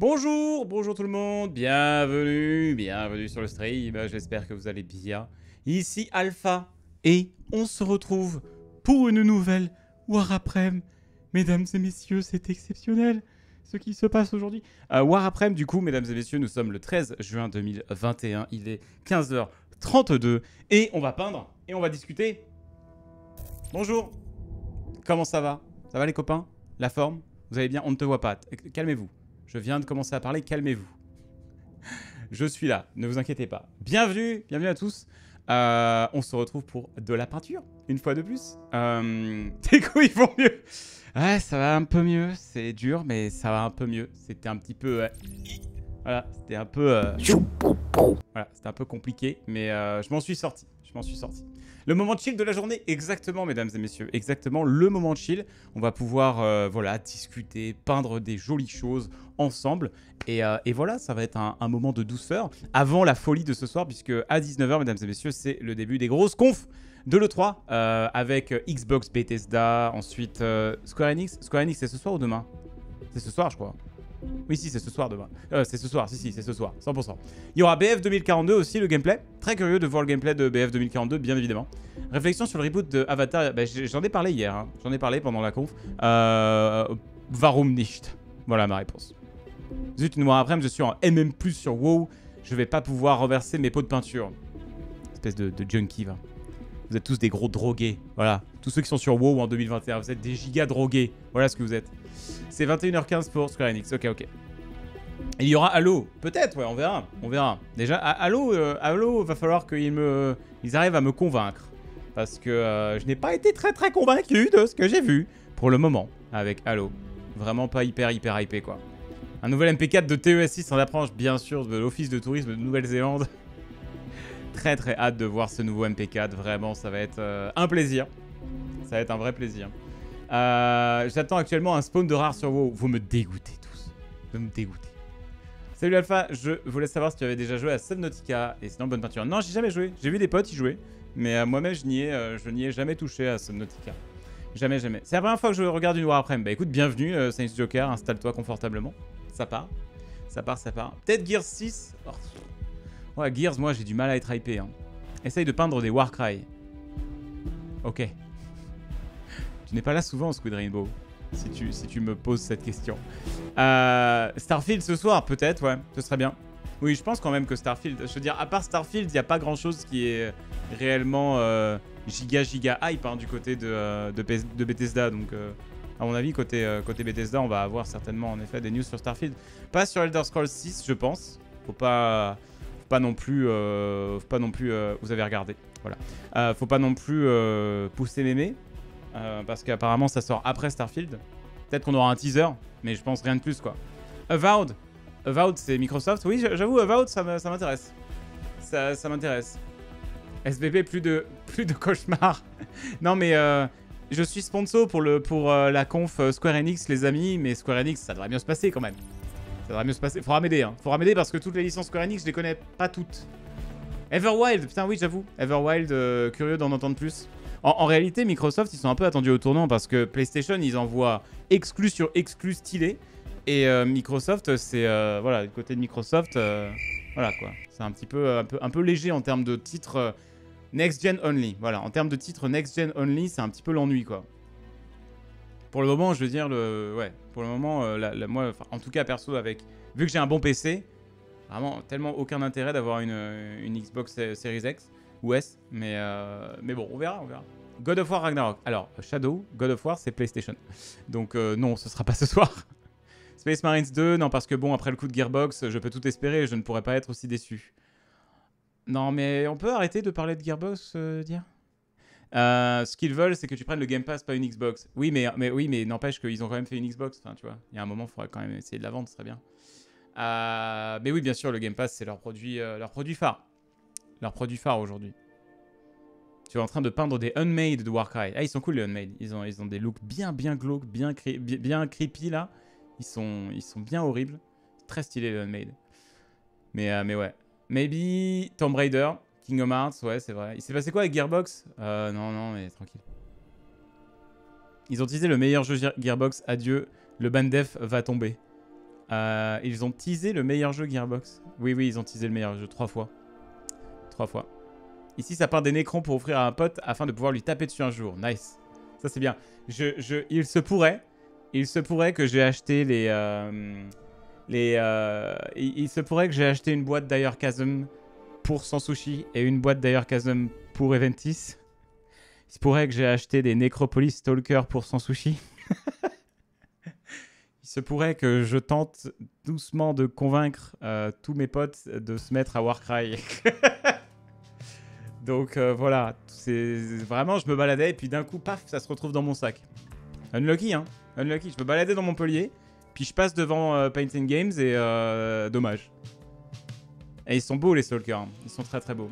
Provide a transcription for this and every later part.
Bonjour, bonjour tout le monde, bienvenue sur le stream, j'espère que vous allez bien. Ici Alpha, et on se retrouve pour une nouvelle Warframe. Mesdames et messieurs, c'est exceptionnel ce qui se passe aujourd'hui. Warframe, du coup, mesdames et messieurs, nous sommes le 13 juin 2021, il est 15h32, et on va peindre, et on va discuter. Bonjour, comment ça va? Ça va les copains? La forme? Vous allez bien? On ne te voit pas, calmez-vous. Je viens de commencer à parler, calmez-vous. Je suis là, ne vous inquiétez pas. Bienvenue, bienvenue à tous. On se retrouve pour de la peinture, une fois de plus. Tes couilles vont mieux. Ouais, ça va un peu mieux, c'est dur, mais ça va un peu mieux. C'était un petit peu... voilà, c'était un peu... voilà, c'était un peu compliqué, mais je m'en suis sorti. Je m'en suis sorti. Le moment chill de la journée, exactement, mesdames et messieurs, exactement le moment chill. On va pouvoir, voilà, discuter, peindre des jolies choses ensemble. Et voilà, ça va être un moment de douceur avant la folie de ce soir, puisque à 19h, mesdames et messieurs, c'est le début des grosses confs de l'E3 avec Xbox, Bethesda, ensuite Square Enix. Square Enix, c'est ce soir ou demain? C'est ce soir, je crois. Oui, si, c'est ce soir demain. C'est ce soir, si, c'est ce soir, 100%. Il y aura BF 2042 aussi, le gameplay. Très curieux de voir le gameplay de BF 2042, bien évidemment. Réflexion sur le reboot de Avatar, bah, j'en ai parlé hier, hein. J'en ai parlé pendant la conf. Warum nicht? Voilà ma réponse. Zut, une noire après, je suis en MM+, sur WoW. Je vais pas pouvoir renverser mes pots de peinture. Espèce de junkie, va. Vous êtes tous des gros drogués, voilà. Tous ceux qui sont sur WoW en 2021, vous êtes des giga drogués. Voilà ce que vous êtes. C'est 21h15 pour Square Enix, ok, ok. Il y aura Halo, peut-être, ouais, on verra, on verra. Déjà, Halo, Halo va falloir qu'ils arrivent à me convaincre. Parce que je n'ai pas été très convaincu de ce que j'ai vu, pour le moment, avec Halo. Vraiment pas hyper hypé, quoi. Un nouvel MP4 de TES6 en approche, bien sûr, de l'Office de Tourisme de Nouvelle-Zélande. Très hâte de voir ce nouveau MP4, vraiment, ça va être un plaisir. Ça va être un vrai plaisir. J'attends actuellement un spawn de rare sur WoW. Vous me dégoûtez tous. Vous me dégoûtez. Salut Alpha, je voulais savoir si tu avais déjà joué à Subnautica. Et sinon, bonne peinture. Non, j'ai jamais joué. J'ai vu des potes y jouer. Mais moi-même, je n'y ai jamais touché à Subnautica. Jamais. C'est la première fois que je regarde une Warframe. Bah écoute, bienvenue, Saints Joker. Installe-toi confortablement. Ça part. Peut-être Gears 6. Oh. Ouais, Gears, moi, j'ai du mal à être hypé. Hein. Essaye de peindre des Warcry. Ok. Tu n'es pas là souvent, Squid Rainbow, si tu me poses cette question. Starfield ce soir, peut-être, ouais, ce serait bien. Oui, je pense quand même que Starfield, je veux dire, à part Starfield, il n'y a pas grand-chose qui est réellement giga hype hein, du côté de Bethesda. Donc, à mon avis, côté Bethesda, on va avoir certainement, en effet, des news sur Starfield. Pas sur Elder Scrolls 6, je pense. Faut pas non plus vous avez regardé, voilà. Faut pas non plus pousser mémé. Parce qu'apparemment ça sort après Starfield. Peut-être qu'on aura un teaser, mais je pense rien de plus quoi. Avowed c'est Microsoft. Oui, j'avoue, Avowed ça m'intéresse. Ça m'intéresse. SBP, plus de cauchemars. Non mais je suis sponsor pour la conf Square Enix les amis, mais Square Enix ça devrait bien se passer quand même. Ça devrait mieux se passer. Faudra m'aider, hein. Faudra m'aider parce que toutes les licences Square Enix je les connais pas toutes. Everwild, putain oui j'avoue. Everwild, curieux d'en entendre plus. En réalité, Microsoft, ils sont un peu attendus au tournant parce que PlayStation, ils envoient exclu sur exclu stylé. Et Microsoft, c'est... voilà, du côté de Microsoft, voilà quoi. C'est un petit peu, un peu léger en termes de titres next-gen only. Voilà, en termes de titres next-gen only, c'est un petit peu l'ennui quoi. Pour le moment, je veux dire, ouais, pour le moment, moi, en tout cas perso, vu que j'ai un bon PC, vraiment tellement aucun intérêt d'avoir une Xbox Series X. Ou S, mais bon, on verra. God of War Ragnarok. Alors, Shadow, God of War, c'est PlayStation. Donc non, ce sera pas ce soir. Space Marines 2, non, parce que bon, après le coup de Gearbox, je peux tout espérer, je ne pourrais pas être aussi déçu. Non, mais on peut arrêter de parler de Gearbox, dire ce qu'ils veulent, c'est que tu prennes le Game Pass, pas une Xbox. Oui, mais n'empêche qu'ils ont quand même fait une Xbox, enfin, tu vois. Il y a un moment, il faudrait quand même essayer de la vendre, ce serait bien. Mais oui, bien sûr, le Game Pass, c'est leur produit phare. Leur produit phare aujourd'hui. Tu es en train de peindre des Unmade de Warcry. Ah, ils sont cool les Unmade. Ils ont des looks bien glauques, bien creepy là. Ils sont bien horribles. Très stylés les Unmade. Mais ouais. Maybe Tomb Raider, Kingdom Hearts, ouais c'est vrai. Il s'est passé quoi avec Gearbox? Non, mais tranquille. Ils ont utilisé le meilleur jeu Gearbox, adieu. Le ban def va tomber. Ils ont teasé le meilleur jeu Gearbox. Oui, oui, ils ont teasé le meilleur jeu 3 fois. 3 fois. Ici, ça part des Necrons pour offrir à un pote afin de pouvoir lui taper dessus un jour. Nice. Ça, c'est bien. Il se pourrait que j'ai acheté les... il se pourrait que j'ai acheté une boîte d'ailleurs Chasm pour Sansushi et une boîte d'ailleurs Chasm pour Eventis. Il se pourrait que j'ai acheté des Necropolis Stalker pour Sansushi. Il se pourrait que je tente doucement de convaincre tous mes potes de se mettre à Warcry. Donc voilà, vraiment je me baladais et puis d'un coup, paf, ça se retrouve dans mon sac. Unlucky, hein. Unlucky, je me baladais dans Montpellier, puis je passe devant Painting Games et dommage. Et ils sont beaux les Stalkers, hein. Ils sont très très beaux.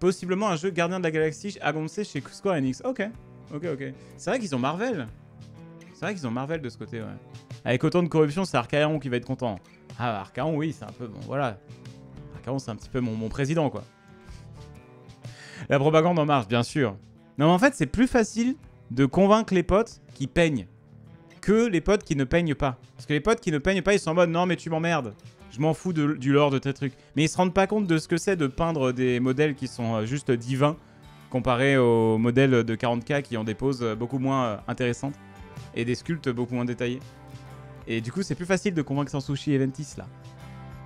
Possiblement un jeu Gardien de la Galaxie annoncé chez Square Enix. Ok, ok, ok. C'est vrai qu'ils ont Marvel. C'est vrai qu'ils ont Marvel de ce côté, ouais. Avec autant de corruption, c'est Arcaon qui va être content. Ah, Arcaon, oui, c'est un peu... Bon, voilà. Arcaon, c'est un petit peu mon président, quoi. La propagande en marche, bien sûr. Non, mais en fait, c'est plus facile de convaincre les potes qui peignent que les potes qui ne peignent pas. Parce que les potes qui ne peignent pas, ils sont en mode « Non, mais tu m'emmerdes. Je m'en fous du lore de tes trucs. » Mais ils se rendent pas compte de ce que c'est de peindre des modèles qui sont juste divins comparés aux modèles de 40K qui ont des poses beaucoup moins intéressantes et des sculptes beaucoup moins détaillés. Et du coup, c'est plus facile de convaincre Sansushi et Ventis, là.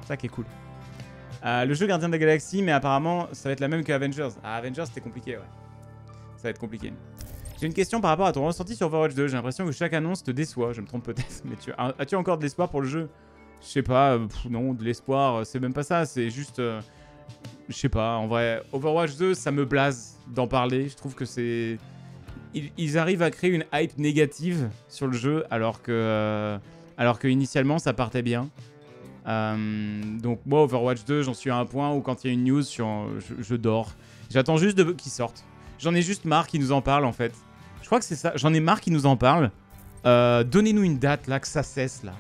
Ça qui est cool. Le jeu Gardien de la Galaxie, mais apparemment, ça va être la même que Avengers. Ah, Avengers, c'était compliqué, ouais. Ça va être compliqué. J'ai une question par rapport à ton ressenti sur Overwatch 2. J'ai l'impression que chaque annonce te déçoit. Je me trompe peut-être, mais as-tu encore de l'espoir pour le jeu? Je sais pas, non, de l'espoir, c'est même pas ça. C'est juste... je sais pas, en vrai. Overwatch 2, ça me blase d'en parler. Je trouve que c'est... Ils arrivent à créer une hype négative sur le jeu, alors que initialement, ça partait bien. Donc moi Overwatch 2 j'en suis à un point où quand il y a une news je dors. J'attends juste qu'ils sortent. J'en ai juste marre qu'ils nous en parlent en fait. Je crois que c'est ça, j'en ai marre qu'ils nous en parlent. Donnez-nous une date là, que ça cesse là.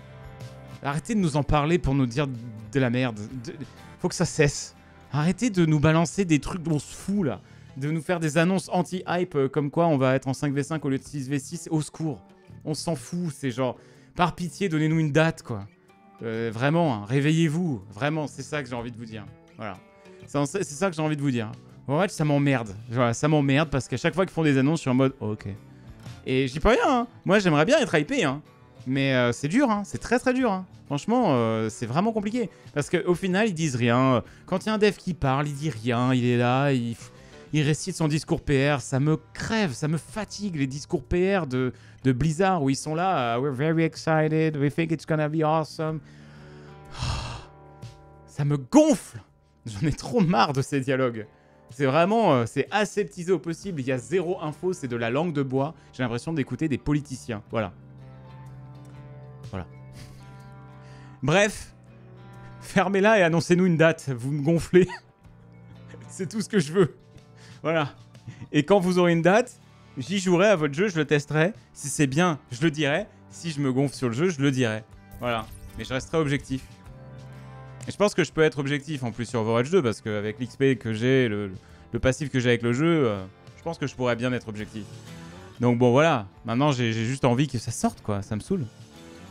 Arrêtez de nous en parler pour nous dire de la merde. Faut que ça cesse. Arrêtez de nous balancer des trucs dont on se fout là. De nous faire des annonces anti-hype comme quoi on va être en 5v5 au lieu de 6v6. Au secours. On s'en fout, c'est genre par pitié donnez-nous une date quoi. Vraiment, hein, réveillez-vous. Vraiment, c'est ça que j'ai envie de vous dire. Voilà. C'est ça que j'ai envie de vous dire. Overwatch, ça m'emmerde. Voilà, ça m'emmerde parce qu'à chaque fois qu'ils font des annonces, je suis en mode oh, ok. Et je dis pas rien, hein. Moi, j'aimerais bien être hypé, hein. Mais c'est dur, hein. C'est très très dur, hein. Franchement, c'est vraiment compliqué. Parce qu'au final, ils disent rien. Quand il y a un dev qui parle, il dit rien. Il est là, il récite son discours PR. Ça me crève, ça me fatigue, les discours PR de Blizzard où ils sont là. We're very excited, we think it's gonna be awesome. Oh, ça me gonfle. J'en ai trop marre de ces dialogues. C'est vraiment, c'est aseptisé au possible. Il y a zéro info, c'est de la langue de bois. J'ai l'impression d'écouter des politiciens. Voilà. Voilà. Bref, fermez-la et annoncez-nous une date. Vous me gonflez. C'est tout ce que je veux. Voilà. Et quand vous aurez une date, j'y jouerai à votre jeu, je le testerai. Si c'est bien, je le dirai. Si je me gonfle sur le jeu, je le dirai. Voilà. Mais je resterai objectif. Et je pense que je peux être objectif en plus sur Overwatch 2 parce qu'avec l'XP que j'ai, le passif que j'ai avec le jeu, je pense que je pourrais bien être objectif. Donc bon, voilà. Maintenant, j'ai juste envie que ça sorte, quoi. Ça me saoule.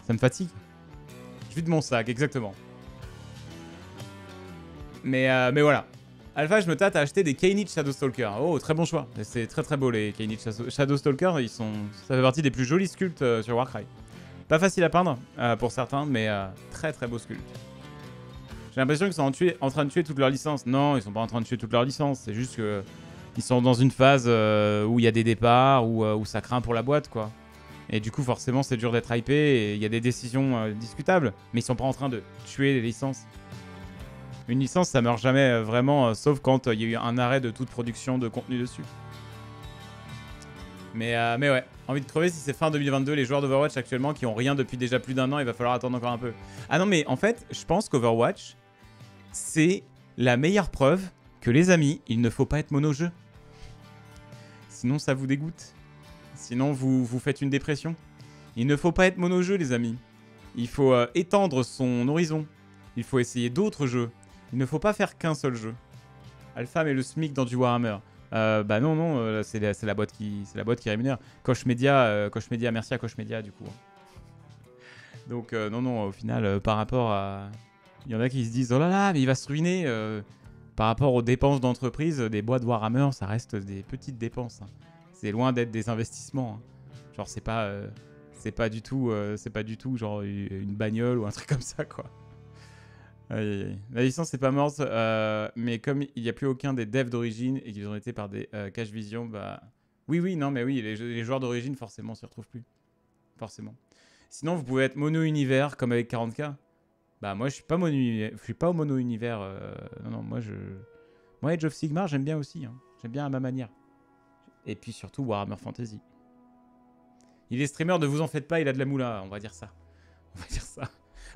Ça me fatigue. Je vide mon sac, exactement. Mais voilà. Alpha, je me tâte à acheter des Kainich Shadowstalker. Oh, très bon choix. C'est très très beau les Kainich Shadowstalker. Ils sont... Ça fait partie des plus jolis sculptes sur Warcry. Pas facile à peindre pour certains, mais très très beau sculpte. J'ai l'impression qu'ils sont en train de tuer toute leur licence. Non, ils sont pas en train de tuer toute leur licence. C'est juste que ils sont dans une phase où il y a des départs, où ça craint pour la boîte, quoi. Et du coup, forcément, c'est dur d'être hypé et il y a des décisions discutables. Mais ils sont pas en train de tuer les licences. Une licence, ça meurt jamais vraiment, sauf quand il y a eu un arrêt de toute production de contenu dessus. Mais ouais, envie de crever si c'est fin 2022, les joueurs d'Overwatch actuellement qui ont rien depuis déjà plus d'1 an, il va falloir attendre encore un peu. Ah non, mais en fait, je pense qu'Overwatch, c'est la meilleure preuve que les amis, il ne faut pas être mono-jeu. Sinon, ça vous dégoûte. Sinon, vous faites une dépression. Il ne faut pas être mono-jeu, les amis. Il faut étendre son horizon. Il faut essayer d'autres jeux. Il ne faut pas faire qu'un seul jeu. Alpha met le SMIC dans du Warhammer. Bah non, non, c'est la boîte qui rémunère. Koch Media, merci à Koch Media du coup. Donc non, non, au final, par rapport à... Il y en a qui se disent « Oh là là, mais il va se ruiner !» Par rapport aux dépenses d'entreprise, des boîtes Warhammer, ça reste des petites dépenses. Hein. C'est loin d'être des investissements. Hein. Genre, c'est pas du tout genre une bagnole ou un truc comme ça, quoi. La licence n'est pas morte, mais comme il n'y a plus aucun des devs d'origine et qu'ils ont été par des Cash Vision, bah... Oui, non, mais oui, les joueurs d'origine, forcément, s'y retrouvent plus. Forcément. Sinon, vous pouvez être mono-univers, comme avec 40K. Bah, moi, je suis pas au mono-univers. Non, moi, Age of Sigmar, j'aime bien aussi. Hein. J'aime bien à ma manière. Et puis, surtout, Warhammer Fantasy. Il est streamer, ne vous en faites pas, il a de la moula, on va dire ça.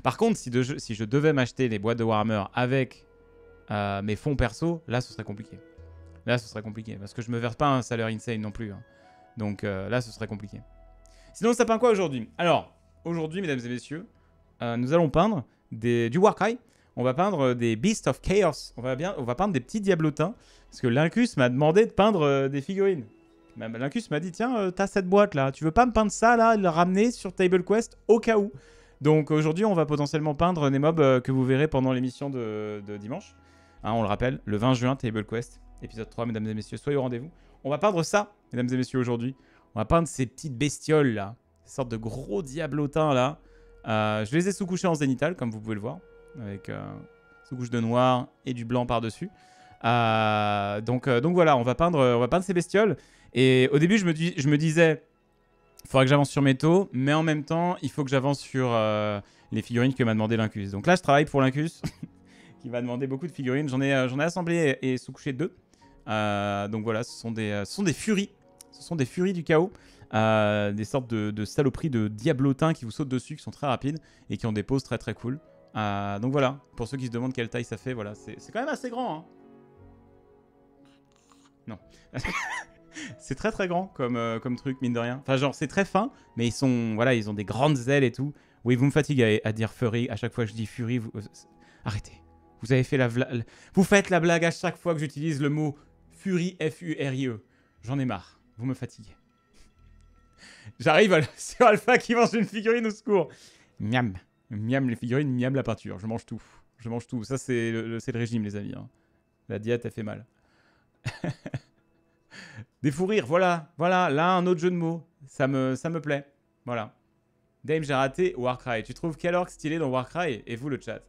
Par contre, si je devais m'acheter les boîtes de Warhammer avec mes fonds perso, là, ce serait compliqué. Là, ce serait compliqué, parce que je me verse pas un salaire insane non plus. Hein. Donc, là, ce serait compliqué. Sinon, ça peint quoi aujourd'hui? Alors, aujourd'hui, mesdames et messieurs, nous allons peindre du Warcry. On va peindre des Beasts of Chaos. On va peindre des petits diablotins, parce que Lincus m'a demandé de peindre des figurines. Lincus m'a dit, tiens, t'as cette boîte là, tu veux pas me peindre ça là, le ramener sur Table Quest au cas où. Donc aujourd'hui, on va potentiellement peindre des mobs que vous verrez pendant l'émission de dimanche. Hein, on le rappelle, le 20 juin, Table Quest, épisode 3, mesdames et messieurs, soyez au rendez-vous. On va peindre ça, mesdames et messieurs, aujourd'hui. On va peindre ces petites bestioles là, ces sortes de gros diablotins là. Je les ai sous-couchés en zénithal, comme vous pouvez le voir, avec sous-couche de noir et du blanc par-dessus. Donc voilà, on va peindre ces bestioles. Et au début, je me disais... Il faudra que j'avance sur mes taux, mais en même temps, il faut que j'avance sur les figurines que m'a demandé Lincus. Donc là, je travaille pour Lincus, qui m'a demandé beaucoup de figurines. J'en ai assemblé et sous-couché 2. Donc voilà, ce sont des furies. Ce sont des furies du chaos. Des sortes de saloperies de diablotins qui vous sautent dessus, qui sont très rapides et qui ont des poses très très cool. Donc voilà, pour ceux qui se demandent quelle taille ça fait, voilà, c'est quand même assez grand. Hein. Non. C'est très très grand comme truc, mine de rien. Enfin genre c'est très fin, mais ils ont des grandes ailes et tout. Oui, vous me fatiguez à dire fury, à chaque fois que je dis fury, vous... Arrêtez. Vous avez fait vous faites la blague à chaque fois que j'utilise le mot fury, F-U-R-I-E. J'en ai marre, vous me fatiguez. J'arrive sur Alpha qui mange une figurine au secours. Miam, miam les figurines, miam la peinture, je mange tout. Je mange tout, ça c'est le régime les amis. Hein. La diète elle fait mal. Des fous rires, voilà, là un autre jeu de mots, ça me plaît, voilà. Dame, j'ai raté Warcry, tu trouves quel orc stylé dans Warcry? Et vous le chat?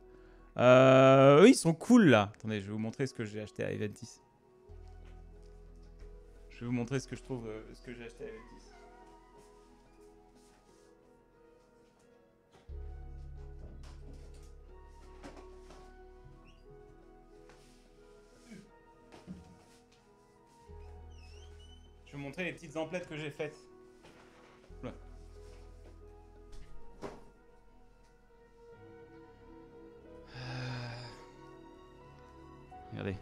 Eux ils sont cool là, attendez je vais vous montrer ce que j'ai acheté à Eventis. Je vais vous montrer ce que je trouve, ce que j'ai acheté à Eventis. Je vais vous montrer les petites emplettes que j'ai faites. Voilà. Regardez.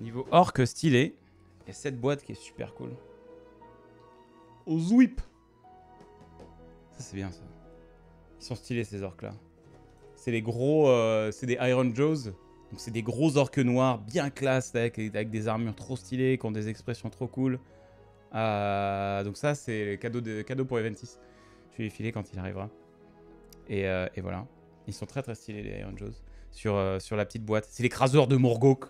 Niveau orc stylé. Et cette boîte qui est super cool. Au Zwip. Ça c'est bien ça. Ils sont stylés ces orcs là. C'est les gros... c'est des Iron Jaws. Donc c'est des gros orques noirs bien classe avec des armures trop stylées, qui ont des expressions trop cool. Donc ça c'est cadeau pour Eventis. Je vais les filer quand il arrivera. Et voilà. Ils sont très très stylés les Iron Jaws. Sur la petite boîte. C'est l'écraseur de Morgok.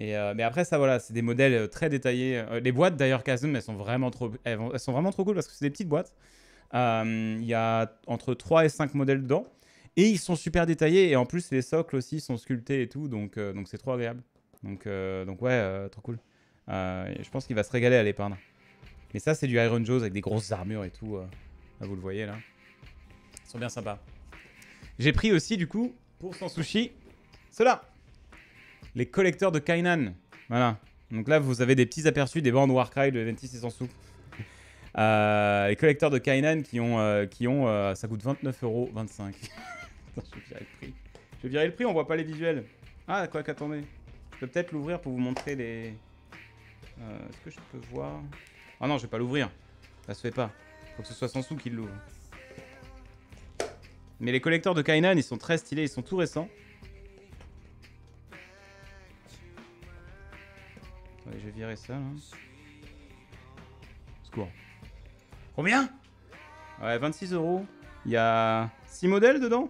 Mais après ça voilà, c'est des modèles très détaillés. Les boîtes d'ailleurs Kazum, elles sont vraiment trop cool parce que c'est des petites boîtes. Il y a entre 3 et 5 modèles dedans. Et ils sont super détaillés et en plus les socles aussi sont sculptés et tout, donc c'est trop agréable. Donc ouais, trop cool. Je pense qu'il va se régaler à les peindre. Mais ça c'est du Iron Jaws avec des grosses armures et tout, vous le voyez là. Ils sont bien sympas. J'ai pris aussi du coup, pour Sansushi, ceux-là. Les collecteurs de Kainan. Voilà. Donc là vous avez des petits aperçus des bandes Warcry de Eventis et Sansu. Les collecteurs de Kainan qui ont ça coûte 29,25 €. Je vais virer le prix. On voit pas les visuels. Ah, quoi qu'attendez. Je peux peut-être l'ouvrir pour vous montrer les... est-ce que je peux voir... Ah non, je vais pas l'ouvrir. Ça se fait pas. Faut que ce soit Sansu qui l'ouvre. Mais les collecteurs de Kainan, ils sont très stylés. Ils sont tout récents. Allez, je vais virer ça, là. Secours. Combien? Ouais, 26 euros. Il y a 6 modèles dedans.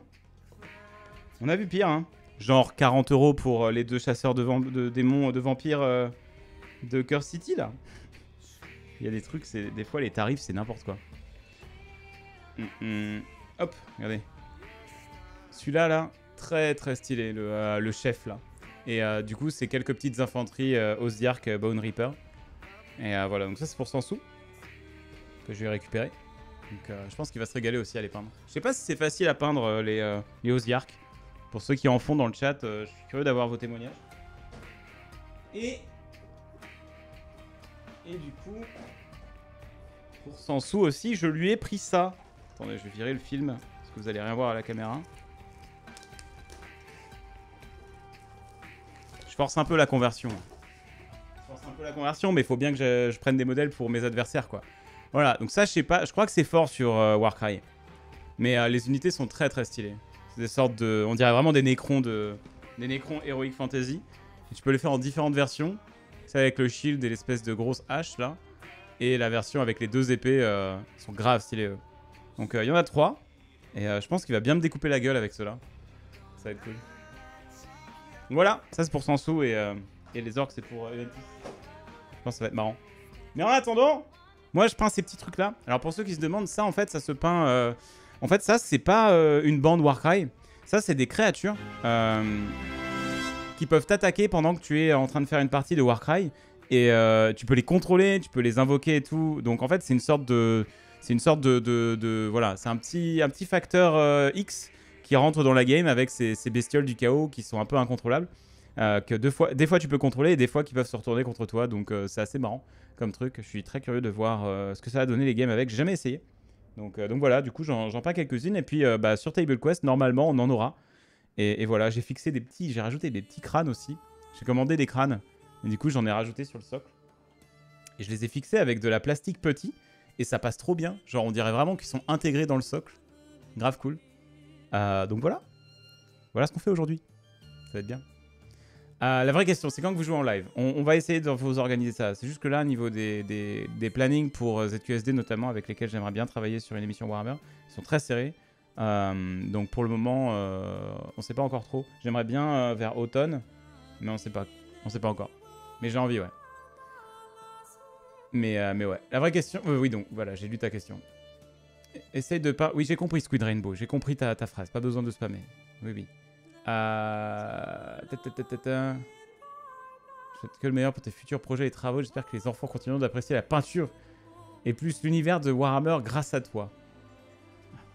On a vu pire, hein. Genre 40 € pour les deux chasseurs de démons, de vampires de Curse City, là. Il y a des trucs, des fois les tarifs, c'est n'importe quoi. Hop, regardez. Celui-là, là, très très stylé, le chef, là. Et du coup, c'est quelques petites infanteries Ozdiark Bone Reaper. Et voilà, donc ça, c'est pour 100 sous que je vais récupérer. Donc je pense qu'il va se régaler aussi à les peindre. Je sais pas si c'est facile à peindre les Ozdiark. Pour ceux qui en font dans le chat, je suis curieux d'avoir vos témoignages. Et du coup, pour 100 sous aussi, je lui ai pris ça. Attendez, je vais virer le film, parce que vous allez rien voir à la caméra. Je force un peu la conversion. Je force un peu la conversion, mais il faut bien que je prenne des modèles pour mes adversaires, quoi. Voilà, donc ça, je sais pas, je crois que c'est fort sur Warcry. Mais les unités sont très très stylées. C'est des sortes de... On dirait vraiment des Necrons Heroic Fantasy. Et tu peux les faire en différentes versions. C'est avec le shield et l'espèce de grosse hache, là. Et la version avec les deux épées sont graves stylées. Donc il y en a 3. Et je pense qu'il va bien me découper la gueule avec ceux-là. Ça va être cool. Voilà, ça c'est pour 100 sous et les orques c'est pour... je pense que ça va être marrant. Mais en attendant... Moi, je peins ces petits trucs-là. Alors, pour ceux qui se demandent, ça, en fait, ça se peint... En fait, ça, c'est pas une bande Warcry. Ça, c'est des créatures qui peuvent t'attaquer pendant que tu es en train de faire une partie de Warcry. Et tu peux les contrôler, tu peux les invoquer et tout. Donc, en fait, c'est une sorte de... Voilà, c'est un petit facteur X qui rentre dans la game avec ces bestioles du chaos qui sont un peu incontrôlables. Que des fois tu peux contrôler et des fois qui peuvent se retourner contre toi, donc c'est assez marrant comme truc. Je suis très curieux de voir ce que ça va donner les games avec, j'ai jamais essayé. Donc voilà, du coup j'en peins quelques-unes et puis bah, sur Table Quest normalement on en aura. Et voilà, j'ai fixé des petits, j'ai rajouté des petits crânes aussi, j'ai commandé des crânes et du coup j'en ai rajouté sur le socle. Et je les ai fixés avec de la plastique petit et ça passe trop bien, genre on dirait vraiment qu'ils sont intégrés dans le socle, grave cool. Donc voilà ce qu'on fait aujourd'hui, ça va être bien. La vraie question, c'est quand que vous jouez en live. On va essayer de vous organiser ça. C'est juste que là, au niveau des plannings pour ZQSD notamment, avec lesquels j'aimerais bien travailler sur une émission Warhammer, ils sont très serrés. Donc pour le moment, on ne sait pas encore trop. J'aimerais bien vers automne, mais on ne sait pas encore. Mais j'ai envie, ouais. Mais ouais. La vraie question, oui donc voilà, j'ai lu ta question. Essaye de pas. Oui, j'ai compris Squid Rainbow. J'ai compris ta phrase. Pas besoin de spammer. Oui. Je souhaite que le meilleur pour tes futurs projets et travaux. J'espère que les enfants continueront d'apprécier la peinture et plus l'univers de Warhammer grâce à toi.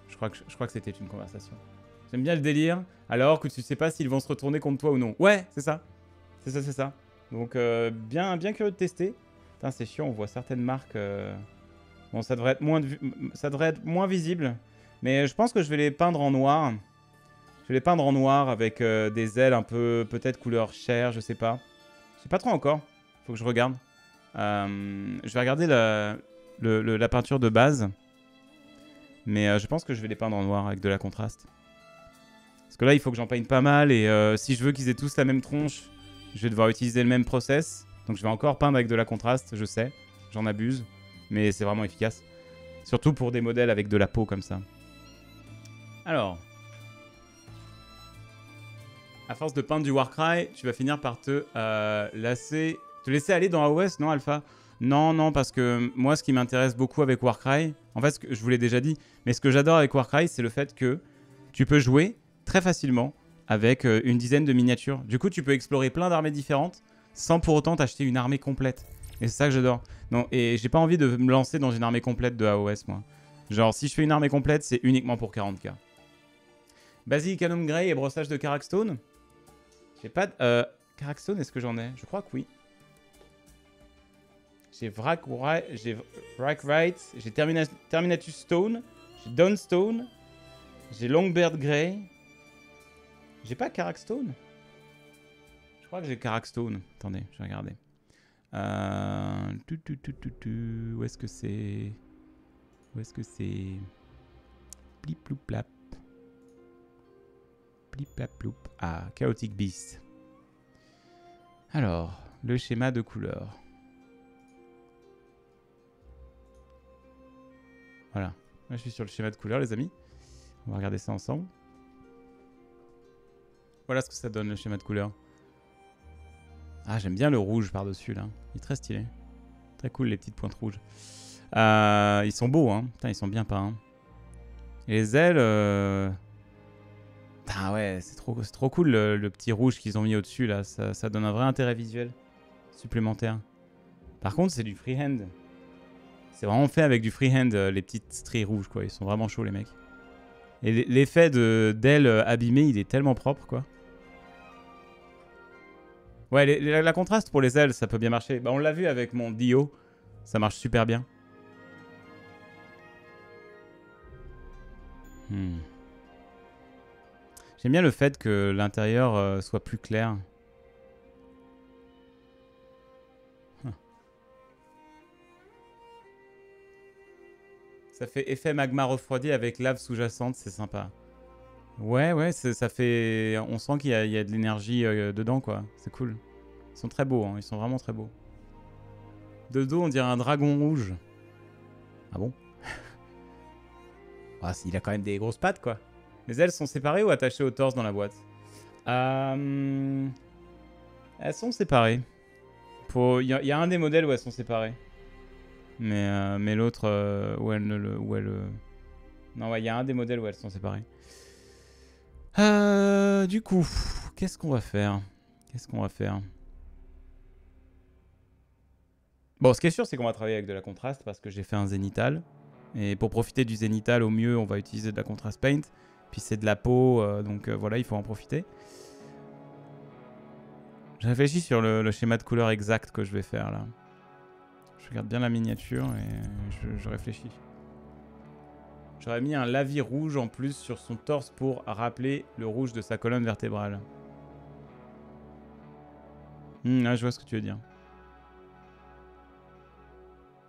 Je crois que c'était une conversation. J'aime bien le délire, alors que tu sais pas s'ils vont se retourner contre toi ou non. Ouais, c'est ça. Donc bien curieux de tester. Putain, c'est chiant, on voit certaines marques. Bon, ça devrait être moins visible, mais je pense que je vais les peindre en noir. Je vais les peindre en noir avec des ailes un peu, peut-être couleur chair, je sais pas. Je sais pas trop encore. Faut que je regarde. Je vais regarder la peinture de base. Mais je pense que je vais les peindre en noir avec de la contraste. Parce que là, il faut que j'en peigne pas mal. Et si je veux qu'ils aient tous la même tronche, je vais devoir utiliser le même process. Donc je vais encore peindre avec de la contraste, je sais. J'en abuse. Mais c'est vraiment efficace. Surtout pour des modèles avec de la peau comme ça. Alors... À force de peindre du Warcry, tu vas finir par te lasser... Te laisser aller dans AOS, non Alpha? Non, parce que moi, ce qui m'intéresse beaucoup avec Warcry... En fait, je vous l'ai déjà dit, mais ce que j'adore avec Warcry, c'est le fait que tu peux jouer très facilement avec une dizaine de miniatures. Du coup, tu peux explorer plein d'armées différentes sans pour autant t'acheter une armée complète. Et c'est ça que j'adore. Non, et j'ai pas envie de me lancer dans une armée complète de AOS, moi. Genre, si je fais une armée complète, c'est uniquement pour 40 000. Basilic Canon Grey et brossage de Karakstone. J'ai pas de... Karakstone, est-ce que j'en ai? Je crois que oui. J'ai Wrack Right, j'ai Terminatus Stone, j'ai Dawnstone, j'ai Longbeard Grey. J'ai pas Karakstone? Je crois que j'ai Karakstone. Attendez, je vais regarder. Où est-ce que c'est? Plip ploup plap. Plip-plap-ploup. Ah, Chaotic Beast. Alors, le schéma de couleurs. Voilà. Là, je suis sur le schéma de couleurs, les amis. On va regarder ça ensemble. Voilà ce que ça donne le schéma de couleur. Ah, j'aime bien le rouge par-dessus là. Il est très stylé. Très cool les petites pointes rouges. Ils sont beaux, hein. Putain, ils sont bien peints. Hein. Et les ailes... Ah ouais, c'est trop cool le petit rouge qu'ils ont mis au-dessus là. Ça donne un vrai intérêt visuel supplémentaire. Par contre, c'est du freehand. C'est vraiment fait avec du freehand, les petites stries rouges quoi. Ils sont vraiment chauds les mecs. Et l'effet d'ailes abîmées, il est tellement propre quoi. Ouais, la contraste pour les ailes, ça peut bien marcher. Bah, on l'a vu avec mon Dio, ça marche super bien. J'aime bien le fait que l'intérieur soit plus clair. Ça fait effet magma refroidi avec lave sous-jacente, c'est sympa. Ouais, ça fait... On sent qu'il y a de l'énergie dedans, quoi. C'est cool. Ils sont très beaux, hein. Ils sont vraiment très beaux. De dos, on dirait un dragon rouge. Ah bon? Ah, il a quand même des grosses pattes, quoi. Les ailes sont séparées ou attachées au torse dans la boîte? Elles sont séparées. Il y a un des modèles où elles sont séparées. Mais l'autre, non, ouais, il y a un des modèles où elles sont séparées. Du coup, qu'est-ce qu'on va faire? Bon, ce qui est sûr, c'est qu'on va travailler avec de la contraste parce que j'ai fait un zénithal. Et pour profiter du zénithal au mieux, on va utiliser de la contrast paint. Puis c'est de la peau, donc voilà, il faut en profiter. Je réfléchis sur le schéma de couleur exact que je vais faire là. Je regarde bien la miniature et je réfléchis. J'aurais mis un lavis rouge en plus sur son torse pour rappeler le rouge de sa colonne vertébrale. Ah, je vois ce que tu veux dire.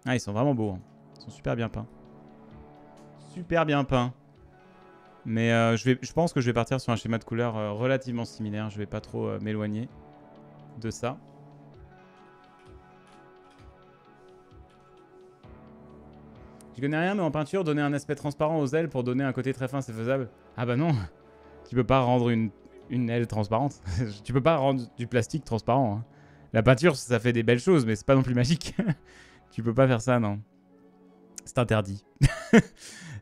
Ah, ils sont vraiment beaux. Hein. Ils sont super bien peints. Super bien peints. Mais je pense que je vais partir sur un schéma de couleur relativement similaire. Je vais pas trop m'éloigner de ça. Je connais rien, mais en peinture, donner un aspect transparent aux ailes pour donner un côté très fin, c'est faisable? Ah bah non, tu peux pas rendre une aile transparente. Tu peux pas rendre du plastique transparent. Hein. La peinture, ça fait des belles choses, mais c'est pas non plus magique. Tu peux pas faire ça, non. C'est interdit.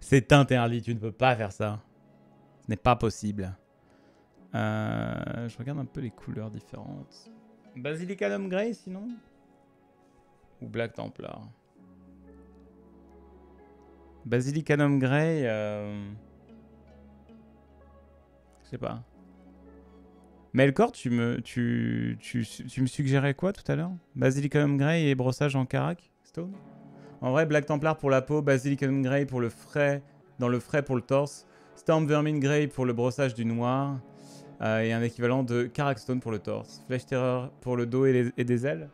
C'est interdit, tu ne peux pas faire ça. Ce n'est pas possible. Je regarde un peu les couleurs différentes. Basilicanum Grey, sinon? Ou Black Templar? Basilicanum Grey, je sais pas. Melkor, tu me suggérais quoi tout à l'heure? Basilicanum Grey et brossage en carac stone? En vrai, Black Templar pour la peau, Basilicanum Grey pour le frais, dans le frais pour le torse, Storm Vermin Grey pour le brossage du noir, et un équivalent de carac stone pour le torse. Flèche Terreur pour le dos et des ailes?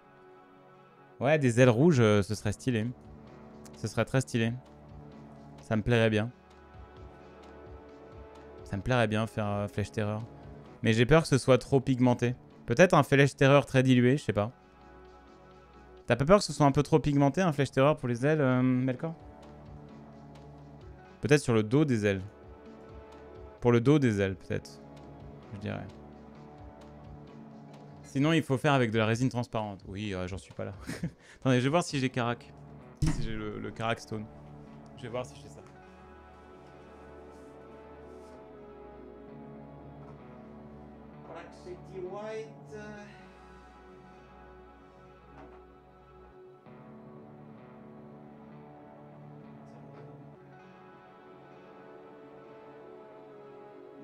Ouais, des ailes rouges, ce serait stylé. Ce serait très stylé. Ça me plairait bien. Ça me plairait bien faire Flèche Terreur. Mais j'ai peur que ce soit trop pigmenté. Peut-être un Flèche Terreur très dilué, je sais pas. T'as pas peur que ce soit un peu trop pigmenté, un Flèche Terreur pour les ailes, Melkor? Peut-être sur le dos des ailes. Pour le dos des ailes, peut-être. Je dirais. Sinon, il faut faire avec de la résine transparente. Oui, j'en suis pas là. Attendez, je vais voir si j'ai Carac. Si j'ai le Carac Stone. Je vais voir si je fais ça.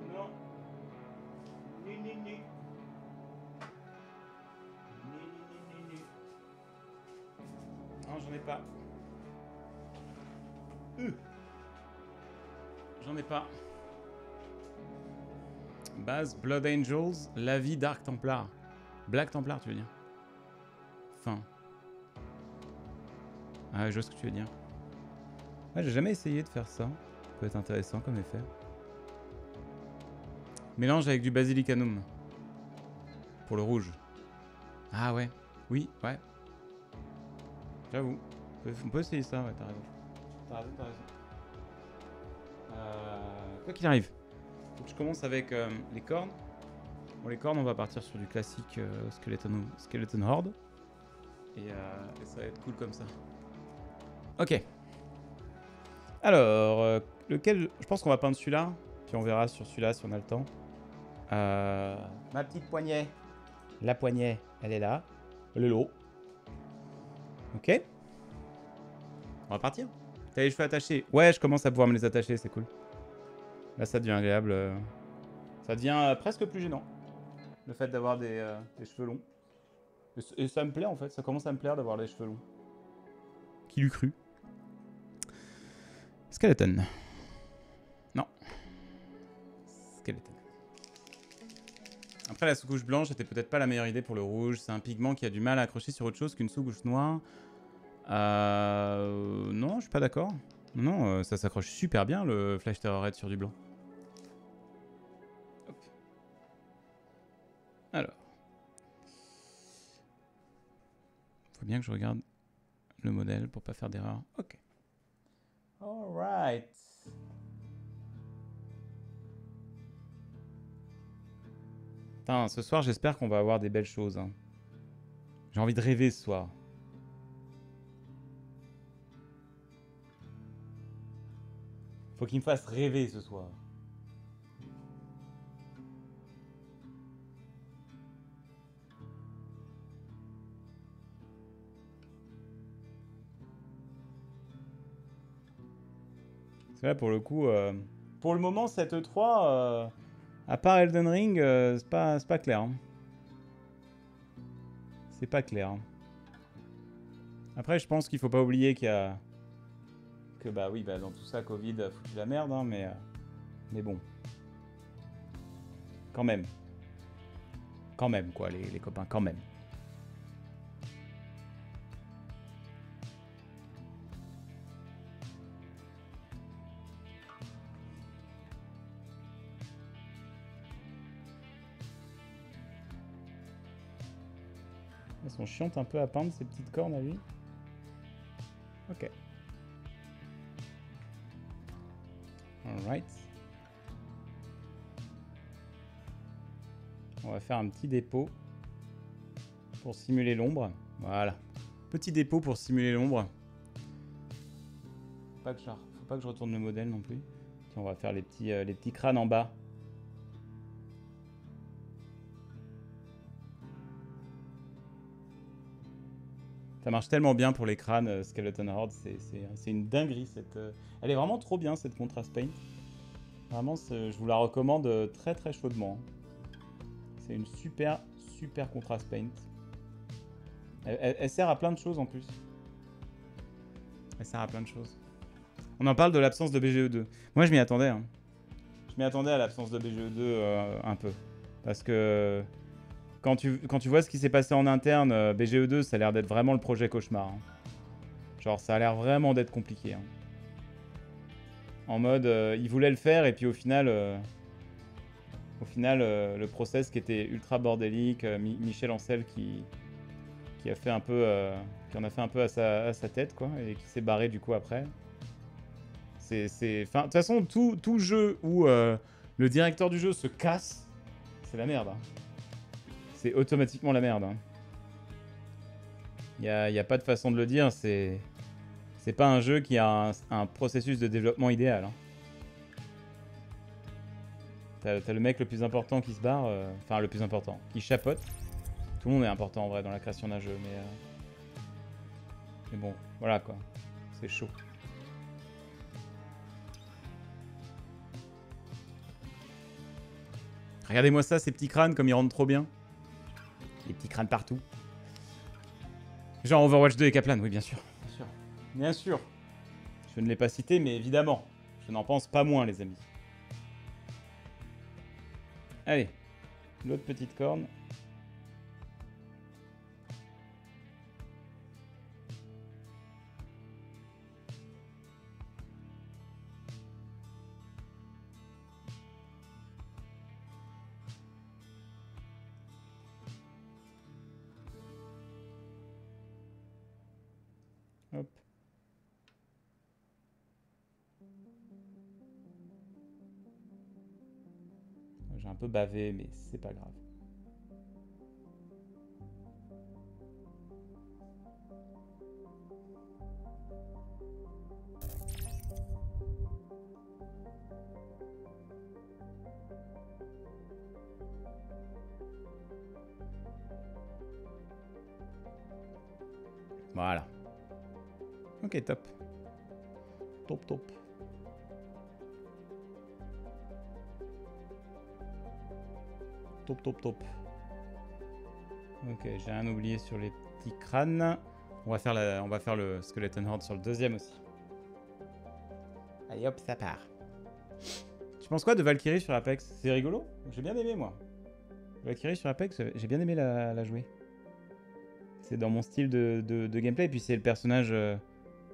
Non. Ni ni ni. Non, j'en ai pas. J'en ai pas. Base, Blood Angels, la vie Dark Templar. Black Templar, tu veux dire? Enfin. Ah, je vois ce que tu veux dire. Ouais, j'ai jamais essayé de faire ça. Ça peut être intéressant comme effet. Mélange avec du Basilicanum. Pour le rouge. Ah ouais. Oui, ouais. J'avoue. On peut essayer ça, ouais, t'as raison. quoi qu'il arrive. Donc je commence avec les cornes. Bon, les cornes, on va partir sur du classique Skeleton Horde. Et ça va être cool comme ça. Ok. Alors, lequel... Je pense qu'on va peindre celui-là. Puis on verra sur celui-là si on a le temps. Ma petite poignée. La poignée, elle est là. Elle est là. Ok. On va partir. T'as les cheveux attachés. Ouais, je commence à pouvoir me les attacher, c'est cool. Là, ça devient agréable. Ça devient presque plus gênant. Le fait d'avoir des cheveux longs. Et ça me plaît, en fait. Ça commence à me plaire d'avoir les cheveux longs. Qui l'eût cru? Skeleton. Non. Skeleton. Après, la sous-couche blanche était peut-être pas la meilleure idée pour le rouge. C'est un pigment qui a du mal à accrocher sur autre chose qu'une sous-couche noire. Non, je suis pas d'accord. Non, ça s'accroche super bien, le Flash Terror Red sur du blanc. Hop. Alors. Faut bien que je regarde le modèle pour pas faire d'erreur. Ok. Alright. Putain, ce soir, j'espère qu'on va avoir des belles choses. Hein. J'ai envie de rêver ce soir. Faut qu'il me fasse rêver ce soir. Parce que là, pour le coup, pour le moment, cette E3, à part Elden Ring, c'est pas clair. Hein. C'est pas clair. Hein. Après, je pense qu'il faut pas oublier qu'il y a... Que bah oui, bah dans tout ça, Covid a foutu la merde, hein, mais bon. Quand même. Quand même, quoi, les copains, quand même. Elles sont chiantes un peu à peindre, ces petites cornes à lui. Ok. Alright. On va faire un petit dépôt pour simuler l'ombre. Voilà. Petit dépôt pour simuler l'ombre. Faut pas que je retourne le modèle non plus. Puis on va faire les petits crânes en bas. Ça marche tellement bien pour les crânes, Skeleton Horde, c'est une dinguerie. Elle est vraiment trop bien, cette Contrast Paint. Vraiment, je vous la recommande très très chaudement. C'est une super, super Contrast Paint. Elle sert à plein de choses en plus. Elle sert à plein de choses. On en parle de l'absence de BGE2. Moi, je m'y attendais. Hein. Je m'y attendais à l'absence de BGE2 un peu. Parce que... Quand tu vois ce qui s'est passé en interne, BGE2, ça a l'air d'être vraiment le projet cauchemar. Hein. Genre, ça a l'air vraiment d'être compliqué. Hein. En mode, ils voulaient le faire et puis au final, le process qui était ultra bordélique, Michel Ancel qui a fait un peu, qui en a fait un peu à sa tête, quoi, et qui s'est barré du coup après. C'est, enfin, de toute façon, tout jeu où le directeur du jeu se casse, c'est la merde. Hein. C'est automatiquement la merde. Il n'y a pas de façon de le dire. C'est pas un jeu qui a un processus de développement idéal. Hein. T'as le mec le plus important qui se barre. Enfin, le plus important. Qui chapote. Tout le monde est important en vrai dans la création d'un jeu. Mais bon, voilà quoi. C'est chaud. Regardez-moi ça, ces petits crânes, comme ils rentrent trop bien. Les petits crânes partout. Genre Overwatch 2 et Kaplan, oui, bien sûr. Bien sûr. Bien sûr. Je ne l'ai pas cité, mais évidemment. Je n'en pense pas moins, les amis. Allez. L'autre petite corne. J'ai un peu bavé, mais c'est pas grave. Voilà. Ok, top. Top, top. Top, top, top. Ok, j'ai un oublié sur les petits crânes. On va faire le Skeleton Horde sur le deuxième aussi. Allez hop, ça part. Tu penses quoi de Valkyrie sur Apex? C'est rigolo. J'ai bien aimé, moi. Valkyrie sur Apex, j'ai bien aimé la jouer. C'est dans mon style de gameplay. Et puis c'est le personnage...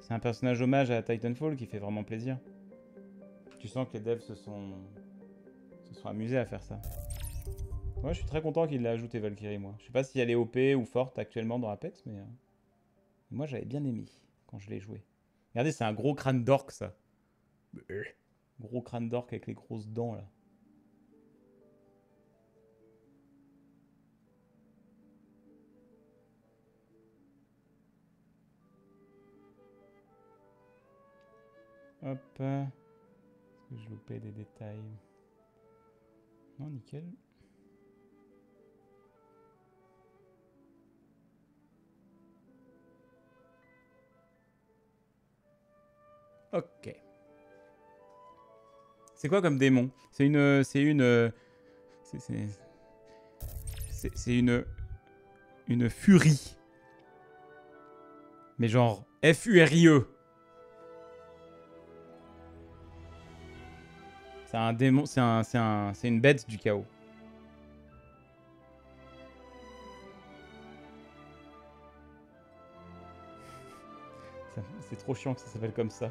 c'est un personnage hommage à Titanfall qui fait vraiment plaisir. Tu sens que les devs se sont amusés à faire ça. Ouais, je suis très content qu'il l'ait ajouté, Valkyrie, moi. Je sais pas si elle est OP ou forte actuellement dans Apex, mais... moi, j'avais bien aimé quand je l'ai joué. Regardez, c'est un gros crâne d'orque, ça. Gros crâne d'orque avec les grosses dents, là. Hop. Est-ce que je loupais des détails? Non, nickel. Ok. C'est quoi comme démon? C'est une furie. Mais genre F-U-R-I-E. C'est un démon, c'est une bête du chaos. C'est trop chiant que ça s'appelle comme ça.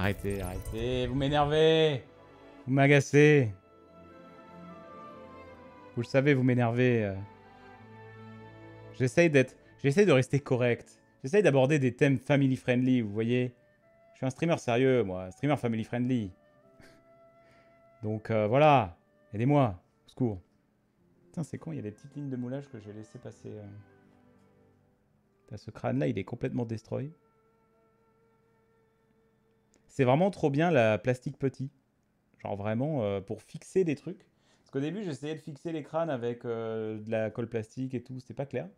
Arrêtez, arrêtez, vous m'énervez, vous m'agacez. Vous le savez, vous m'énervez. J'essaye de rester correct. J'essaye d'aborder des thèmes family friendly, vous voyez. Je suis un streamer sérieux, moi, streamer family friendly. Donc voilà, aidez-moi, au secours. Putain, c'est con, il y a des petites lignes de moulage que j'ai laissé passer. Ce crâne-là, il est complètement destroy. C'est vraiment trop bien la plastique petit. Genre vraiment pour fixer des trucs. Parce qu'au début, j'essayais de fixer les crânes avec de la colle plastique et tout. C'était pas clair.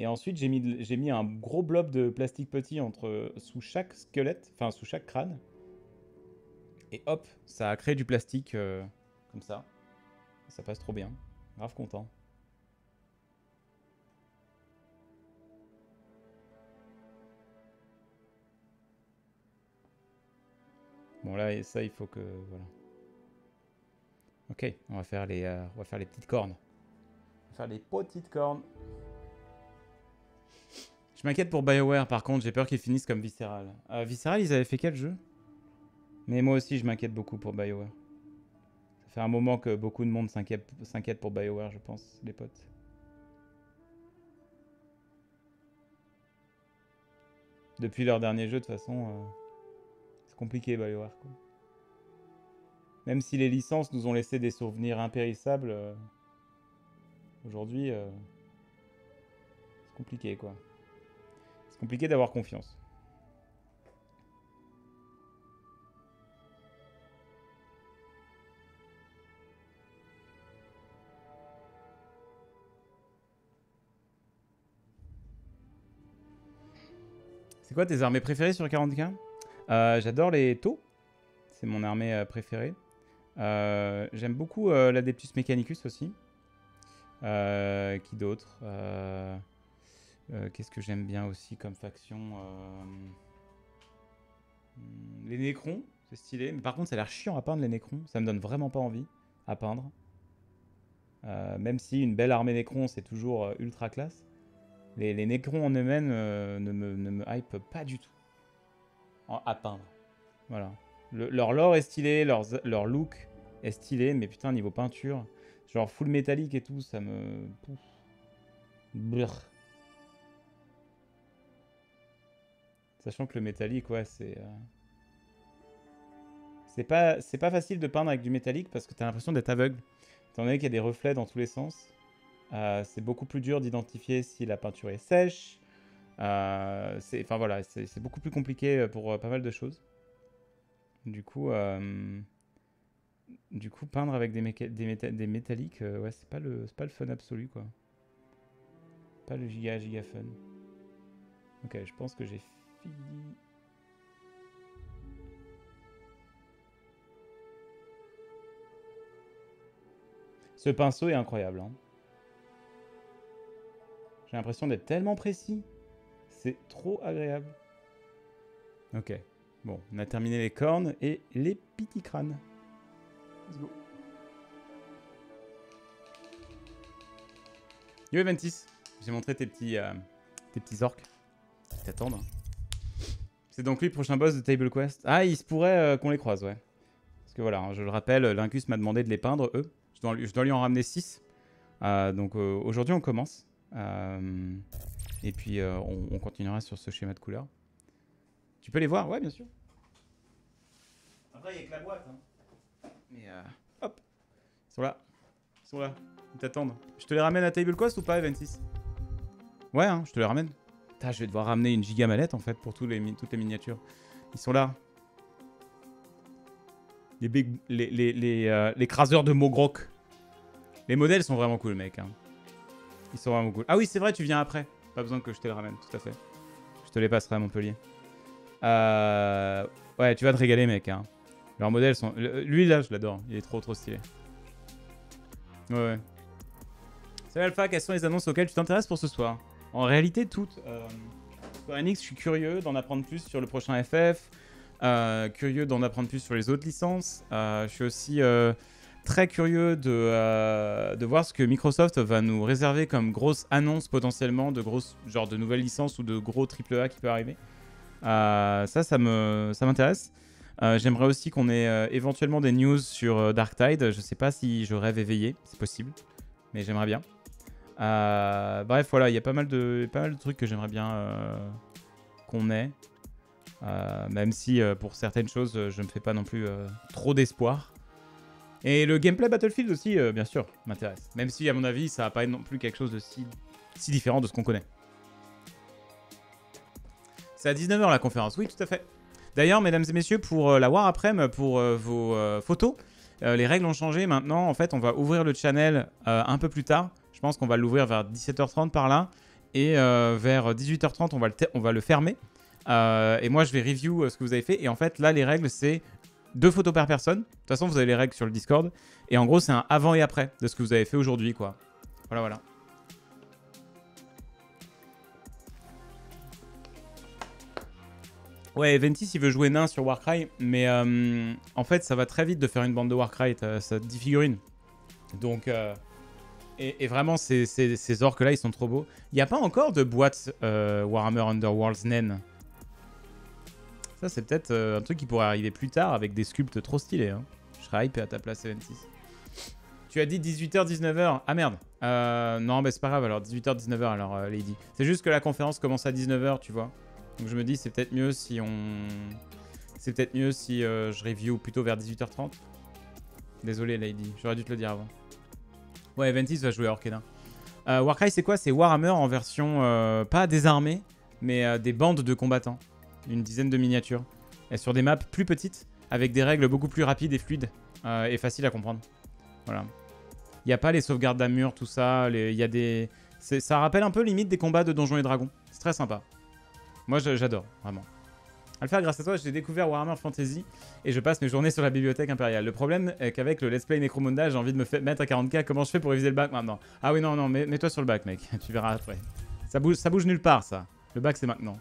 Et ensuite, j'ai mis un gros blob de plastique petit sous chaque squelette, enfin sous chaque crâne. Et hop, ça a créé du plastique comme ça. Ça passe trop bien. Grave content. Bon là, ça il faut que... voilà. Ok, on va faire les petites cornes. On va faire les petites cornes. Je m'inquiète pour BioWare par contre, j'ai peur qu'ils finissent comme Visceral. Visceral, ils avaient fait quel jeu? Mais moi aussi, je m'inquiète beaucoup pour BioWare. Ça fait un moment que beaucoup de monde s'inquiète pour BioWare, je pense, les potes. Depuis leur dernier jeu, de toute façon... compliqué BioWare, quoi. Même si les licences nous ont laissé des souvenirs impérissables, aujourd'hui c'est compliqué, quoi. C'est compliqué d'avoir confiance. C'est quoi tes armées préférées sur 40K? J'adore les taux, c'est mon armée préférée. J'aime beaucoup l'Adeptus Mechanicus aussi. Qui d'autre? Qu'est-ce que j'aime bien aussi comme faction? Les Nécrons, c'est stylé. Mais par contre, ça a l'air chiant à peindre, les Nécrons. Ça me donne vraiment pas envie à peindre. Même si une belle armée Nécrons, c'est toujours ultra classe. Les Nécrons en eux-mêmes ne me hype pas du tout. À peindre. Voilà. Leur lore est stylé, leur look est stylé, mais putain, niveau peinture, genre full métallique et tout, ça me... Pouf. Brrr. Sachant que le métallique, ouais, c'est... C'est pas facile de peindre avec du métallique parce que t'as l'impression d'être aveugle. Étant donné qu'il y a des reflets dans tous les sens, c'est beaucoup plus dur d'identifier si la peinture est sèche. Enfin voilà, c'est beaucoup plus compliqué pour pas mal de choses. Du coup, peindre avec des métalliques, ouais, c'est pas le fun absolu, quoi. Pas le giga fun. Ok, je pense que j'ai fini... Ce pinceau est incroyable, hein. J'ai l'impression d'être tellement précis. C'est trop agréable. Ok. Bon, on a terminé les cornes et les petits crânes. Let's go. Yo Eventis, j'ai montré tes petits orques qui t'attendent. C'est donc lui le prochain boss de Table Quest. Ah, il se pourrait qu'on les croise, ouais. Parce que voilà, hein, je le rappelle, Lincus m'a demandé de les peindre, eux. Je dois lui en ramener 6. Donc aujourd'hui, on commence. Et puis, on continuera sur ce schéma de couleurs. Tu peux les voir? Ouais, bien sûr. Après, il n'y a que la boîte. Hein. Mais hop. Ils sont là. Ils sont là. Ils t'attendent. Je te les ramène à Table Quest ou pas, E26? Ouais, hein, je te les ramène. Putain, je vais devoir ramener une giga mallette, en fait, pour toutes les miniatures. Ils sont là. Les craseurs de Mogrok. Les modèles sont vraiment cool, mec. Hein. Ils sont vraiment cool. Ah oui, c'est vrai, tu viens après. Pas besoin que je te les ramène, tout à fait. Je te les passerai à Montpellier. Ouais, tu vas te régaler, mec. Hein. Leurs modèles sont... Lui, là, je l'adore. Il est trop stylé. Ouais. Salut Alpha, quelles sont les annonces auxquelles tu t'intéresses pour ce soir? En réalité, toutes. Square Enix, je suis curieux d'en apprendre plus sur le prochain FF. Curieux d'en apprendre plus sur les autres licences. Je suis aussi très curieux de voir ce que Microsoft va nous réserver comme grosse annonce potentiellement, de grosses, genre de nouvelles licences ou de gros AAA qui peut arriver. Ça m'intéresse. J'aimerais aussi qu'on ait éventuellement des news sur Darktide. Je sais pas si je rêve éveillé, c'est possible, mais j'aimerais bien. Bref, voilà, il y a pas mal de trucs que j'aimerais bien qu'on ait. Même si pour certaines choses je ne me fais pas non plus trop d'espoir. Et le gameplay Battlefield aussi, bien sûr, m'intéresse. Même si à mon avis ça va pas être non plus quelque chose de si différent de ce qu'on connaît. C'est à 19 h la conférence, oui tout à fait. D'ailleurs mesdames et messieurs, pour la War Après-midi, pour vos photos, les règles ont changé maintenant. En fait on va ouvrir le channel un peu plus tard. Je pense qu'on va l'ouvrir vers 17 h 30 par là. Et vers 18 h 30 on va le fermer. Et moi je vais review ce que vous avez fait. Et en fait là les règles c'est 2 photos par personne. De toute façon vous avez les règles sur le Discord. Et en gros c'est un avant et après de ce que vous avez fait aujourd'hui, quoi. Voilà. Ouais, Eventis il veut jouer nain sur Warcry. Mais en fait ça va très vite de faire une bande de Warcry. Ça 10 figurines. Donc et vraiment ces orques là ils sont trop beaux. Il n'y a pas encore de boîte Warhammer Underworld's Nen. Ça, c'est peut-être un truc qui pourrait arriver plus tard avec des sculptes trop stylés. Hein. Je serais hypé à ta place, 76. Tu as dit 18 h, 19 h. Ah merde. Non, mais c'est pas grave. Alors, 18 h, 19 h, alors, Lady. C'est juste que la conférence commence à 19 h, tu vois. Donc, je me dis, c'est peut-être mieux si on... C'est peut-être mieux si je review plutôt vers 18 h 30. Désolé, Lady. J'aurais dû te le dire avant. Ouais, 26 va jouer à Orkena. Warcry, c'est quoi? C'est Warhammer en version... pas désarmée, mais des bandes de combattants. Une dizaine de miniatures. Et sur des maps plus petites, avec des règles beaucoup plus rapides et fluides, et faciles à comprendre. Voilà. Il n'y a pas les sauvegardes d'amur, tout ça. Il y a des... Ça rappelle un peu limite des combats de Donjons et Dragons. C'est très sympa. Moi, j'adore, vraiment. Alpha, grâce à toi, j'ai découvert Warhammer Fantasy et je passe mes journées sur la bibliothèque impériale. Le problème est qu'avec le let's play Necromunda, j'ai envie de me mettre à 40 000. Comment je fais pour réviser le bac maintenant? Ah oui, non, mets-toi sur le bac, mec. Tu verras après. Ça bouge nulle part, ça. Le bac, c'est maintenant.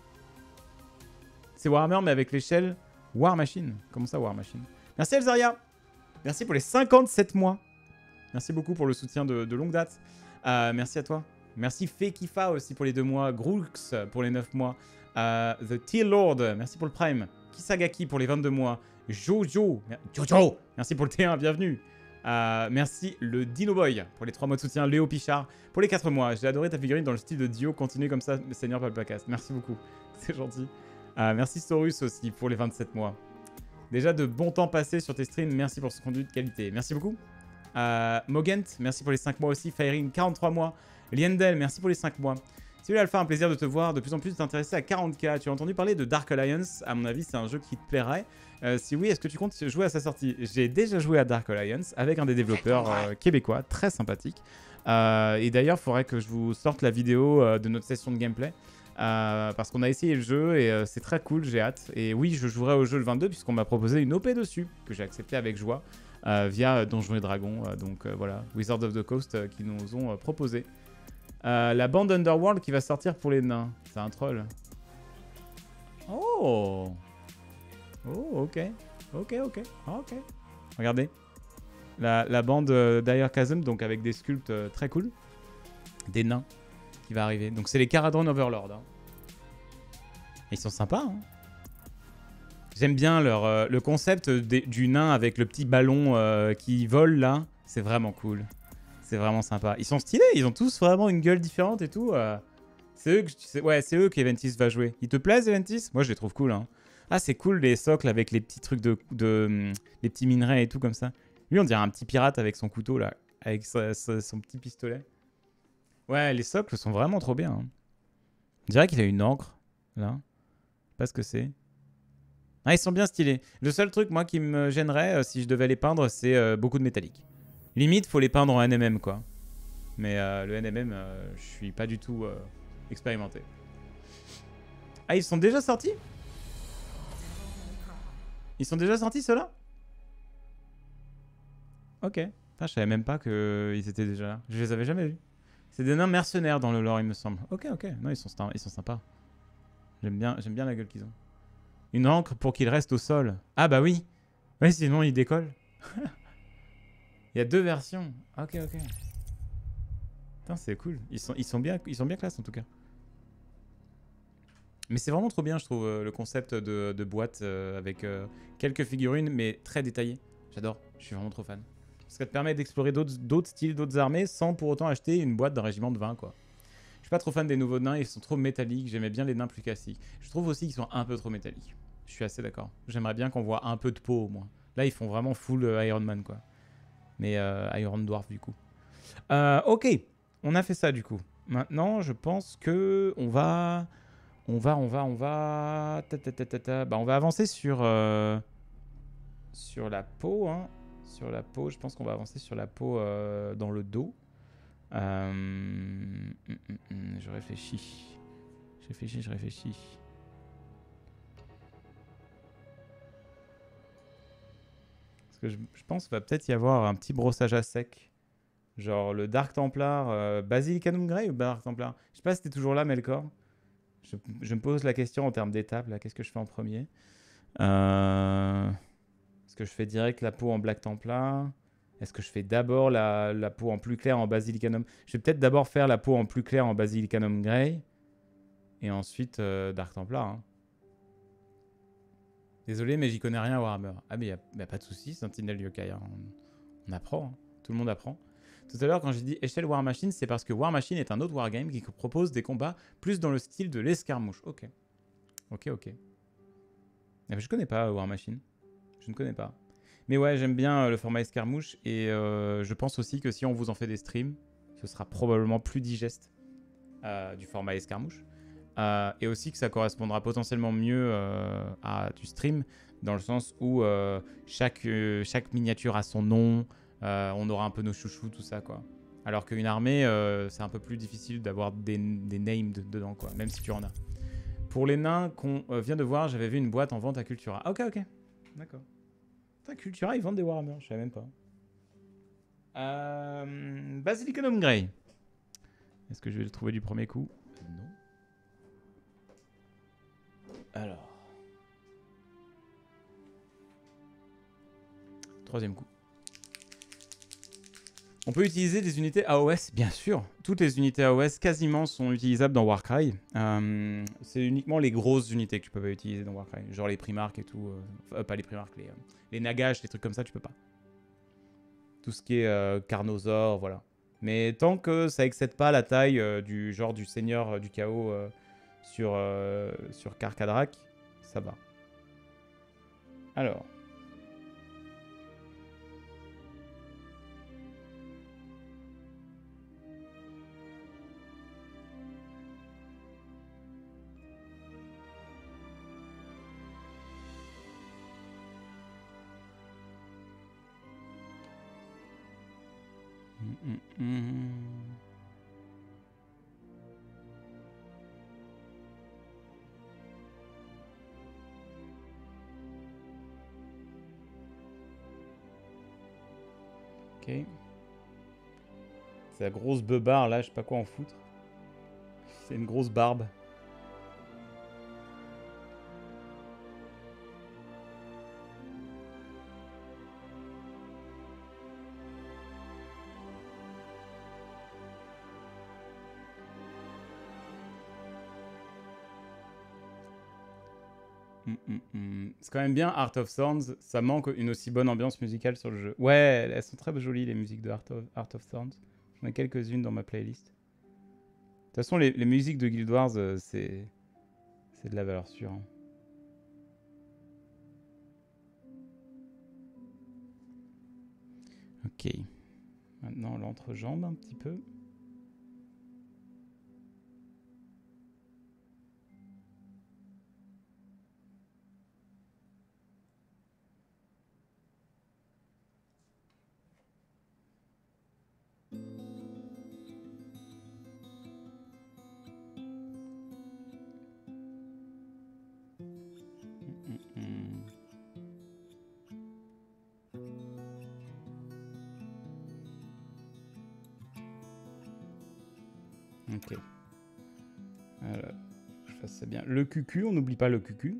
C'est Warhammer, mais avec l'échelle War Machine. Comment ça, War Machine? Merci, Elzaria. Merci pour les 57 mois. Merci beaucoup pour le soutien de longue date. Merci à toi. Merci, Fekifa aussi pour les 2 mois. Groux pour les 9 mois. The Tear Lord, merci pour le Prime. Kisagaki pour les 22 mois. Jojo, merci pour le T1, bienvenue. Merci, le Dino Boy pour les 3 mois de soutien. Léo Pichard pour les 4 mois. J'ai adoré ta figurine dans le style de Dio. Continue comme ça, Seigneur Palpacast. Merci beaucoup. C'est gentil. Merci Sorus aussi pour les 27 mois. Déjà de bon temps passé sur tes streams, merci pour ce contenu de qualité. Merci beaucoup. Mogent, merci pour les 5 mois aussi. Firing, 43 mois. Liendel, merci pour les 5 mois. Salut Alpha, un plaisir de te voir, de plus en plus t'intéresser à 40K. Tu as entendu parler de Dark Alliance, à mon avis c'est un jeu qui te plairait. Si oui, est-ce que tu comptes jouer à sa sortie? J'ai déjà joué à Dark Alliance avec un des développeurs québécois, très sympathique. Et d'ailleurs, il faudrait que je vous sorte la vidéo de notre session de gameplay. Parce qu'on a essayé le jeu et c'est très cool, j'ai hâte. Et oui, je jouerai au jeu le 22 puisqu'on m'a proposé une OP dessus, que j'ai accepté avec joie, via Donjons et Dragons, donc voilà, Wizards of the Coast qui nous ont proposé. La bande Underworld qui va sortir pour les nains. C'est un troll. Oh. Oh, ok. Ok, ok. Ok. Regardez. La bande Dire Chasm, donc avec des sculptes très cool. Des nains qui va arriver. Donc c'est les Caradron Overlord. Hein. Ils sont sympas. Hein. J'aime bien le concept du nain avec le petit ballon qui vole là. C'est vraiment cool. C'est vraiment sympa. Ils sont stylés, ils ont tous vraiment une gueule différente et tout. C'est eux que Eventis va jouer. Ils te plaisent, Eventis? Moi, je les trouve cool. Hein. Ah, c'est cool les socles avec les petits trucs les petits minerais et tout comme ça. Lui, on dirait un petit pirate avec son couteau là, avec son petit pistolet. Ouais, les socles sont vraiment trop bien. Hein. On dirait qu'il a une encre là. Je sais pas ce que c'est. Ah, ils sont bien stylés. Le seul truc, moi, qui me gênerait si je devais les peindre, c'est beaucoup de métallique. Limite, faut les peindre en NMM, quoi. Mais le NMM, je suis pas du tout expérimenté. Ah, ils sont déjà sortis? Ils sont déjà sortis, ceux-là? Ok. Putain, je savais même pas qu'ils étaient déjà là. Je les avais jamais vus. C'est des nains mercenaires dans le lore, il me semble. Ok, ok. Non, ils sont sympas. J'aime bien la gueule qu'ils ont. Une encre pour qu'ils restent au sol. Ah bah oui. Ouais, sinon, ils décollent. Il y a deux versions. Ok, ok. Putain, c'est cool. Ils sont bien classe, en tout cas. Mais c'est vraiment trop bien, je trouve, le concept de boîte avec quelques figurines, mais très détaillées. J'adore. Je suis vraiment trop fan. Parce que ça te permet d'explorer d'autres styles, d'autres armées, sans pour autant acheter une boîte d'un régiment de 20, quoi. Je suis pas trop fan des nouveaux nains. Ils sont trop métalliques. J'aimais bien les nains plus classiques. Je trouve aussi qu'ils sont un peu trop métalliques. Je suis assez d'accord. J'aimerais bien qu'on voit un peu de peau, au moins. Là, ils font vraiment full Iron Man, quoi. Mais Iron Dwarf du coup. Ok, on a fait ça du coup. Maintenant, je pense que on va avancer sur la peau, hein. Sur la peau, je pense qu'on va avancer sur la peau dans le dos. Je réfléchis. Je réfléchis. Je pense qu'il va peut-être y avoir un petit brossage à sec. Genre le Dark Templar, Basilicanum Grey ou Dark Templar? Je sais pas si t'es toujours là, Melkor. Je me pose la question en termes d'étapes. Qu'est-ce que je fais en premier? Est-ce que je fais direct la peau en Black Templar? Est-ce que je fais d'abord la peau en plus clair en Basilicanum? Je vais peut-être d'abord faire la peau en plus clair en Basilicanum Grey. Et ensuite Dark Templar. Hein. Désolé, mais j'y connais rien à Warhammer. Ah, mais y a pas de souci, Sentinel Yokai. Hein. On apprend, hein. Tout le monde apprend. Tout à l'heure, quand j'ai dit échelle War Machine, c'est parce que War Machine est un autre wargame qui propose des combats plus dans le style de l'escarmouche. Ok. Ok, ok. Ah, je connais pas War Machine. Je ne connais pas. Mais ouais, j'aime bien le format escarmouche. Et je pense aussi que si on vous en fait des streams, ce sera probablement plus digeste du format escarmouche. Et aussi que ça correspondra potentiellement mieux à du stream, dans le sens où chaque miniature a son nom, on aura un peu nos chouchous, tout ça, quoi. Alors qu'une armée, c'est un peu plus difficile d'avoir des named dedans, quoi, même si tu en as. Pour les nains qu'on vient de voir, j'avais vu une boîte en vente à Cultura. Ah, ok, ok. D'accord. Putain, Cultura, ils vendent des Warhammer, je savais même pas. Basilicanum Grey. Est-ce que je vais le trouver du premier coup? Non. Alors. Troisième coup. On peut utiliser des unités AOS, bien sûr. Toutes les unités AOS quasiment sont utilisables dans Warcry. C'est uniquement les grosses unités que tu peux pas utiliser dans Warcry. Genre les Primarchs et tout. Pas les Primarchs, les Nagash, les trucs comme ça, tu peux pas. Tout ce qui est Carnosaur, voilà. Mais tant que ça excède pas la taille du Seigneur du Chaos... sur Karkadrak, ça va. Alors. Ok. C'est la grosse beubare là, je sais pas quoi en foutre. C'est une grosse barbe. C'est quand même bien Art of Thorns, ça manque une aussi bonne ambiance musicale sur le jeu. Ouais, elles sont très jolies les musiques de Art of Thorns. J'en ai quelques-unes dans ma playlist. De toute façon, les musiques de Guild Wars, c'est de la valeur sûre. Hein. Ok. Maintenant, l'entrejambe un petit peu. Ok. Alors, je fasse ça bien. Le cucu, on n'oublie pas le cucu.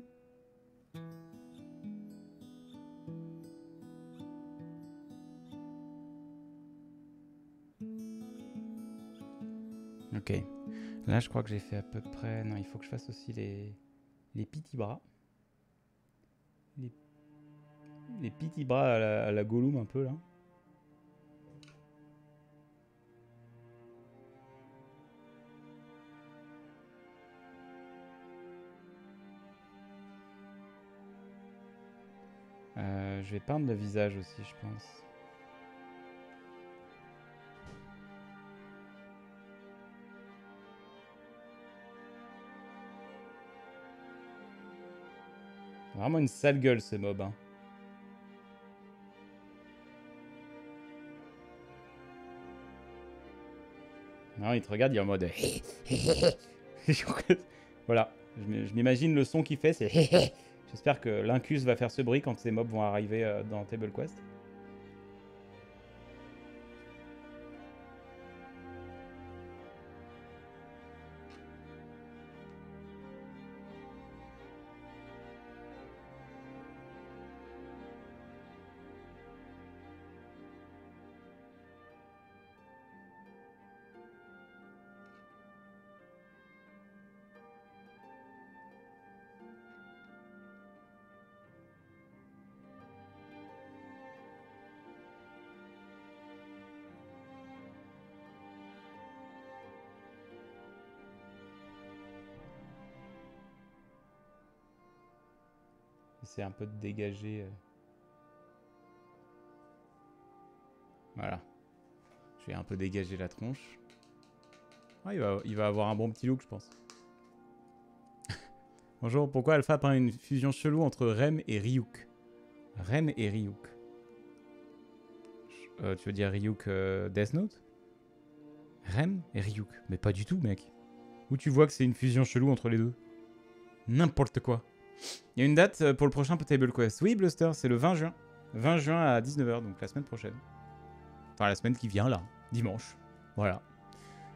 Ok. Là, je crois que j'ai fait à peu près... Non, il faut que je fasse aussi les petits bras. Les petits bras à la Gollum un peu, là. Je vais peindre le visage aussi, je pense. Vraiment une sale gueule, ce mob. Hein. Non, il te regarde, il est en mode... Voilà, je m'imagine le son qu'il fait, c'est... J'espère que l'Incus va faire ce bruit quand ces mobs vont arriver dans Table Quest. C'est un peu de dégager. Voilà. Je vais un peu dégager la tronche. Ah, il va avoir un bon petit look, je pense. Bonjour, pourquoi Alpha peint une fusion chelou entre Rem et Ryuk? Rem et Ryuk. Tu veux dire Ryuk Death Note? Rem et Ryuk. Mais pas du tout, mec. Où tu vois que c'est une fusion chelou entre les deux? N'importe quoi. Il y a une date pour le prochain Table Quest. Oui, Bluster, c'est le 20 juin. 20 juin à 19 h, donc la semaine prochaine. Enfin, la semaine qui vient, là. Dimanche. Voilà.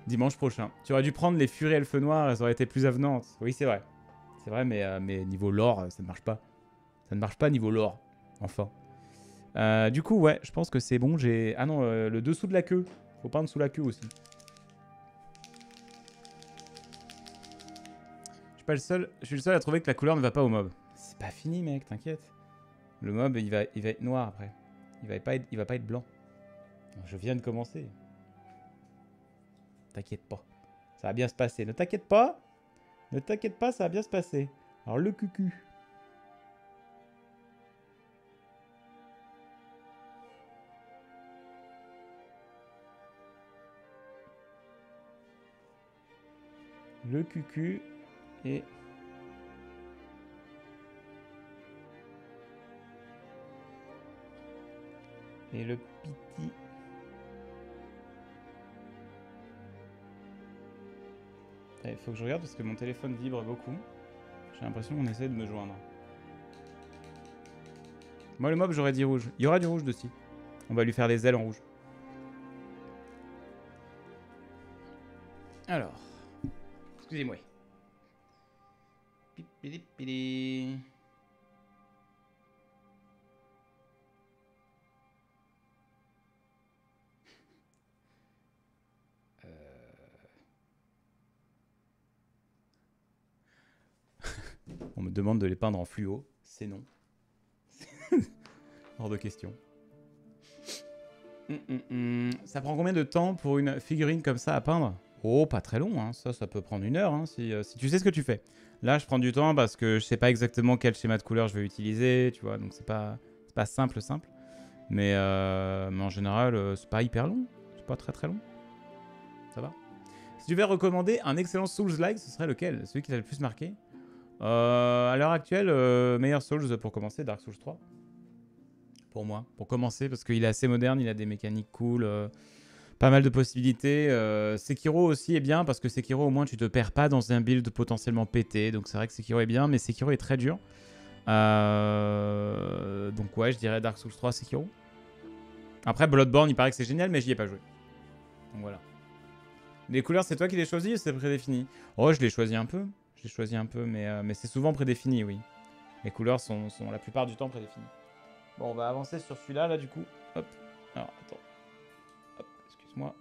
Dimanche prochain. Tu aurais dû prendre les furies elfes noirs, elles auraient été plus avenantes. Oui, c'est vrai. C'est vrai, mais niveau lore, ça ne marche pas. Ça ne marche pas niveau lore. Enfin. Du coup, ouais, je pense que c'est bon. J'ai... Ah non, le dessous de la queue. Faut peindre sous la queue aussi. Pas le seul, je suis le seul à trouver que la couleur ne va pas au mob. C'est pas fini, mec, t'inquiète. Le mob, il va être noir après. Il va pas être blanc. Je viens de commencer. T'inquiète pas. Ça va bien se passer. Ne t'inquiète pas. Ne t'inquiète pas, ça va bien se passer. Alors, le cucu. le QQ et le Piti. Il faut que je regarde parce que mon téléphone vibre beaucoup. J'ai l'impression qu'on essaie de me joindre. Moi, le mob, j'aurais dit rouge. Il y aura du rouge dessus. On va lui faire les ailes en rouge. Alors. Excusez-moi. Pipilipili. On me demande de les peindre en fluo. C'est non. Hors de question. Ça prend combien de temps pour une figurine comme ça à peindre? Oh, pas très long, hein. Ça peut prendre 1 heure hein, si tu sais ce que tu fais. Là, je prends du temps parce que je sais pas exactement quel schéma de couleur je vais utiliser, tu vois. Donc, c'est pas simple. Mais en général, c'est pas hyper long. C'est pas très long. Ça va. Si tu devais recommander un excellent Souls-like, ce serait lequel? Celui qui t'a le plus marqué? À l'heure actuelle, meilleur Souls pour commencer, Dark Souls 3. Pour moi, pour commencer, parce qu'il est assez moderne, il a des mécaniques cool, pas mal de possibilités. Sekiro aussi est bien, parce que Sekiro, au moins, tu te perds pas dans un build potentiellement pété. Donc, c'est vrai que Sekiro est bien, mais Sekiro est très dur. Donc, ouais, je dirais Dark Souls 3, Sekiro. Après, Bloodborne, il paraît que c'est génial, mais j'y ai pas joué. Donc, voilà. Les couleurs, c'est toi qui les choisis ou c'est prédéfini? Oh, je les choisis un peu. J'ai choisi un peu, mais c'est souvent prédéfini, oui. Les couleurs sont la plupart du temps prédéfinies. Bon, on va avancer sur celui-là, là, du coup. Hop. Alors, attends. Hop, excuse-moi.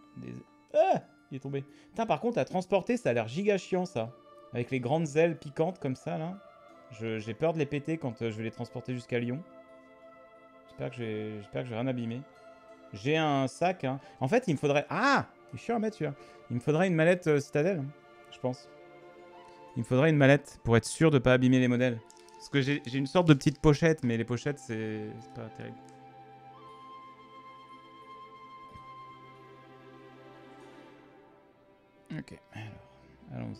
Ah, il est tombé. Putain, par contre, à transporter, ça a l'air giga chiant, ça. Avec les grandes ailes piquantes, comme ça, là. J'ai peur de les péter quand je vais les transporter jusqu'à Lyon. J'espère que j'ai rien abîmé. J'ai un sac, hein. En fait, il me faudrait... Ah, je suis à mettre celui-là. Il me faudrait une mallette citadelle, hein, je pense. Il me faudrait une mallette pour être sûr de ne pas abîmer les modèles. Parce que j'ai une sorte de petite pochette, mais les pochettes, c'est pas terrible. Ok, alors, allons-y.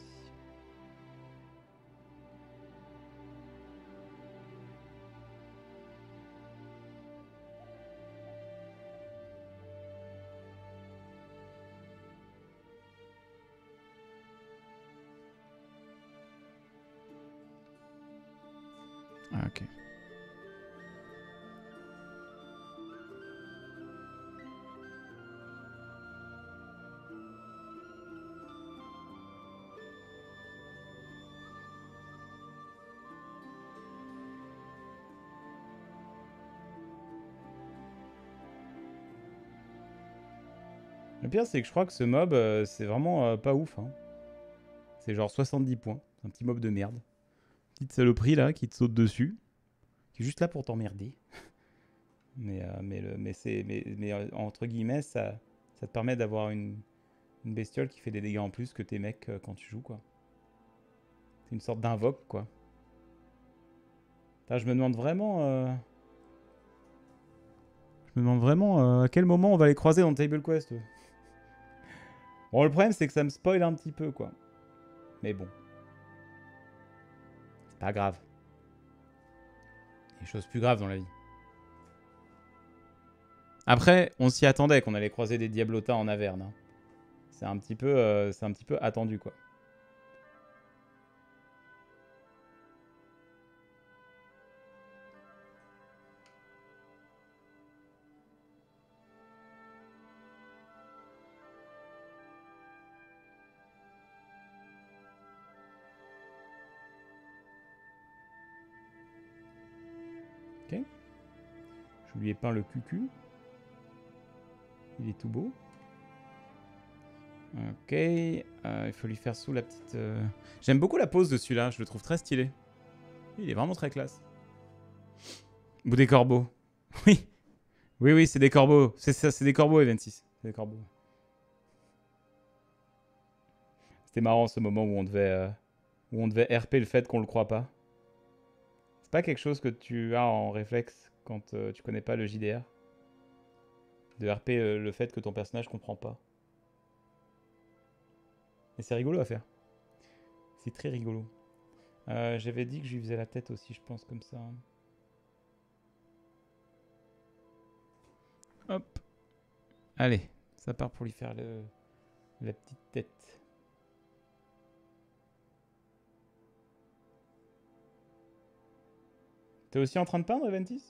Ah, ok. Le pire, c'est que je crois que ce mob, c'est vraiment pas ouf, hein. C'est genre 70 points. C'est un petit mob de merde. Petite saloperie là qui te saute dessus, qui est juste là pour t'emmerder. mais entre guillemets, ça te permet d'avoir une bestiole qui fait des dégâts en plus que tes mecs quand tu joues, quoi. C'est une sorte d'invoque, quoi. Putain, je me demande vraiment à quel moment on va les croiser dans Table Quest. Bon, le problème c'est que ça me spoil un petit peu, quoi. Mais bon. Pas grave. Il y a des choses plus graves dans la vie. Après, on s'y attendait qu'on allait croiser des Diablotins en Averne, hein. C'est un petit peu attendu, quoi. Je lui ai peint le cucu. Il est tout beau. Ok. Il faut lui faire sous la petite... J'aime beaucoup la pose de celui-là. Je le trouve très stylé. Il est vraiment très classe. Ou des corbeaux. Oui. Oui, oui, c'est des corbeaux. C'est des corbeaux, Event 6. C'est des corbeaux. C'était marrant ce moment où on devait RP le fait qu'on le croit pas. C'est pas quelque chose que tu as en réflexe quand tu connais pas le JDR, de RP le fait que ton personnage comprend pas. Et c'est rigolo à faire. C'est très rigolo. J'avais dit que je lui faisais la tête aussi, je pense, comme ça. Hop. Allez, ça part pour lui faire la petite tête. T'es aussi en train de peindre, Eventis?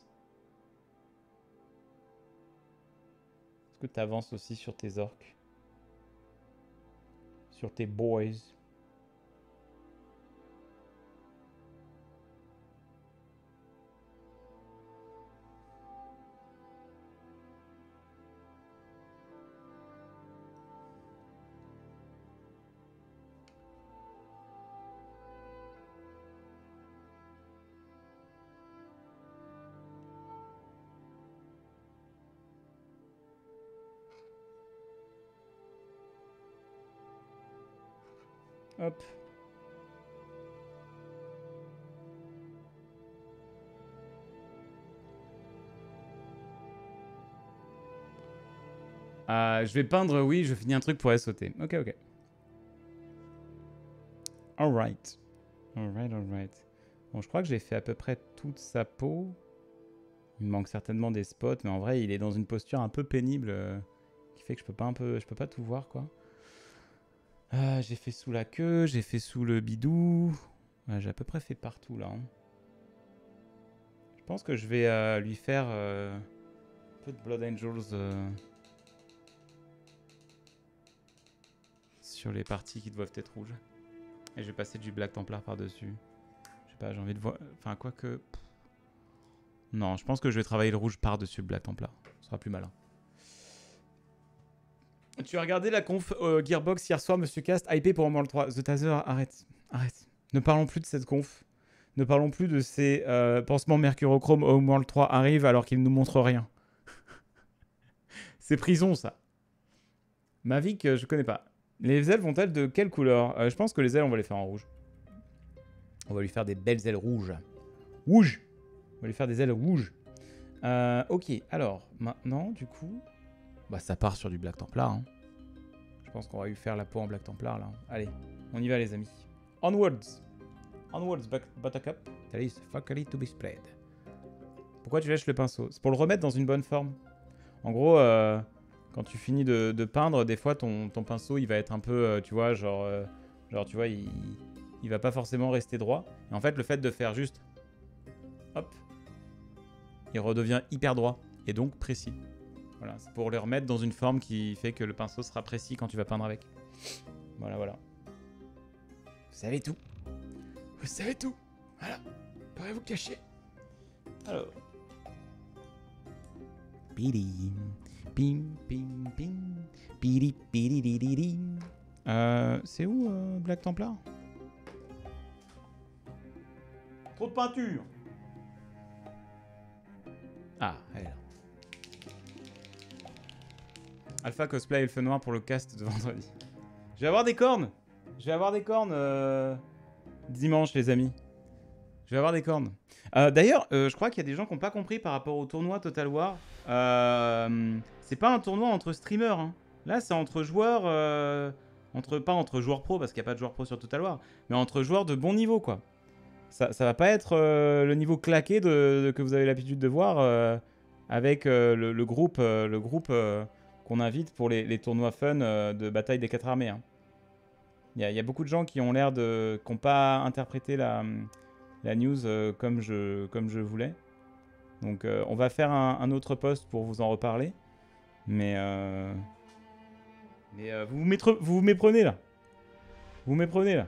Est-ce que t'avances aussi sur tes orques? Sur tes boys? Hop. Je vais peindre, oui, je finis un truc pour aller sauter. Ok, ok. Alright. Alright, alright. Bon, je crois que j'ai fait à peu près toute sa peau. Il me manque certainement des spots, mais en vrai, il est dans une posture un peu pénible qui fait que je peux pas tout voir, quoi. J'ai fait sous la queue, j'ai fait sous le bidou. Ouais, j'ai à peu près fait partout là. Hein. Je pense que je vais lui faire un peu de Blood Angels sur les parties qui doivent être rouges. Et je vais passer du Black Templar par-dessus. Je sais pas, j'ai envie de voir... Enfin, quoi que... Non, je pense que je vais travailler le rouge par-dessus le Black Templar. Ce sera plus malin. Tu as regardé la conf Gearbox hier soir, Monsieur Cast, hypé pour Homeworld 3. The Taser, arrête, arrête. Ne parlons plus de cette conf. Ne parlons plus de ces pansements mercurochrome. Homeworld 3 arrive alors qu'il ne nous montre rien. C'est prison, ça. Mavic, je connais pas. Les ailes vont-elles de quelle couleur? Je pense que les ailes, on va les faire en rouge. On va lui faire des belles ailes rouges. Rouge. On va lui faire des ailes rouges. Ok, alors, maintenant, du coup... Bah ça part sur du Black Templar. Hein. Je pense qu'on va lui faire la peau en Black Templar là. Allez, on y va les amis. Onwards. Onwards, Buttercup. That is faculty to be spread. Pourquoi tu lâches le pinceau? C'est pour le remettre dans une bonne forme. En gros, quand tu finis de peindre, des fois ton pinceau il va être un peu, tu vois, genre, tu vois, il va pas forcément rester droit. Et en fait, le fait de faire juste, hop, il redevient hyper droit et donc précis. Voilà, c'est pour le remettre dans une forme qui fait que le pinceau sera précis quand tu vas peindre avec. Voilà, voilà. Vous savez tout. Vous savez tout. Voilà. Vous pourrez vous cacher. Alors. Piri. Pim, pim, pim. Piri, piri, piri. C'est où, Black Templar? Trop de peinture. Ah, elle est là. Alpha cosplay elfe noir pour le cast de vendredi. Je vais avoir des cornes. Je vais avoir des cornes dimanche, les amis. Je vais avoir des cornes. D'ailleurs, je crois qu'il y a des gens qui n'ont pas compris par rapport au tournoi Total War. C'est pas un tournoi entre streamers. Hein. Là, c'est entre joueurs... pas entre joueurs pro, parce qu'il n'y a pas de joueurs pro sur Total War. Mais entre joueurs de bon niveau, quoi. Ça va pas être le niveau claqué que vous avez l'habitude de voir avec le groupe... qu'on invite pour les tournois fun de bataille des 4 armées. Hein. Il y a beaucoup de gens qui ont l'air de... qui n'ont pas interprété la news comme je voulais. Donc on va faire un autre post pour vous en reparler. Mais vous méprenez là. Vous méprenez là.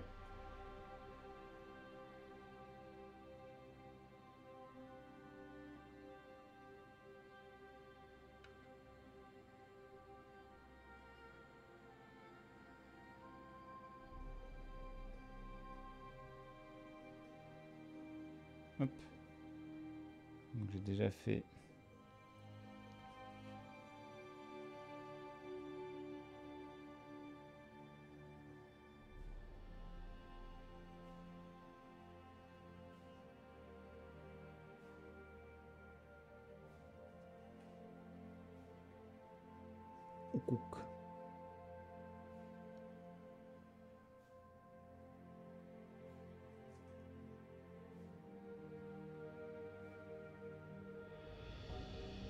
Hop. Donc j'ai déjà fait.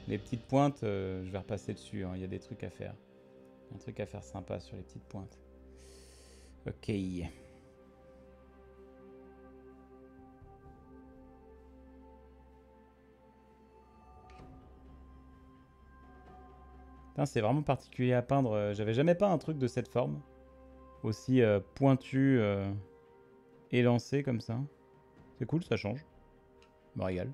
Les petites pointes, je vais repasser dessus, hein. Il y a des trucs à faire. Un truc à faire sympa sur les petites pointes. Ok. C'est vraiment particulier à peindre. J'avais jamais peint un truc de cette forme. Aussi pointu, élancé comme ça. C'est cool, ça change. Je me régale.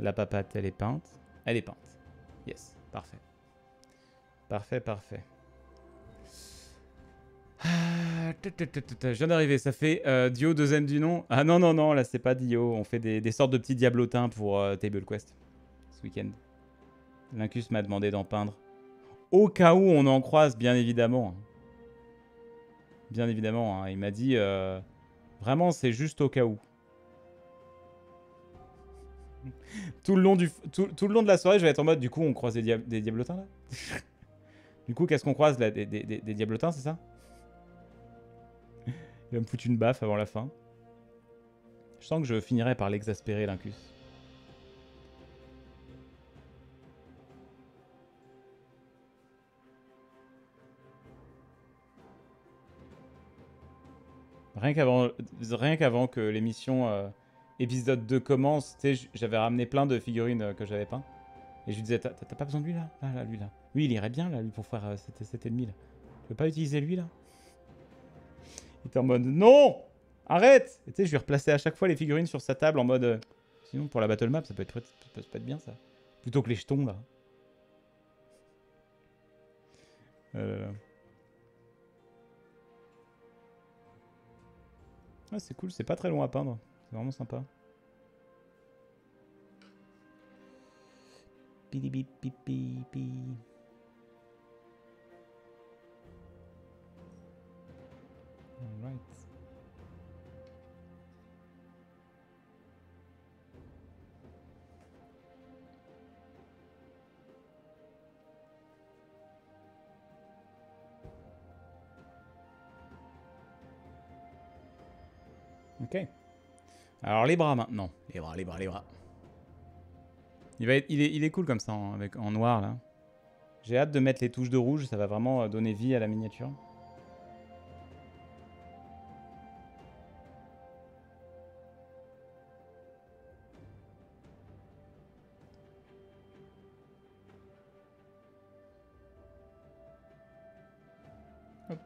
La papate, elle est peinte. Elle est peinte. Yes, parfait. Parfait, parfait. Ah, je viens d'arriver, ça fait Dio, deuxième du nom. Ah non, non, non, là c'est pas Dio. On fait des sortes de petits diablotins pour Table Quest ce week-end. Lincus m'a demandé d'en peindre. Au cas où on en croise, bien évidemment. Bien évidemment, hein. Il m'a dit vraiment, c'est juste au cas où. Tout le long de la soirée, je vais être en mode, du coup, on croise des diablotins, là. Du coup, qu'est-ce qu'on croise, là, des diablotins, c'est ça? Il va me foutre une baffe avant la fin. Je sens que je finirai par l'exaspérer, Lincus. Rien qu'avant que l'émission... Épisode 2 commence, tu sais, j'avais ramené plein de figurines que j'avais peint. Et je lui disais, t'as pas besoin de lui là, lui là. Lui, il irait bien là, lui, pour faire cet ennemi là. Tu veux pas utiliser lui là? Il était en mode, non, arrête. Et tu sais, je lui replaçais à chaque fois les figurines sur sa table en mode, sinon pour la battle map, ça peut être bien ça. Plutôt que les jetons là. Ah, c'est cool, c'est pas très long à peindre. C'est vraiment sympa. Alright. Ok. Alors les bras maintenant, les bras. Il est cool comme ça en noir là. J'ai hâte de mettre les touches de rouge, ça va vraiment donner vie à la miniature. Hop.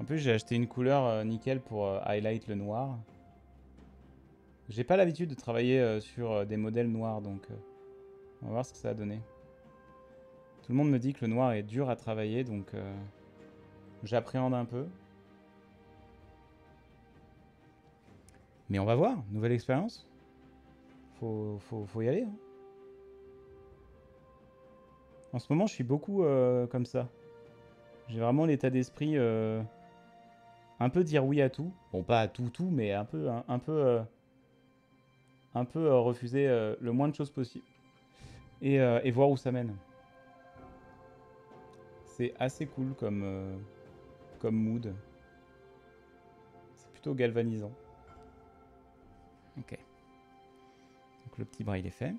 En plus, j'ai acheté une couleur nickel pour highlight le noir. J'ai pas l'habitude de travailler sur des modèles noirs, donc on va voir ce que ça a donné. Tout le monde me dit que le noir est dur à travailler, donc j'appréhende un peu. Mais on va voir, nouvelle expérience. Faut y aller. Hein. En ce moment, je suis beaucoup comme ça. J'ai vraiment l'état d'esprit... un peu dire oui à tout. Bon, pas à tout, mais un peu refuser le moins de choses possible. Et voir où ça mène. C'est assez cool comme mood. C'est plutôt galvanisant. Ok. Donc le petit bras, il est fait.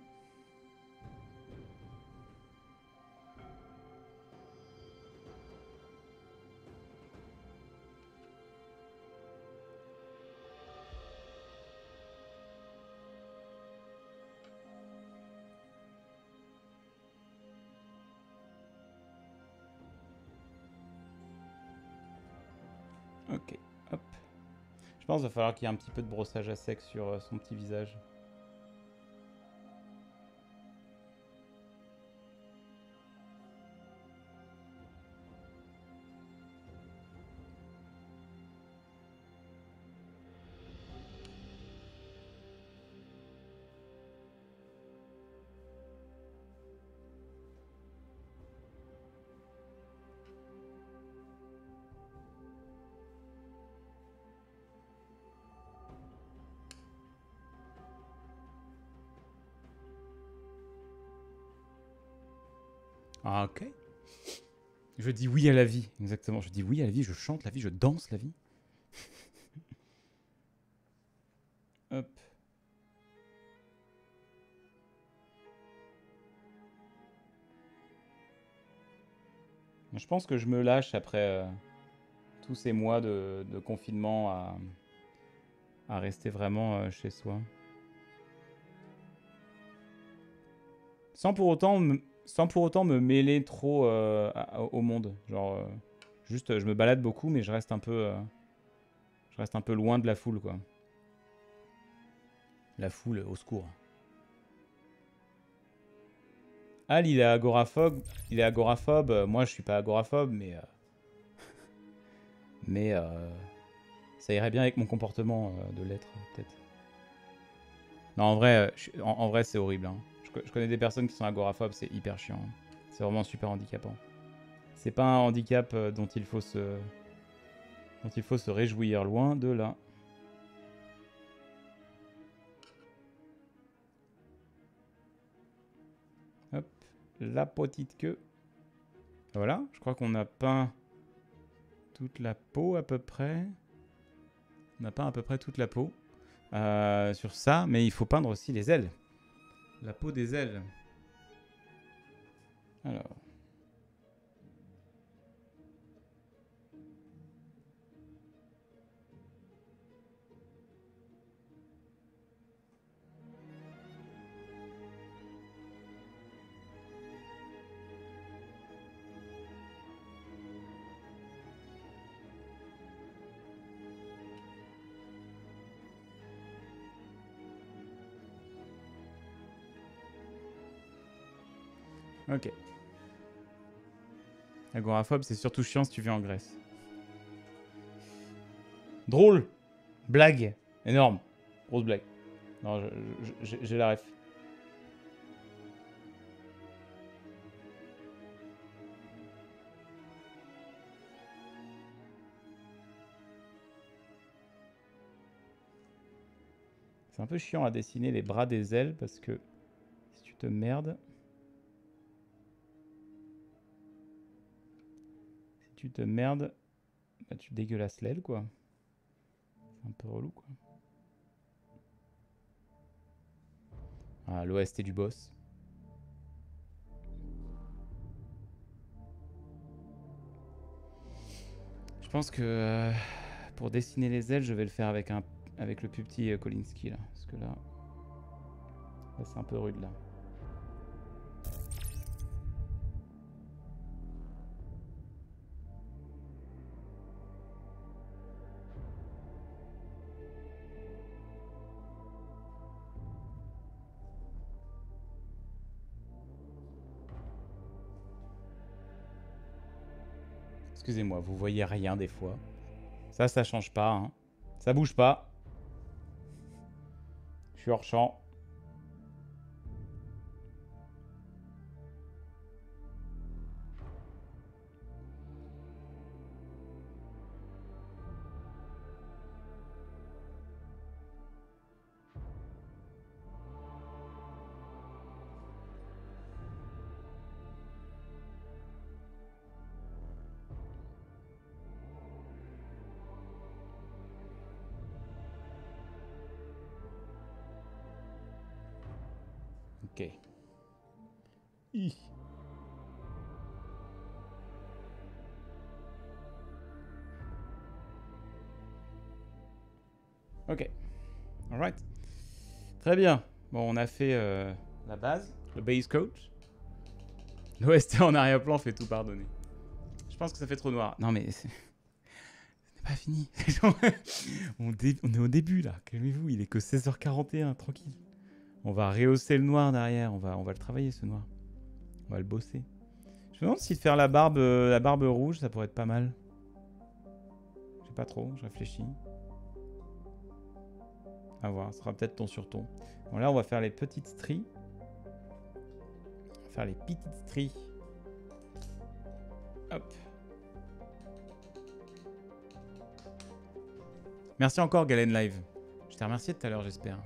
Je pense qu'il va falloir qu'il y ait un petit peu de brossage à sec sur son petit visage. Ah, ok. Je dis oui à la vie, exactement. Je dis oui à la vie, je chante la vie, je danse la vie. Hop. Je pense que je me lâche après tous ces mois de confinement à rester vraiment chez soi. Sans pour autant me mêler trop au monde. Genre, juste je me balade beaucoup, mais je reste un peu loin de la foule, quoi. La foule, au secours. Al, il est agoraphobe. Moi, je suis pas agoraphobe, mais... ça irait bien avec mon comportement de l'être, peut-être. Non, en vrai, en vrai c'est horrible. Hein. Je connais des personnes qui sont agoraphobes, c'est hyper chiant. Hein. C'est vraiment super handicapant. C'est pas un handicap dont il faut se réjouir, loin de là. Hop, la petite queue. Voilà, je crois qu'on a peint toute la peau à peu près. On a peint à peu près toute la peau sur ça, mais il faut peindre aussi les ailes. La peau des ailes. Alors. Ok. Agoraphobe, c'est surtout chiant si tu vis en Grèce. Drôle. Blague. Énorme. Grosse blague. Non, j'ai la ref. C'est un peu chiant à dessiner les bras des ailes parce que si tu te merdes... tu te merdes, bah tu dégueulasses l'aile, quoi. C'est un peu relou, quoi. Ah, l'OST du boss. Je pense que pour dessiner les ailes, je vais le faire avec le plus petit Kolinski, là. Parce que là c'est un peu rude, là. Excusez-moi, vous voyez rien des fois. Ça change pas. Hein. Ça bouge pas. Je suis hors champ. Ok. Alright. Très bien. Bon, on a fait la base, le base coat. L'OST en arrière-plan fait tout pardonner. Je pense que ça fait trop noir. Non, mais ce n'est pas fini. On est au début, là. Calmez-vous, il est que 16h41, tranquille. On va rehausser le noir derrière. On va le travailler, ce noir. On va le bosser. Je me demande si faire la barbe rouge, ça pourrait être pas mal. Je sais pas trop, je réfléchis. À voir, ce sera peut-être ton sur ton. Bon, là, on va faire les petites stries. On va faire les petites stries. Hop. Merci encore, Galen Live. Je t'ai remercié tout à l'heure, j'espère.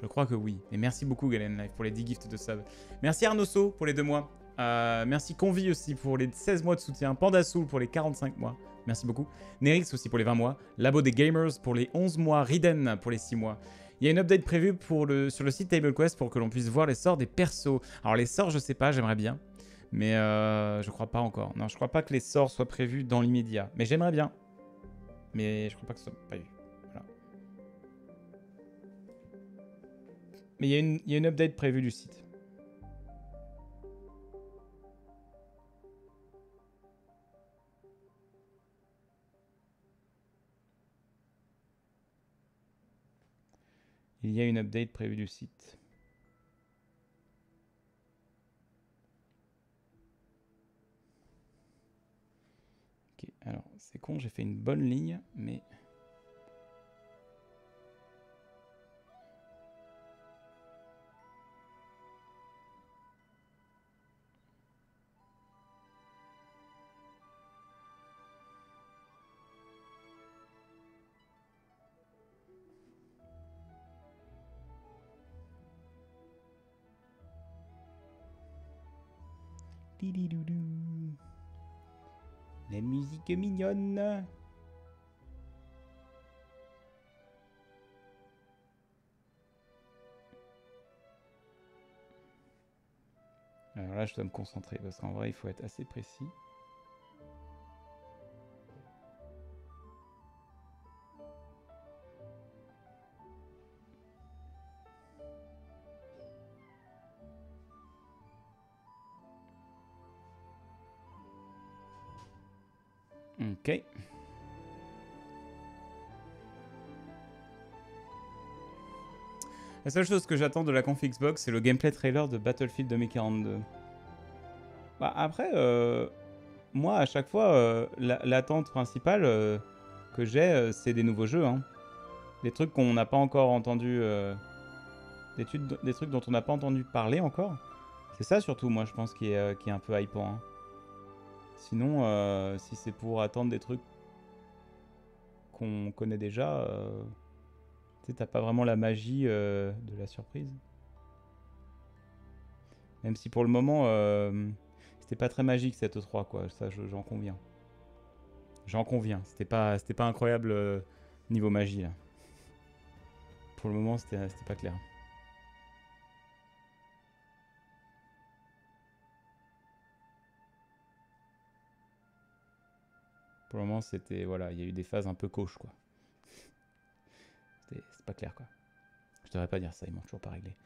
Je crois que oui. Et merci beaucoup, Galen Live, pour les 10 gifts de sub. Merci, Arnoso, pour les 2 mois. Merci Convi aussi pour les 16 mois de soutien. Pandasoul pour les 45 mois. Merci beaucoup. Nerix aussi pour les 20 mois. Labo des Gamers pour les 11 mois. Riden pour les 6 mois. Il y a une update prévue pour sur le site TableQuest pour que l'on puisse voir les sorts des persos. Alors les sorts, je sais pas, j'aimerais bien. Mais je crois pas encore. Non, je crois pas que les sorts soient prévus dans l'immédiat. Mais j'aimerais bien. Mais je crois pas que ce soit prévu. Voilà. Mais il y a une update prévue du site. Il y a une update prévue du site. Ok, alors c'est con, j'ai fait une bonne ligne, mais... La musique est mignonne. Alors là, je dois me concentrer parce qu'en vrai, il faut être assez précis. Ok. La seule chose que j'attends de la config Xbox, c'est le gameplay trailer de Battlefield 2042. Bah, après, moi, à chaque fois, l'attente principale que j'ai, c'est des nouveaux jeux. Hein. Des trucs qu'on n'a pas encore entendu... des trucs dont on n'a pas entendu parler encore. C'est ça, surtout, moi, je pense, qui est un peu hypant. Hein. Sinon, si c'est pour attendre des trucs qu'on connaît déjà, tu sais, t'as pas vraiment la magie de la surprise. Même si pour le moment, c'était pas très magique cette E3, quoi. Ça, j'en conviens. J'en conviens. C'était pas incroyable niveau magie, là. Pour le moment, c'était pas clair. Pour le moment, c'était... Voilà, il y a eu des phases un peu coches, quoi. C'est pas clair, quoi. Je devrais pas dire ça, ils m'ont toujours pas réglé.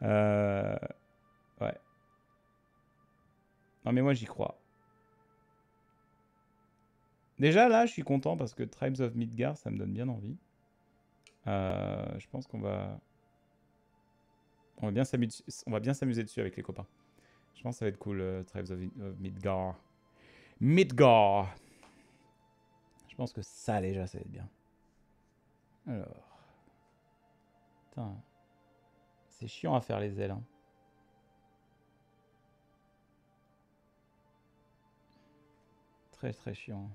Ouais. Non, mais moi, j'y crois. Déjà, là, je suis content parce que Tribes of Midgard, ça me donne bien envie. Je pense qu'on va... On va bien s'amuser dessus avec les copains. Je pense que ça va être cool, Tribes of Midgard. Midgar. Je pense que ça, déjà, ça va être bien. Alors. Putain. C'est chiant à faire les ailes. Hein. Très, très chiant.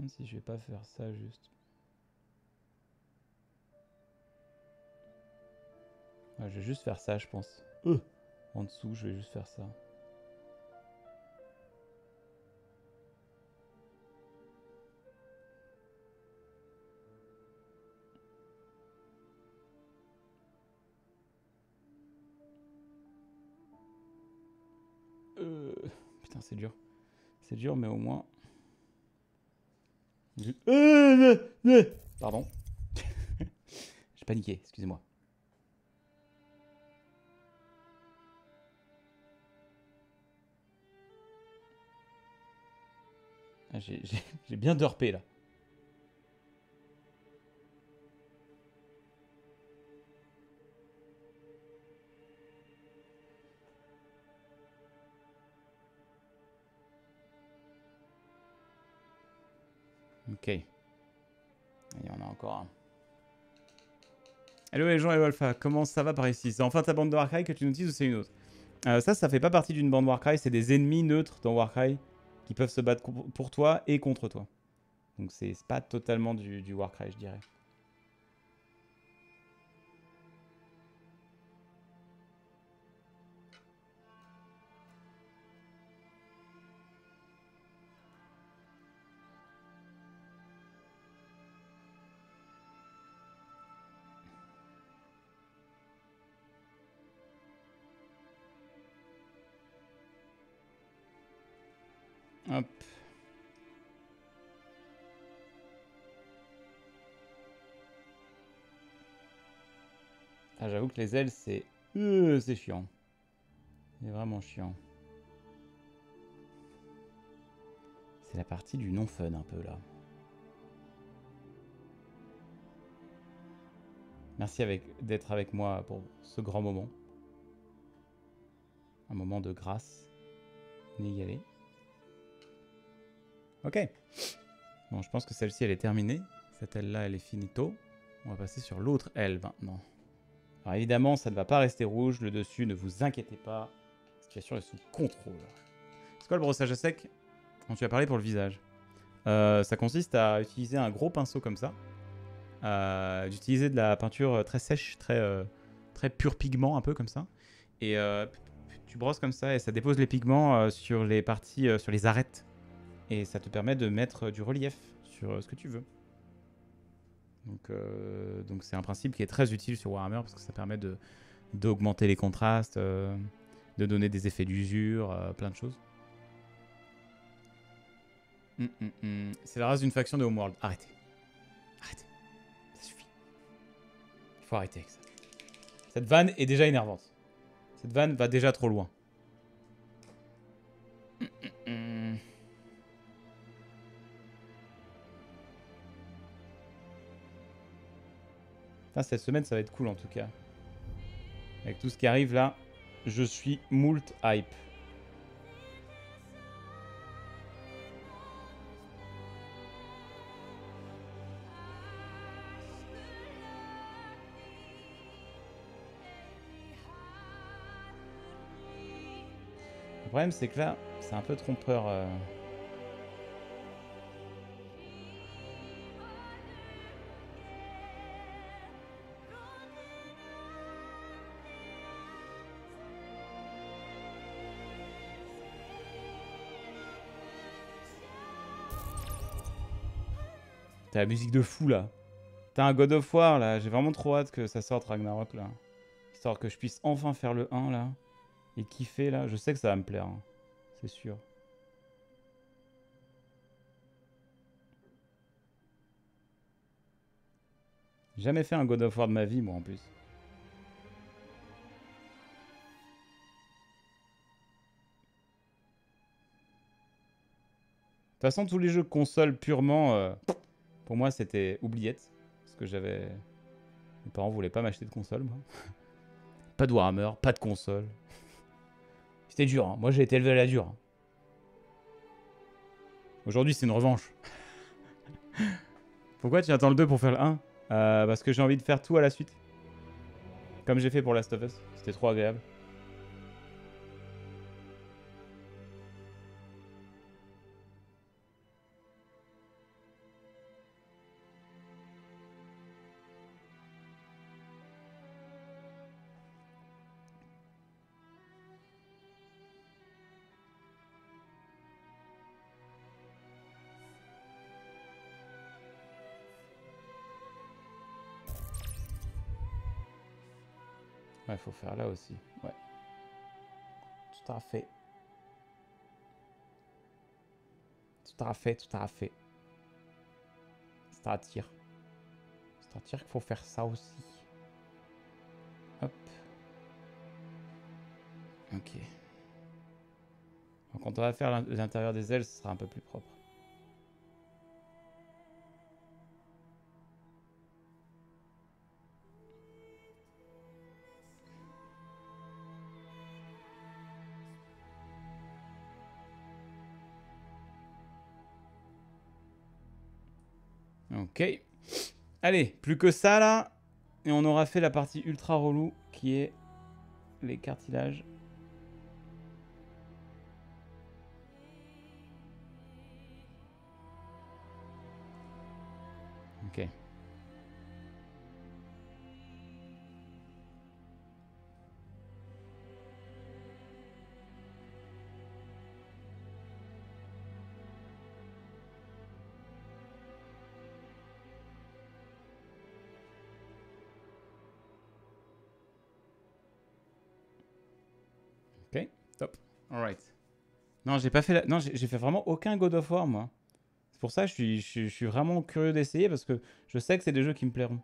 Même si je vais pas faire ça juste. Ouais, je vais juste faire ça, je pense. En dessous, je vais juste faire ça. Putain, c'est dur. C'est dur, mais au moins... Pardon. J'ai paniqué, excusez-moi. J'ai bien dérapé, là. Ok. Allez, on a encore un. Hello les gens, hello Alpha, comment ça va par ici? C'est enfin ta bande de Warcry que tu nous utilises ou c'est une autre? Ça fait pas partie d'une bande Warcry, c'est des ennemis neutres dans Warcry qui peuvent se battre pour toi et contre toi. Donc c'est pas totalement du Warcry, je dirais. Hop. Ah, j'avoue que les ailes, c'est chiant. C'est vraiment chiant. C'est la partie du non-fun un peu, là. Merci d'être avec moi pour ce grand moment. Un moment de grâce inégalée. Ok. Bon, je pense que celle-ci, elle est terminée. Cette aile-là, elle est finito. On va passer sur l'autre aile maintenant. Alors évidemment, ça ne va pas rester rouge. Le dessus, ne vous inquiétez pas. La situation est sous contrôle. C'est quoi le brossage à sec dont tu as parlé pour le visage? Ça consiste à utiliser un gros pinceau comme ça. D'utiliser de la peinture très sèche, très pur pigment, un peu comme ça. Et tu brosses comme ça et ça dépose les pigments sur les parties, sur les arêtes. Et ça te permet de mettre du relief sur ce que tu veux. Donc c'est un principe qui est très utile sur Warhammer parce que ça permet d'augmenter les contrastes, de donner des effets d'usure, plein de choses. C'est la race d'une faction de Homeworld. Arrêtez. Arrêtez. Ça suffit. Il faut arrêter avec ça. Cette vanne est déjà énervante. Cette vanne va déjà trop loin. Enfin, cette semaine, ça va être cool en tout cas. Avec tout ce qui arrive là, je suis moult hype. Le problème, c'est que là, c'est un peu trompeur. T'as la musique de fou là. T'as un God of War là. J'ai vraiment trop hâte que ça sorte Ragnarok là. Histoire que je puisse enfin faire le 1 là. Et kiffer là. Je sais que ça va me plaire. Hein. C'est sûr. J'ai jamais fait un God of War de ma vie moi en plus. De toute façon, tous les jeux console purement. Pour moi, c'était oubliette, parce que j'avais... Mes parents voulaient pas m'acheter de console, moi. Pas de Warhammer, pas de console. C'était dur, hein. Moi j'ai été élevé à la dure. Hein. Aujourd'hui, c'est une revanche. Pourquoi tu attends le 2 pour faire le 1 ? Parce que j'ai envie de faire tout à la suite. Comme j'ai fait pour Last of Us, c'était trop agréable. Il faut faire là aussi, ouais. Tout à fait. Tout à fait, tout à fait. C'est à dire qu'il faut faire ça aussi. Hop. Ok. Donc quand on va faire l'intérieur des ailes, ce sera un peu plus propre. Ok, allez, plus que ça là, et on aura fait la partie ultra relou qui est les cartilages. Ok. Ok, top. All right. Non, j'ai pas fait la... Non, j'ai fait vraiment aucun God of War, moi. C'est pour ça que je suis vraiment curieux d'essayer, parce que je sais que c'est des jeux qui me plairont.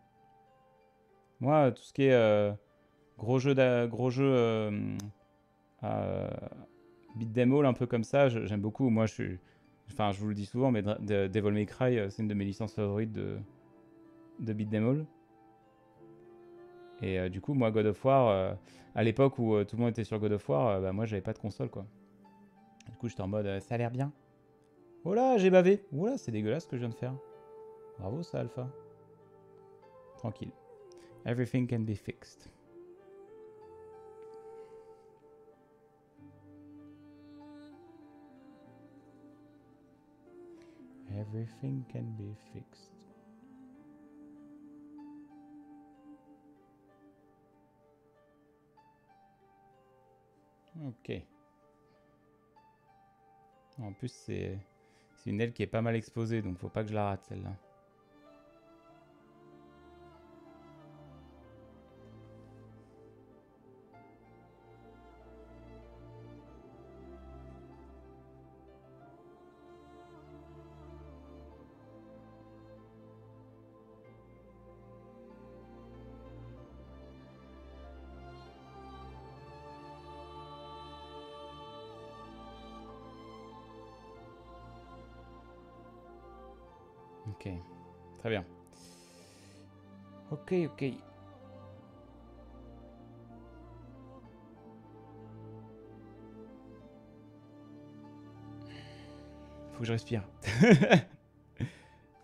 Moi, tout ce qui est gros jeu beat them all, un peu comme ça, j'aime beaucoup. Moi, je suis... Enfin, je vous le dis souvent, mais Devil May Cry, c'est une de mes licences favorites de beat them all. Et du coup, moi, God of War, à l'époque où tout le monde était sur God of War, bah, moi, j'avais pas de console, quoi. Du coup, j'étais en mode, ça a l'air bien. Oh là, j'ai bavé. Oh là, c'est dégueulasse ce que je viens de faire. Bravo, ça, Alpha. Tranquille. Everything can be fixed. Everything can be fixed. Ok. En plus, c'est une aile qui est pas mal exposée, donc faut pas que je la rate, celle-là. Ok, très bien. Ok, ok. Faut que je respire. Faut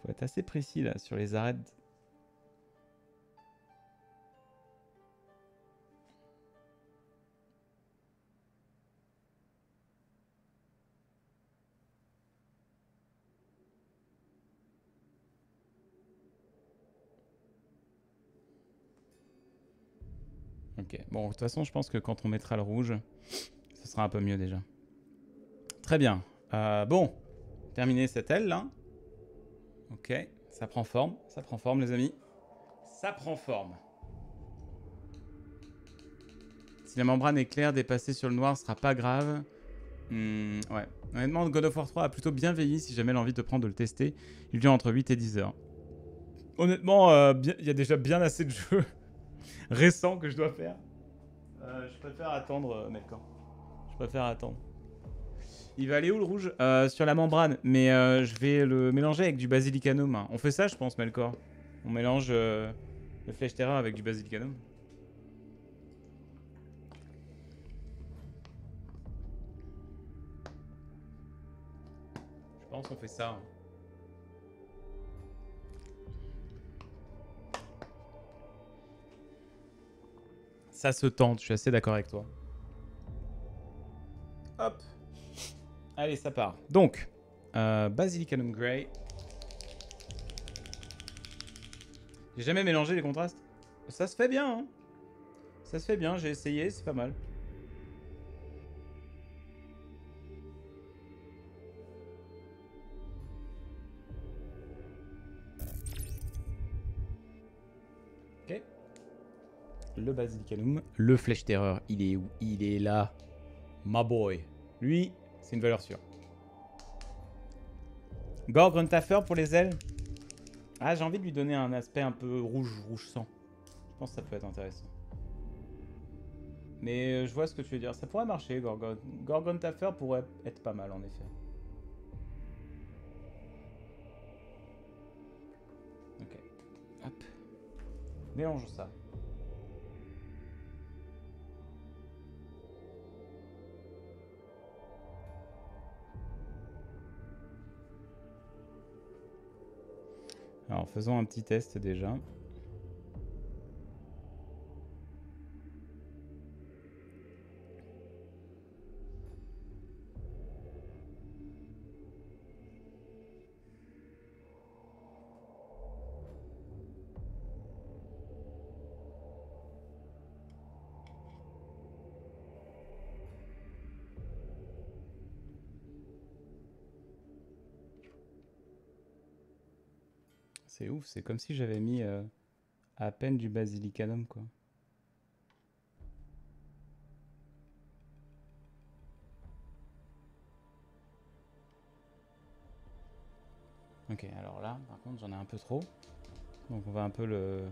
être assez précis là sur les arrêts. Bon, de toute façon, je pense que quand on mettra le rouge, ce sera un peu mieux déjà. Très bien. Bon, terminer cette aile là. Ok, ça prend forme les amis. Ça prend forme. Si la membrane est claire, dépasser sur le noir sera pas grave. Ouais, honnêtement, God of War 3 a plutôt bien vieilli si jamais l'envie te prend de le tester. Il dure entre 8 et 10 heures. Honnêtement, il y a déjà bien assez de jeux récents que je dois faire. Je préfère attendre, mec. Hein. Je préfère attendre. Il va aller où le rouge? Sur la membrane, mais je vais le mélanger avec du basilicanum. Hein. On fait ça, je pense, Melkor. On mélange le flèche terrain avec du basilicanum. Je pense qu'on fait ça. Hein. Ça se tente, je suis assez d'accord avec toi. Hop. Allez, ça part. Donc, Basilicanum Grey. J'ai jamais mélangé les contrastes. Ça se fait bien, hein. Ça se fait bien, j'ai essayé, c'est pas mal. Le Basilicanum, le Flèche Terreur, il est où? Il est là, my boy. Lui, c'est une valeur sûre. Gore Gruntaffer pour les ailes. Ah, j'ai envie de lui donner un aspect un peu rouge sang. Je pense que ça peut être intéressant. Mais je vois ce que tu veux dire. Ça pourrait marcher, Gore Gruntaffer pourrait être pas mal en effet. Ok. Hop. Mélangeons ça. Alors faisons un petit test déjà. C'est ouf, c'est comme si j'avais mis à peine du basilicanum, quoi. Ok, alors là, par contre, j'en ai un peu trop. Donc on va un peu le...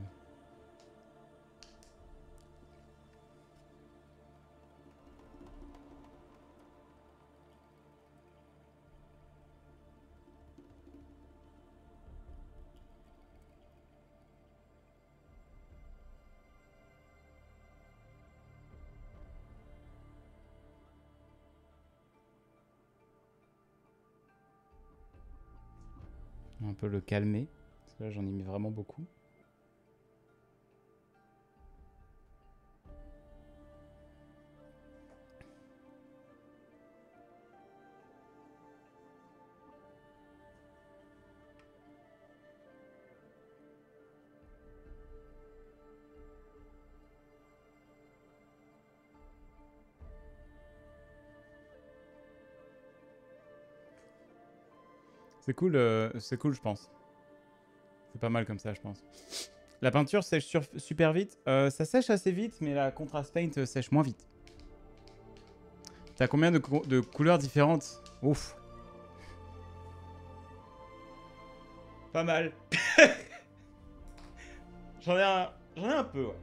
un peu le calmer, parce que là j'en ai mis vraiment beaucoup. C'est cool, je pense. C'est pas mal comme ça, je pense. La peinture sèche super vite. Ça sèche assez vite, mais la contrast paint sèche moins vite. T'as combien de couleurs différentes? Ouf. Pas mal. J'en ai un peu, ouais.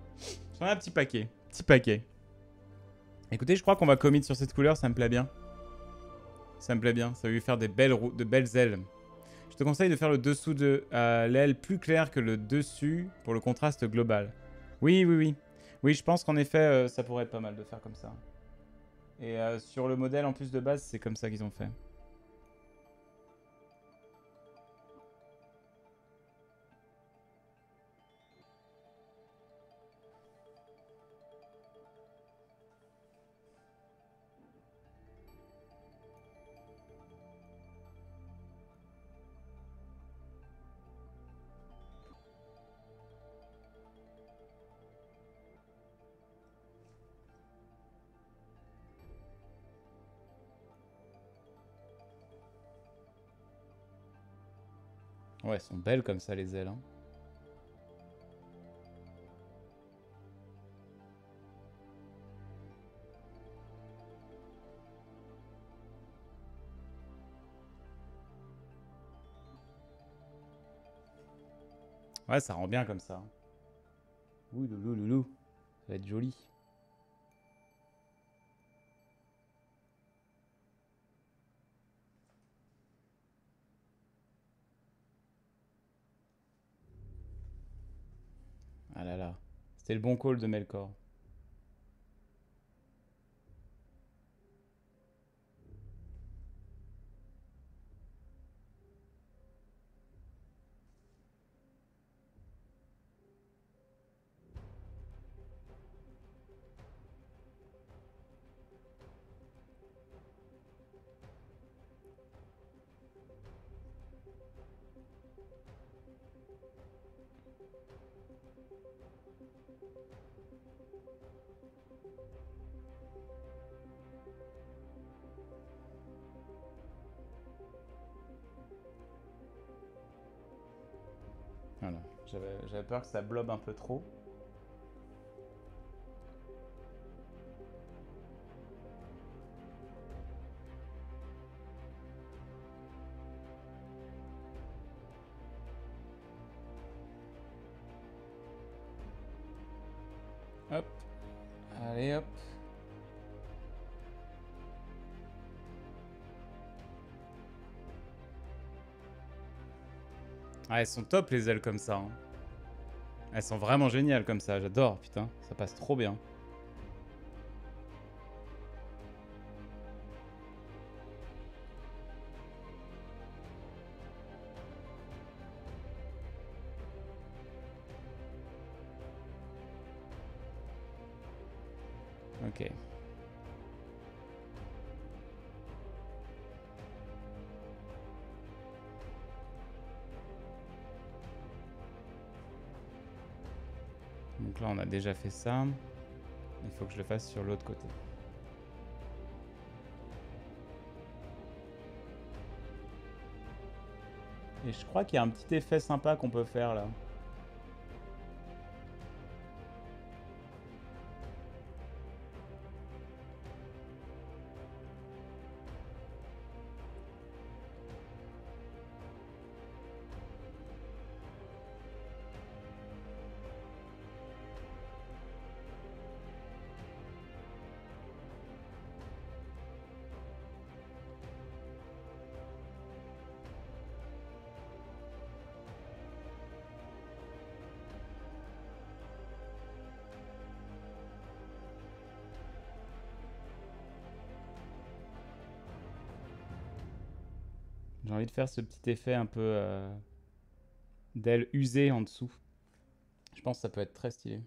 J'en ai un petit paquet. Petit paquet. Écoutez, je crois qu'on va commit sur cette couleur, ça me plaît bien. Ça me plaît bien, ça va lui faire de belles ailes. Je te conseille de faire le dessous de l'aile plus clair que le dessus pour le contraste global. Oui, oui, oui. Oui, je pense qu'en effet, ça pourrait être pas mal de faire comme ça. Et sur le modèle en plus de base, c'est comme ça qu'ils ont fait. Ouais, elles sont belles comme ça, les ailes. Hein. Ouais, ça rend bien comme ça. Ouh, loulou, loulou. Ça va être joli. Ah là là, c'était le bon call de Melkor. Voilà, j'avais peur que ça blobe un peu trop. Hop, allez hop. Ah, elles sont top les ailes comme ça. Hein. Elles sont vraiment géniales comme ça. J'adore, putain. Ça passe trop bien. Ok. Donc là, on a déjà fait ça. Il faut que je le fasse sur l'autre côté. Et je crois qu'il y a un petit effet sympa qu'on peut faire là. J'ai envie de faire ce petit effet un peu d'aile usée en dessous. Je pense que ça peut être très stylé.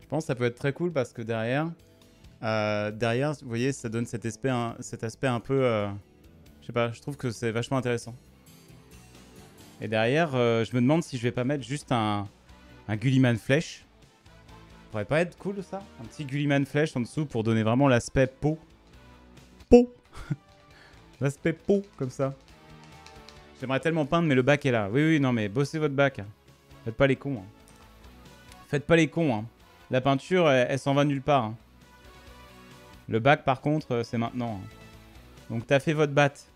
Je pense que ça peut être très cool parce que derrière, vous voyez, ça donne cet aspect un peu, je sais pas, je trouve que c'est vachement intéressant. Et derrière, je me demande si je vais pas mettre juste un Gulliman flèche. Ça pourrait pas être cool ça? Un petit Gulliman flèche en dessous pour donner vraiment l'aspect peau. Peau. L'aspect peau, comme ça. J'aimerais tellement peindre, mais le bac est là. Oui, oui, non, mais bossez votre bac. Faites pas les cons. Hein. Faites pas les cons, hein. La peinture, elle s'en va nulle part. Le bac, par contre, c'est maintenant. Donc, t'as fait votre batte.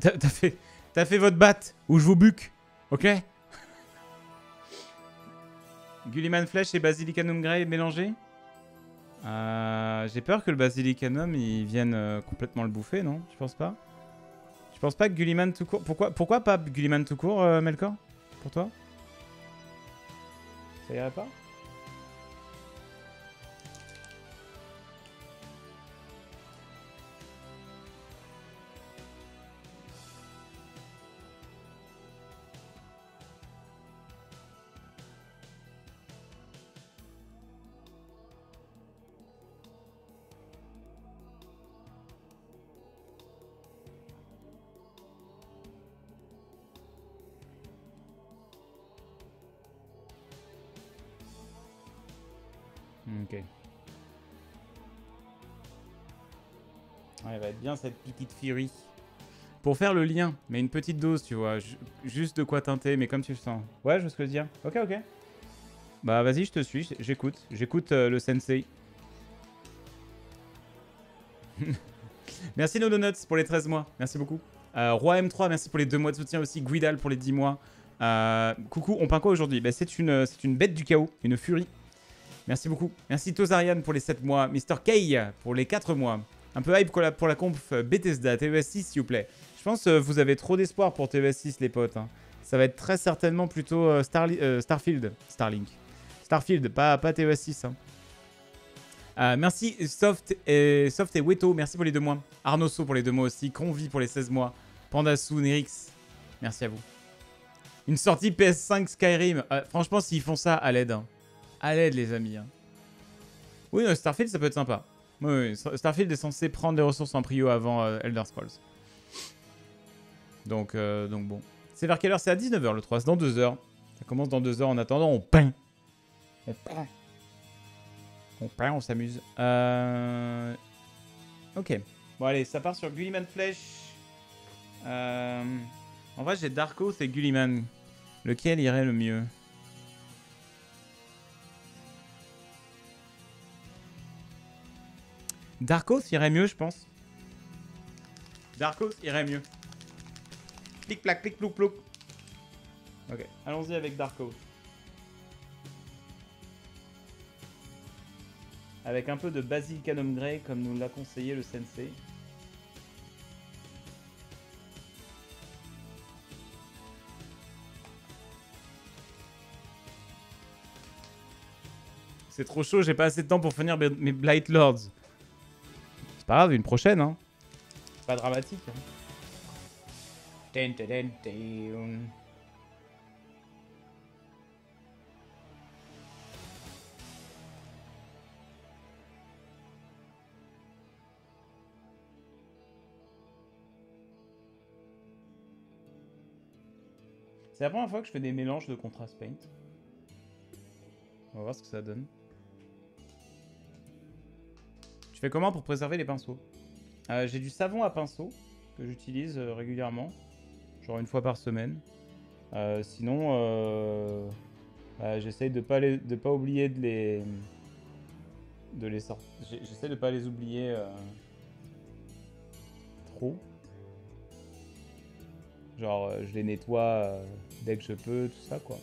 T'as fait votre batte ou je vous buque. Ok. Gulliman Flèche et Basilicanum Grey mélangés. J'ai peur que le Basilicanum, il vienne complètement le bouffer, non? Je pense pas. Je pense pas que Gulliman tout court... Pourquoi pas Gulliman tout court, Melkor? Pour toi? Ça irait pas? Ok. Ouais, elle va être bien cette petite furie. Pour faire le lien, mais une petite dose, tu vois. Juste de quoi teinter, mais comme tu le sens. Ouais, je veux ce que je veux dire. Ok, ok. Bah vas-y, je te suis, j'écoute. J'écoute le sensei. Merci No Donuts pour les 13 mois, merci beaucoup. Roi M3, merci pour les 2 mois de soutien aussi. Guidal pour les 10 mois. Coucou, on peint quoi aujourd'hui? Bah, c'est une bête du chaos, une furie. Merci beaucoup. Merci Tozarian pour les 7 mois. Mr. K pour les 4 mois. Un peu hype pour la conf Bethesda. TES6, s'il vous plaît. Je pense que vous avez trop d'espoir pour TES6, les potes. Hein. Ça va être très certainement plutôt Starfield, pas TES6. Hein. Merci Soft et Weto. Merci pour les 2 mois. Arnoso pour les 2 mois aussi. Convi pour les 16 mois. Pandasu, Nerix. Merci à vous. Une sortie PS5 Skyrim. Franchement, s'ils font ça, à l'aide. Hein. À l'aide, les amis. Oui, non, Starfield, ça peut être sympa. Oui, oui, Starfield est censé prendre les ressources en prio avant Elder Scrolls. Donc bon. C'est vers quelle heure? C'est à 19h le 3. C'est dans 2 heures. Ça commence dans 2 heures. En attendant, on peint. On peint. On peint, on s'amuse. Ok. Bon, allez, ça part sur Gulliman Flèche. En vrai, j'ai Darko, c'est Gulliman. Lequel irait le mieux? Darkos irait mieux, je pense. Darkos irait mieux. Plic-plac, plic-plouc-plouc. Ok, allons-y avec Darkos. Avec un peu de Basilicanum Grey, comme nous l'a conseillé le sensei. C'est trop chaud, j'ai pas assez de temps pour finir mes Blight Lords. C'est pas grave, une prochaine, hein. C'est pas dramatique, hein. C'est la première fois que je fais des mélanges de contrast paint. On va voir ce que ça donne. Je fais comment pour préserver les pinceaux? J'ai du savon à pinceau que j'utilise régulièrement, genre une fois par semaine. Sinon, j'essaye de pas oublier de les sortir. J'essaie de ne pas les oublier trop. Genre, je les nettoie dès que je peux, tout ça, quoi.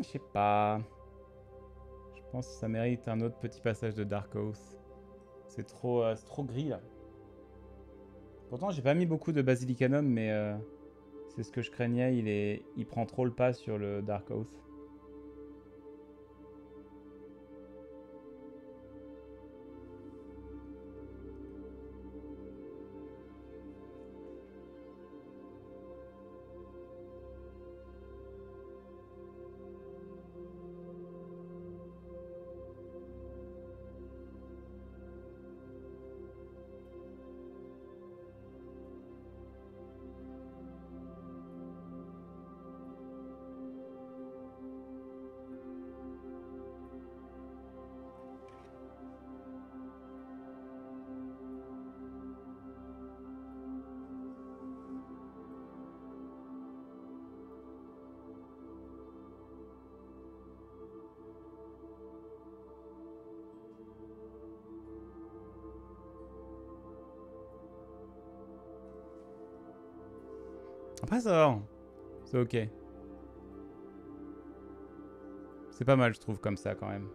Je sais pas. Je pense que ça mérite un autre petit passage de Dark Oath. C'est trop gris là. Pourtant j'ai pas mis beaucoup de Basilicanum, mais c'est ce que je craignais. Il prend trop le pas sur le Dark Oath. Après ça, c'est ok. C'est pas mal, je trouve, comme ça quand même.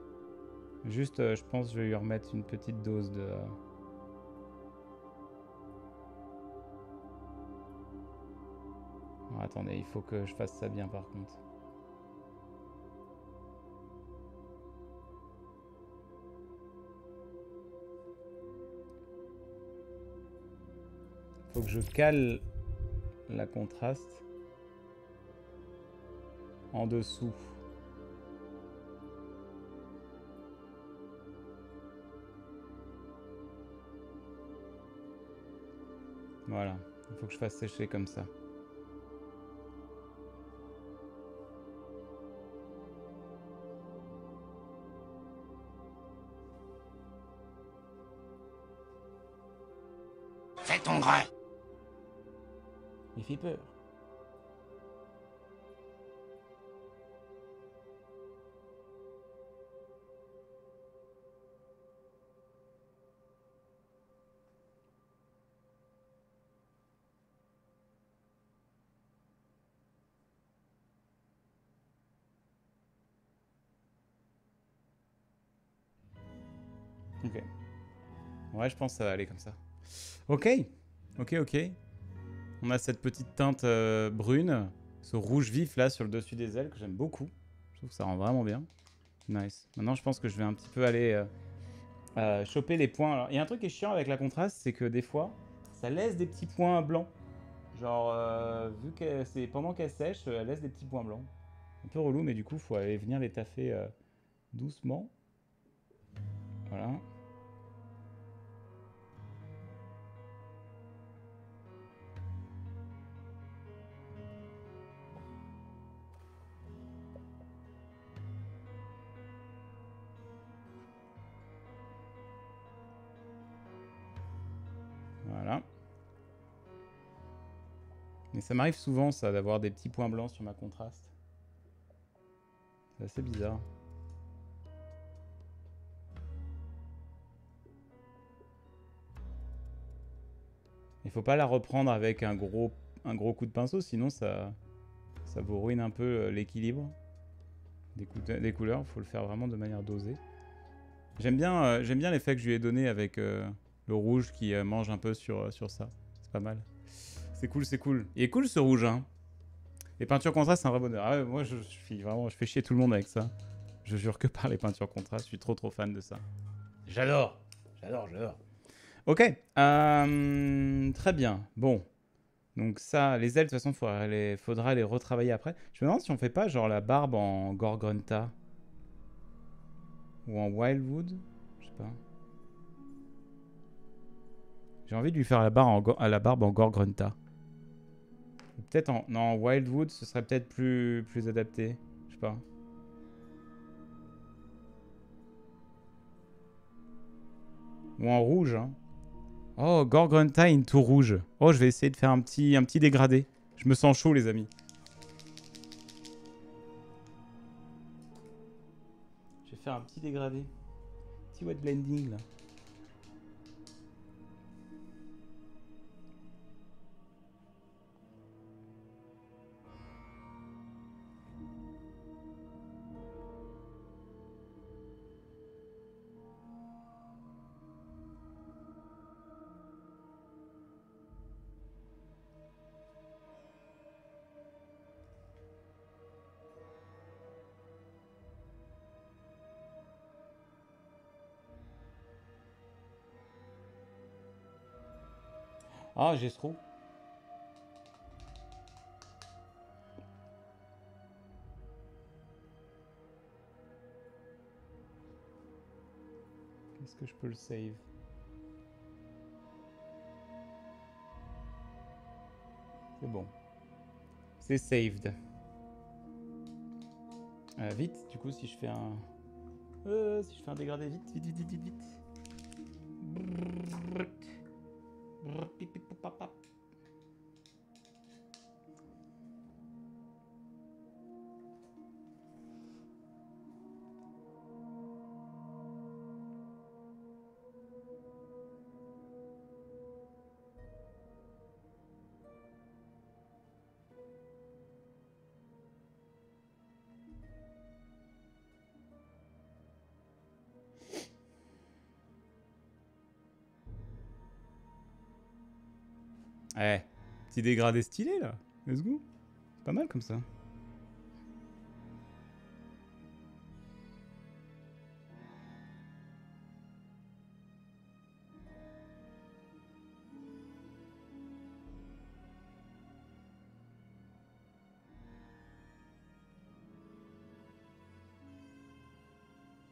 Juste, je pense que je vais lui remettre une petite dose de... Oh, attendez, il faut que je fasse ça bien par contre. Faut que je cale... la contraste en dessous. Voilà, il faut que je fasse sécher comme ça. Fais ton grain. Il fait peur. Ok. Ouais, je pense que ça va aller comme ça. Ok. Ok, ok. On a cette petite teinte brune, ce rouge vif là sur le dessus des ailes que j'aime beaucoup. Je trouve que ça rend vraiment bien. Nice. Maintenant, je pense que je vais un petit peu aller choper les points. Alors, il y a un truc qui est chiant avec la contraste, c'est que des fois, ça laisse des petits points blancs. Genre, vu que c'est pendant qu'elle sèche, elle laisse des petits points blancs. Un peu relou, mais du coup, faut aller venir les taffer doucement. Voilà. Mais ça m'arrive souvent, ça, d'avoir des petits points blancs sur ma contraste. C'est assez bizarre. Il faut pas la reprendre avec un gros coup de pinceau, sinon ça vous ruine un peu l'équilibre des couleurs. Il faut le faire vraiment de manière dosée. J'aime bien l'effet que je lui ai donné avec le rouge qui mange un peu sur ça. C'est pas mal. C'est cool, c'est cool. Il est cool ce rouge, hein. Les peintures contrastes, c'est un vrai bonheur. Ah ouais, moi, je fais chier tout le monde avec ça. Je jure que par les peintures contrastes, je suis trop fan de ça. J'adore, j'adore, j'adore. Ok, très bien. Bon, donc ça, les ailes, de toute façon, faudra les retravailler après. Je me demande si on fait pas genre la barbe en Gorgonta ou en Wildwood, je sais pas. J'ai envie de lui faire à la barbe en Gorgrunta. Peut-être en... Non, Wildwood, ce serait peut-être plus adapté. Je sais pas. Ou en rouge. Hein. Oh, Gorgrunta in tout rouge. Oh, je vais essayer de faire un petit dégradé. Je me sens chaud, les amis. Je vais faire un petit dégradé. Petit wet blending, là. Ah, j'ai trop. Est-ce que je peux le save? C'est bon. C'est saved. Vite, du coup, si je fais un... si je fais un dégradé, vite. Brrr. Eh, petit dégradé stylé là, let's go. C'est pas mal comme ça.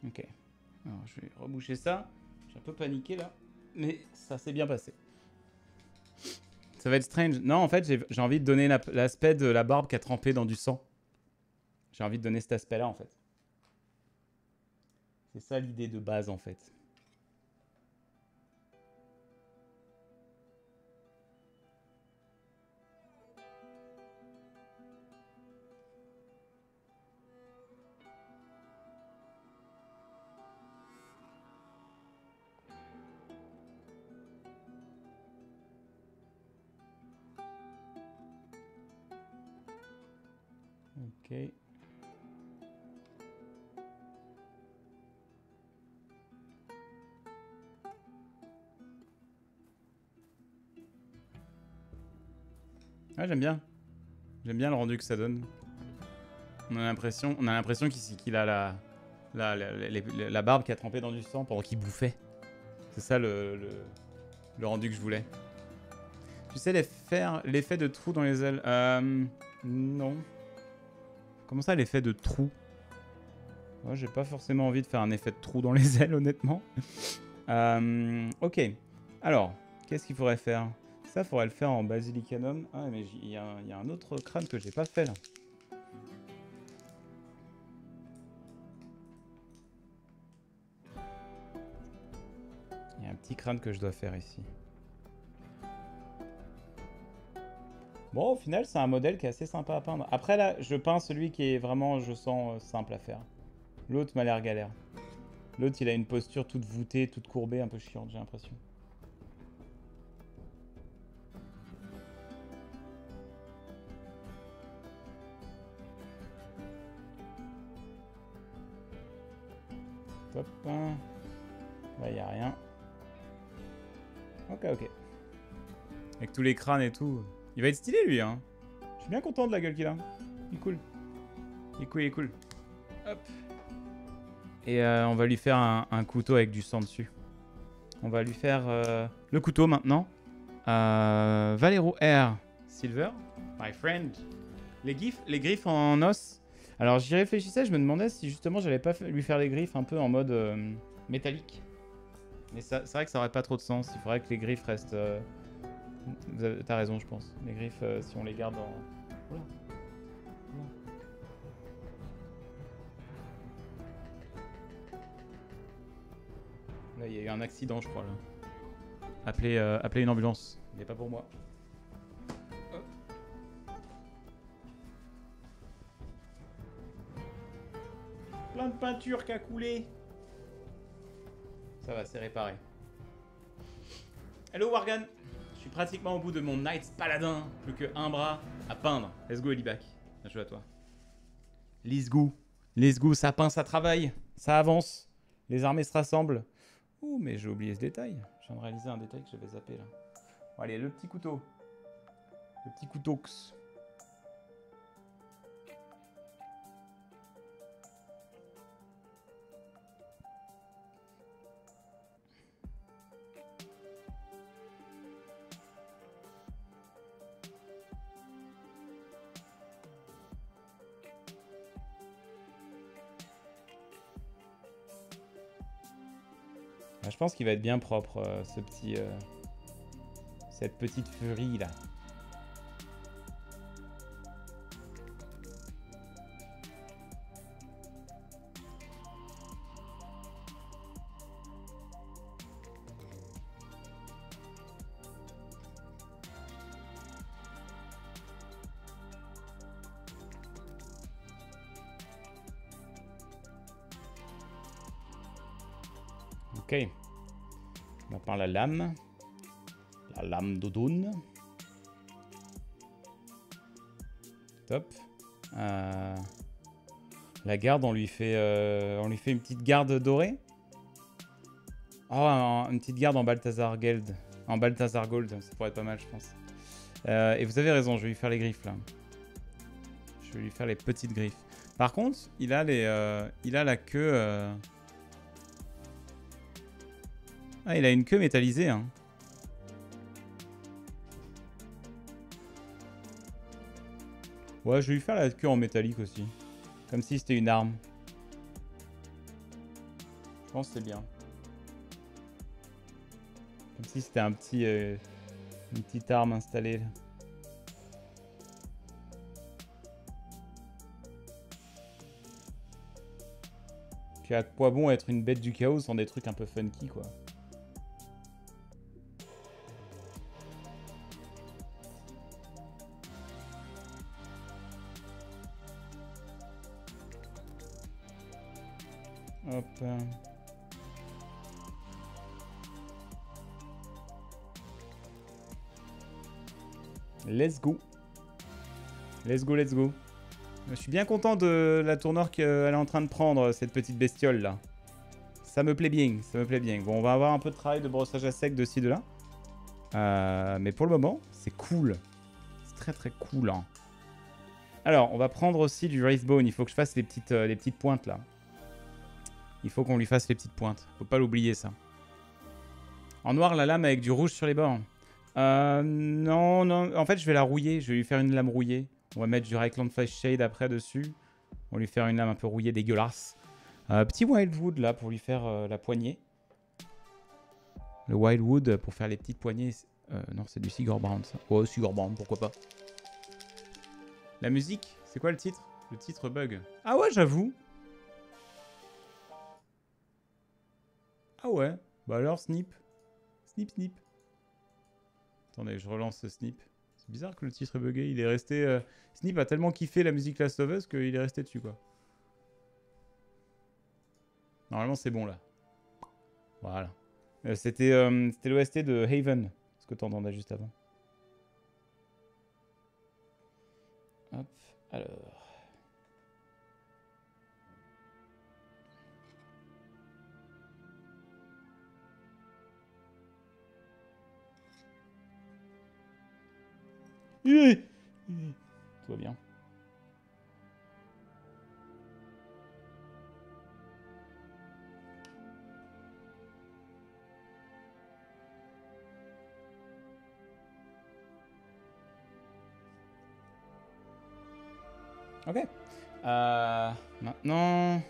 Ok, alors je vais reboucher ça. J'ai un peu paniqué là, mais ça s'est bien passé. Ça va être strange. Non, en fait, j'ai envie de donner l'aspect de la barbe qui a trempé dans du sang. J'ai envie de donner cet aspect-là, en fait. C'est ça l'idée de base, en fait. Ok. Ah, j'aime bien. J'aime bien le rendu que ça donne. On a l'impression qu'il a la barbe qui a trempé dans du sang pendant qu'il bouffait. C'est ça le rendu que je voulais. Tu sais l'effet de trou dans les ailes? Non. Comment ça, l'effet de trou? Moi, j'ai pas forcément envie de faire un effet de trou dans les ailes, honnêtement. Ok. Alors, qu'est-ce qu'il faudrait faire? Ça, faudrait le faire en basilicanum. Ah, mais il y a un autre crâne que j'ai pas fait, là. Il y a un petit crâne que je dois faire ici. Bon, au final, c'est un modèle qui est assez sympa à peindre. Après, là, je peins celui qui est vraiment, je sens, simple à faire. L'autre m'a l'air galère. L'autre, il a une posture toute voûtée, toute courbée, un peu chiante, j'ai l'impression. Top. Là, il n'y a rien. Ok. Avec tous les crânes et tout... Il va être stylé, lui, hein. Je suis bien content de la gueule qu'il a. Il est cool. Il est cool. Hop. Et on va lui faire un couteau avec du sang dessus. On va lui faire le couteau, maintenant. Valero R. Silver. My friend. Les griffes en os. Alors, j'y réfléchissais. Je me demandais si, justement, j'allais pas lui faire les griffes un peu en mode métallique. Mais c'est vrai que ça aurait pas trop de sens. Il faudrait que les griffes restent... T'as raison, je pense. Les griffes, si on les garde en... Oula. Là, il y a eu un accident, je crois. Là. Appelez une ambulance. Il n'est pas pour moi. Plein de peinture qui a coulé. Ça va, c'est réparé. Hello Wargan. Je suis pratiquement au bout de mon Knights Paladin. Plus que un bras à peindre. Let's go Elibac. Bien joué à toi. Let's go, ça peint, ça travaille. Ça avance. Les armées se rassemblent. Ouh, mais j'ai oublié ce détail. Je viens de réaliser un détail que j'avais zappé là. Bon, allez, le petit couteau. Le petit couteaux. Je pense qu'il va être bien propre, ce petit, cette petite furie là. Ok. On va prendre la lame d'Odun. Top. La garde, on lui fait une petite garde dorée. Oh, une petite garde en Balthazar Gold. En Balthazar Gold, ça pourrait être pas mal, je pense. Et vous avez raison, je vais lui faire les griffes là. Je vais lui faire les petites griffes. Par contre, il a la queue. Ah, il a une queue métallisée, hein. Ouais, je vais lui faire la queue en métallique aussi. Comme si c'était une arme. Je pense que c'est bien. Comme si c'était un petit... une petite arme installée, là. Puis à quoi bon être une bête du chaos sans des trucs un peu funky, quoi. Hop. Let's go. Let's go, let's go. Je suis bien content de la tournure qu'elle est en train de prendre, cette petite bestiole là. Ça me plaît bien, ça me plaît bien. Bon, on va avoir un peu de travail de brossage à sec de ci, de là. Mais pour le moment, c'est cool. C'est très très cool, hein. Alors, on va prendre aussi du Wraithbone. Il faut que je fasse les petites pointes là. Il faut qu'on lui fasse les petites pointes. Faut pas l'oublier, ça. En noir, la lame avec du rouge sur les bords. Non, non. En fait, je vais la rouiller. Je vais lui faire une lame rouillée. On va mettre du Raikland Flash Shade après dessus. On va lui faire une lame un peu rouillée, dégueulasse. Petit Wildwood, là, pour lui faire la poignée. Le Wildwood pour faire les petites poignées. Non, c'est du Sigur Brand, ça. Oh, Sigur Brand, pourquoi pas. La musique, c'est quoi le titre? Le titre bug. Ah ouais, j'avoue. Ah ouais, bah alors snip. Snip, snip. Attendez, je relance ce snip. C'est bizarre que le titre est bugué. Il est resté... Snip a tellement kiffé la musique Last of Us qu'il est resté dessus, quoi. Normalement, c'est bon, là. Voilà. C'était l'OST de Haven, ce que t'entendais juste avant. Hop, alors... Tout va bien. Ok. Maintenant, il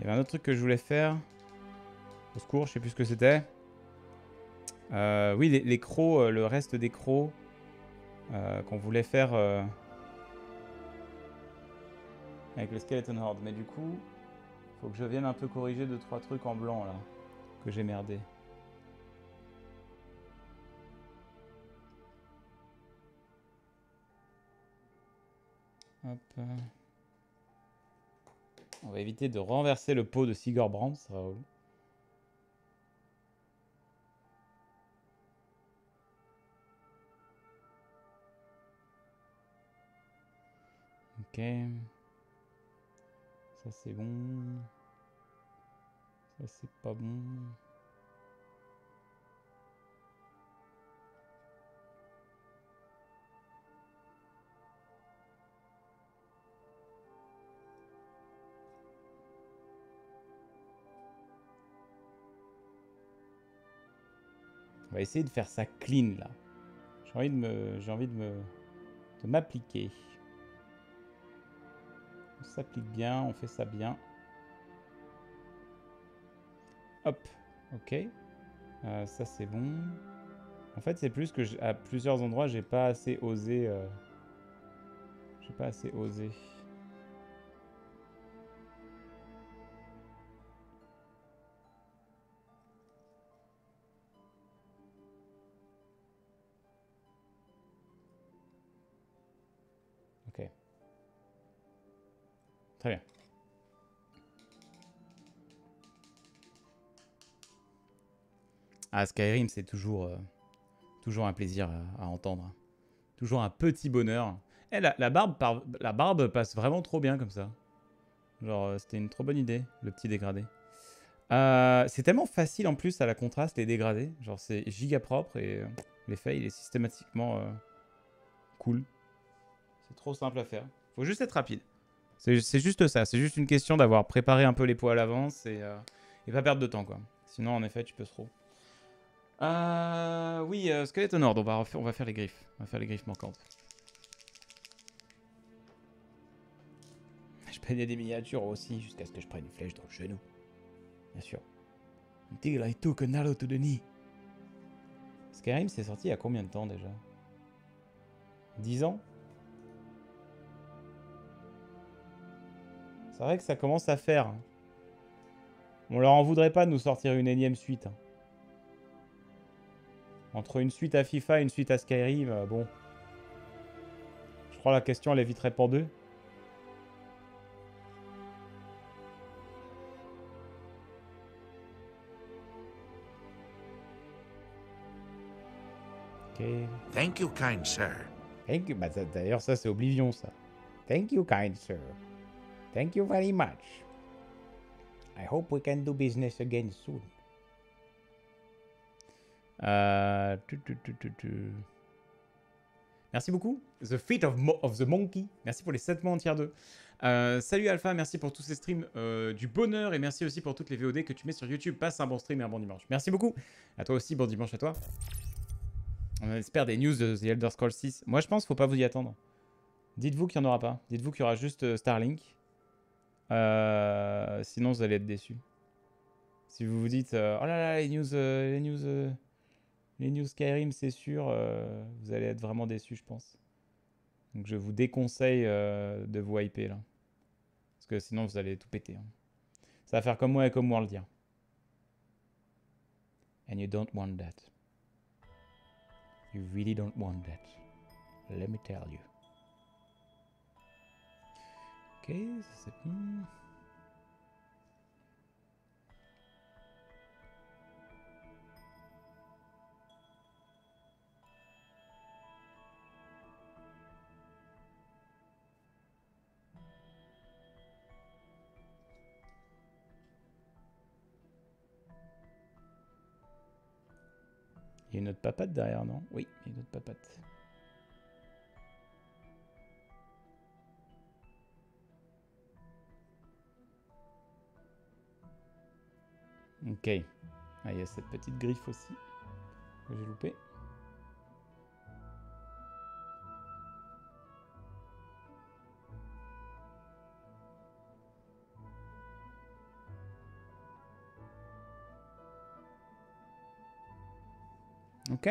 y avait un autre truc que je voulais faire. Au secours, je sais plus ce que c'était. Oui, les crocs, le reste des crocs qu'on voulait faire avec le Skeleton Horde. Mais du coup, faut que je vienne un peu corriger 2-3 trucs en blanc là, que j'ai merdé. Hop. On va éviter de renverser le pot de Sigurbrand, ça va. Ok. Ça c'est bon. Ça c'est pas bon. On va essayer de faire ça clean là. J'ai envie de m'appliquer. On s'applique bien, on fait ça bien. Hop, ok. Ça c'est bon. En fait, c'est plus que à plusieurs endroits, j'ai pas assez osé. J'ai pas assez osé. Très bien. Ah, Skyrim, c'est toujours, toujours un plaisir à entendre. Toujours un petit bonheur. Eh, la barbe passe vraiment trop bien comme ça. Genre, c'était une trop bonne idée, le petit dégradé. C'est tellement facile en plus à la contraste, les dégradés. Genre, c'est giga propre et l'effet, il est systématiquement cool. C'est trop simple à faire. Faut juste être rapide. C'est juste ça, c'est juste une question d'avoir préparé un peu les pots à l'avance et pas perdre de temps, quoi. Sinon, en effet, tu peux trop. Oui, Skeleton Horde, on va faire les griffes. On va faire les griffes manquantes. Je peignais des miniatures aussi, jusqu'à ce que je prenne une flèche dans le genou. Bien sûr. Until I took an arrow to the knee. Skyrim, c'est sorti il y a combien de temps, déjà? 10 ans? C'est vrai que ça commence à faire. On leur en voudrait pas de nous sortir une énième suite. Entre une suite à FIFA et une suite à Skyrim, bon. Je crois la question, elle est vite répandue. Ok. Thank you, kind sir. Thank you. Bah, d'ailleurs, ça, c'est Oblivion, ça. Thank you, kind sir. Thank you very much. I hope we can do business again soon. Merci beaucoup. The Feet of the Monkey. Merci pour les 7 mois en tier 2. Salut Alpha, merci pour tous ces streams du bonheur et merci aussi pour toutes les VOD que tu mets sur YouTube. Passe un bon stream et un bon dimanche. Merci beaucoup. À toi aussi, bon dimanche à toi. On espère des news de The Elder Scrolls 6. Moi, je pense qu'il ne faut pas vous y attendre. Dites-vous qu'il n'y en aura pas. Dites-vous qu'il y aura juste Starlink. Sinon, vous allez être déçus. Si vous vous dites oh là là, les news Skyrim, c'est sûr, vous allez être vraiment déçus, je pense. Donc, je vous déconseille de vous hyper là, parce que sinon, vous allez tout péter. Hein. Ça va faire comme moi et comme moi le dire. And you don't want that. You really don't want that. Let me tell you. Ok, ça c'est bon. Il y a une autre papate derrière, non? Oui, il y a une autre papate. Ok. Ah, il y a cette petite griffe aussi que j'ai loupée. Ok.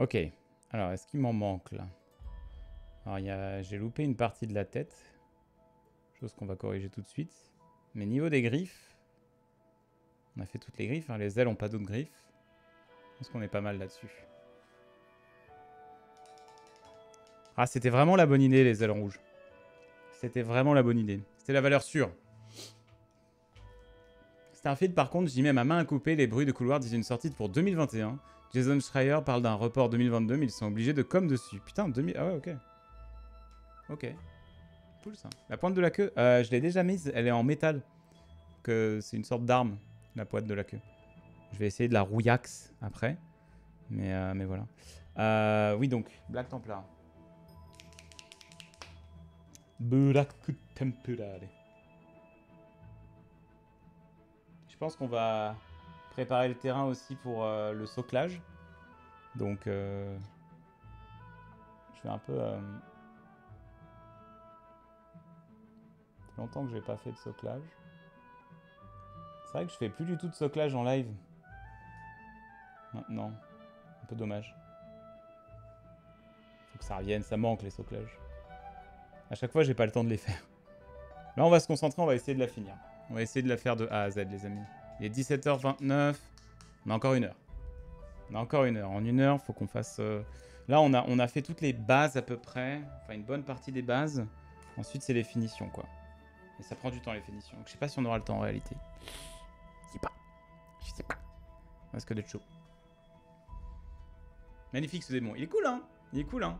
Ok, alors est-ce qu'il m'en manque là? Alors j'ai loupé une partie de la tête, chose qu'on va corriger tout de suite. Mais niveau des griffes, on a fait toutes les griffes, hein. Les ailes n'ont pas d'autres griffes. Je pense qu'on est pas mal là-dessus. Ah, c'était vraiment la bonne idée les ailes rouges. C'était vraiment la bonne idée. C'était la valeur sûre. Starfield par contre, j'y mets ma main à couper, les bruits de couloir disent une sortie pour 2021. Jason Schreier parle d'un report 2022, mais ils sont obligés de com dessus. Putain, 2000... Ah ouais, ok. Ok. Cool, ça. La pointe de la queue, je l'ai déjà mise. Elle est en métal. Que c'est une sorte d'arme, la pointe de la queue. Je vais essayer de la rouillaxe après. Mais voilà. Oui, donc, Black Templar. Black Templar. Je pense qu'on va... préparer le terrain aussi pour le soclage. Donc, je vais un peu... longtemps que j'ai pas fait de soclage. C'est vrai que je fais plus du tout de soclage en live. Maintenant. Un peu dommage. Faut que ça revienne, ça manque les soclages. À chaque fois, j'ai pas le temps de les faire. Là, on va se concentrer, on va essayer de la finir. On va essayer de la faire de A à Z, les amis. Il est 17h29, on a encore une heure. On a encore une heure. En une heure, faut qu'on fasse... Là, on a fait toutes les bases à peu près. Enfin, une bonne partie des bases. Ensuite, c'est les finitions, quoi. Et ça prend du temps, les finitions. Donc, je sais pas si on aura le temps, en réalité. Je sais pas. Je sais pas. Ça risque d'être chaud. Magnifique, ce démon. Il est cool, hein. Il est cool, hein.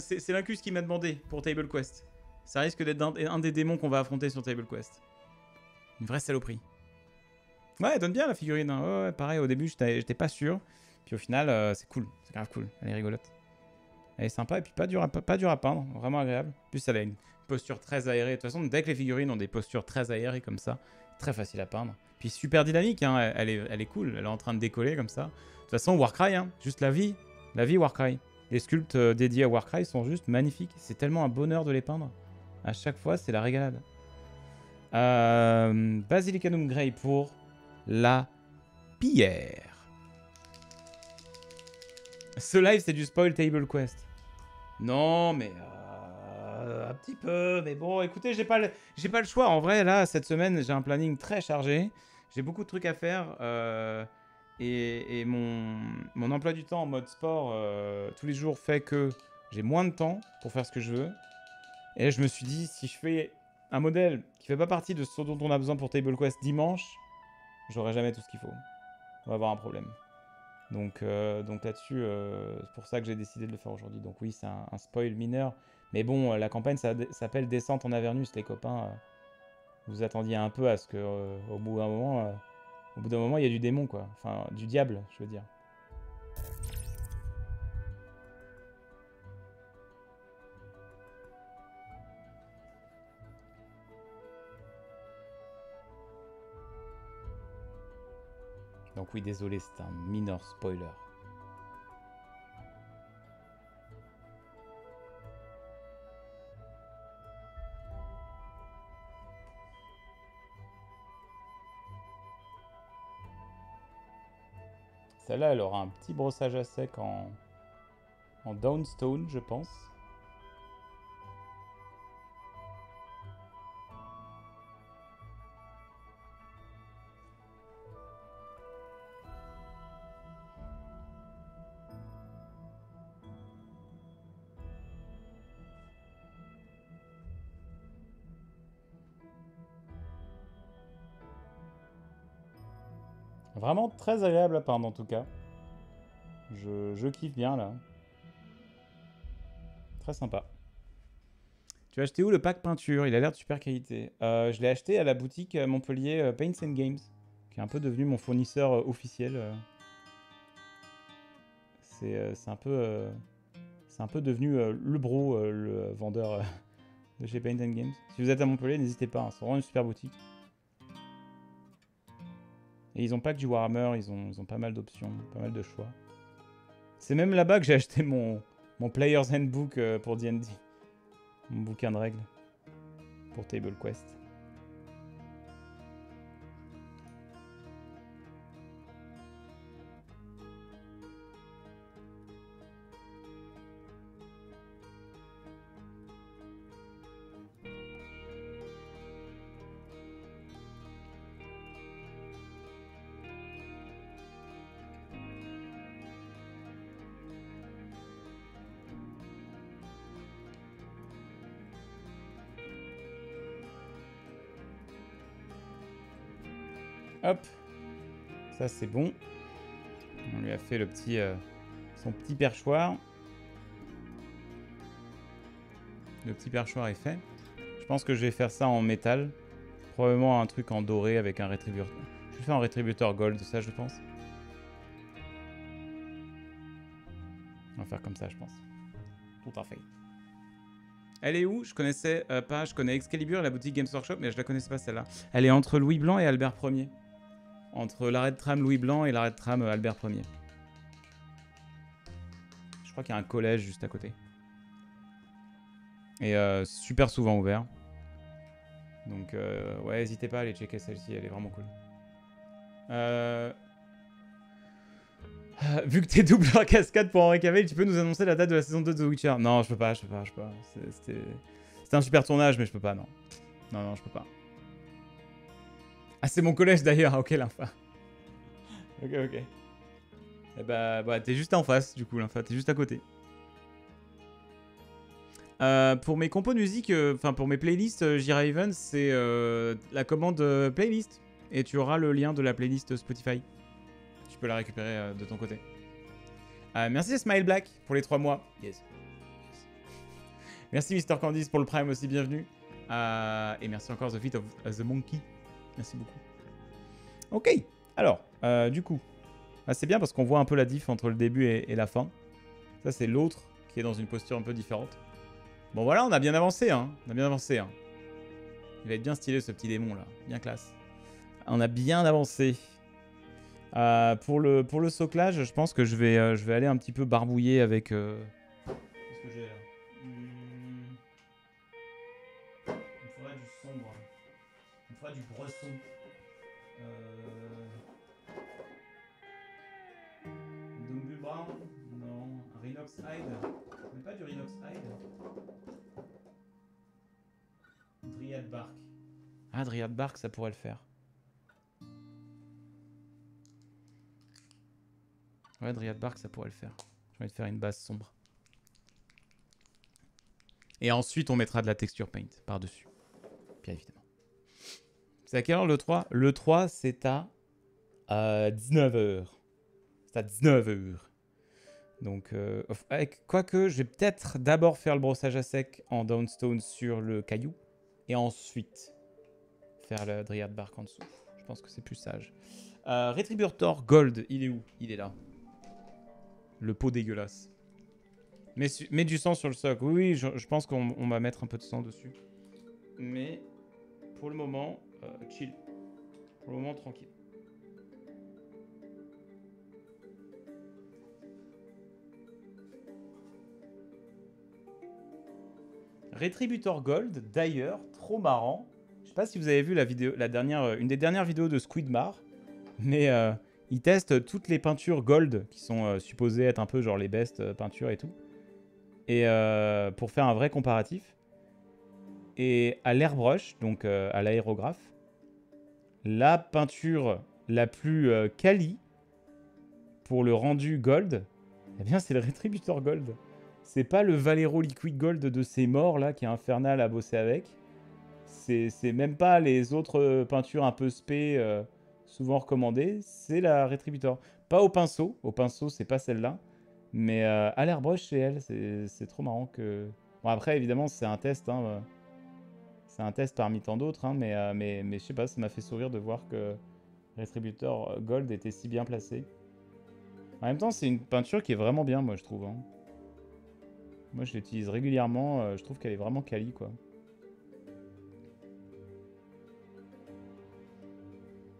C'est l'Incus qui m'a demandé pour Table Quest. Ça risque d'être un des démons qu'on va affronter sur Table Quest. Une vraie saloperie. Ouais, elle donne bien la figurine. Hein. Oh, ouais, pareil, au début, j'étais pas sûr. Puis au final, c'est cool. C'est grave cool. Elle est rigolote. Elle est sympa et puis pas dure à peindre. Vraiment agréable. En plus, elle a une posture très aérée. De toute façon, dès que les figurines ont des postures très aérées comme ça, très facile à peindre. Puis super dynamique. Hein. Elle est cool. Elle est en train de décoller comme ça. De toute façon, Warcry, hein. Juste la vie. La vie Warcry. Les sculptes dédiés à Warcry sont juste magnifiques. C'est tellement un bonheur de les peindre. À chaque fois, c'est la régalade. Basilicanum Grey pour... la pierre. Ce live, c'est du spoil Table Quest. Non, mais... un petit peu, mais bon, écoutez, j'ai pas le choix. En vrai, là, cette semaine, j'ai un planning très chargé. J'ai beaucoup de trucs à faire. Et mon emploi du temps en mode sport, tous les jours, fait que j'ai moins de temps pour faire ce que je veux. Et là, je me suis dit, si je fais un modèle qui fait pas partie de ce dont on a besoin pour Table Quest dimanche, j'aurai jamais tout ce qu'il faut. On va avoir un problème. Donc là-dessus, c'est pour ça que j'ai décidé de le faire aujourd'hui. Donc oui, c'est un spoil mineur. Mais bon, la campagne s'appelle Descente en Avernus, les copains. Vous attendiez un peu à ce que, au bout d'un moment, il y a du démon, quoi. Enfin, du diable, je veux dire. Donc oui, désolé, c'est un minor spoiler. Celle-là, elle aura un petit brossage à sec en downstone, je pense. Vraiment très agréable à peindre en tout cas. Je kiffe bien là. Très sympa. Tu as acheté où le pack peinture? Il a l'air de super qualité. Je l'ai acheté à la boutique Montpellier Paints and Games, qui est un peu devenu mon fournisseur officiel. C'est un peu devenu le bro, le vendeur de chez Paints and Games. Si vous êtes à Montpellier, n'hésitez pas, hein, c'est vraiment une super boutique. Et ils ont pas que du Warhammer, ils ont pas mal d'options, pas mal de choix. C'est même là-bas que j'ai acheté mon, Mon Player's Handbook pour D&D. Mon bouquin de règles. Pour Table Quest. Hop, ça c'est bon. On lui a fait le petit, son petit perchoir. Le petit perchoir est fait. Je pense que je vais faire ça en métal. Probablement un truc en doré avec un rétributeur. Je vais faire un rétributeur gold, ça je pense. On va faire comme ça je pense. Tout à fait. Elle est où? Je connaissais pas, je connais Excalibur et la boutique Games Workshop, mais je la connaissais pas celle-là. Elle est entre Louis Blanc et Albert Ier. Entre l'arrêt de tram Louis Blanc et l'arrêt de tram Albert Ier. Je crois qu'il y a un collège juste à côté. Et super souvent ouvert. Donc ouais, n'hésitez pas à aller checker celle-ci, elle est vraiment cool. Vu que t'es double en cascade pour Henri Cavill, tu peux nous annoncer la date de la saison 2 de The Witcher? Non, je peux pas. C'était un super tournage, mais je peux pas, non. Non, je peux pas. Ah, c'est mon collège d'ailleurs, ok, Linfa. Ok. Et bah t'es juste en face, du coup, Linfa, t'es juste à côté. Pour mes compos de musique, pour mes playlists, J-Raven, c'est la commande playlist. Et tu auras le lien de la playlist Spotify. Tu peux la récupérer de ton côté. Merci Smile Black pour les 3 mois. Yes. Merci Mr. Candice pour le Prime aussi, bienvenue. Et merci encore The Feet of the Monkey. Merci beaucoup. Ok, alors, du coup, c'est bien parce qu'on voit un peu la diff entre le début et la fin. Ça, c'est l'autre qui est dans une posture un peu différente. Bon, voilà, on a bien avancé, hein. Il va être bien stylé, ce petit démon, là. Bien classe. On a bien avancé. Pour le soclage, je pense que je vais aller un petit peu barbouiller avec... Qu'est-ce que j'ai là ? Du bresson. Dumbu Brown? Non. Rhinox Hide? Mais pas du Rhinox Hide. Dryad Bark. Ah, Dryad Bark, ça pourrait le faire. Ouais, Dryad Bark, ça pourrait le faire. J'ai envie de faire une base sombre. Et ensuite, on mettra de la texture paint par-dessus. Bien évidemment. C'est à quelle heure le 3? Le 3, c'est à 19h. C'est à 19h. Donc, quoique, je vais peut-être d'abord faire le brossage à sec en downstone sur le caillou. Et ensuite, faire le Dryad Bark en dessous. Je pense que c'est plus sage. Retributor Gold, il est où? Il est là. Le pot dégueulasse. Mets du sang sur le socle. Oui, je pense qu'on va mettre un peu de sang dessus. Mais pour le moment... chill. Pour le moment, tranquille. Retributor Gold, d'ailleurs, trop marrant. Je sais pas si vous avez vu la vidéo, une des dernières vidéos de Squidmar, mais il teste toutes les peintures gold qui sont supposées être un peu genre les best peintures et tout. Et pour faire un vrai comparatif. Et à l'airbrush, donc à l'aérographe, la peinture la plus quali pour le rendu gold, eh bien c'est le Retributor Gold. C'est pas le Valero Liquid Gold de ces morts là qui est infernal à bosser avec. C'est même pas les autres peintures un peu spé souvent recommandées, c'est la Retributor. Pas au pinceau, c'est pas celle-là, mais à l'airbrush c'est elle, c'est trop marrant que... Bon après évidemment c'est un test, hein, c'est un test parmi tant d'autres, hein, mais je sais pas, ça m'a fait sourire de voir que Retributor Gold était si bien placé. En même temps, c'est une peinture qui est vraiment bien, moi, je trouve. Hein. Moi, je l'utilise régulièrement, je trouve qu'elle est vraiment quali, quoi.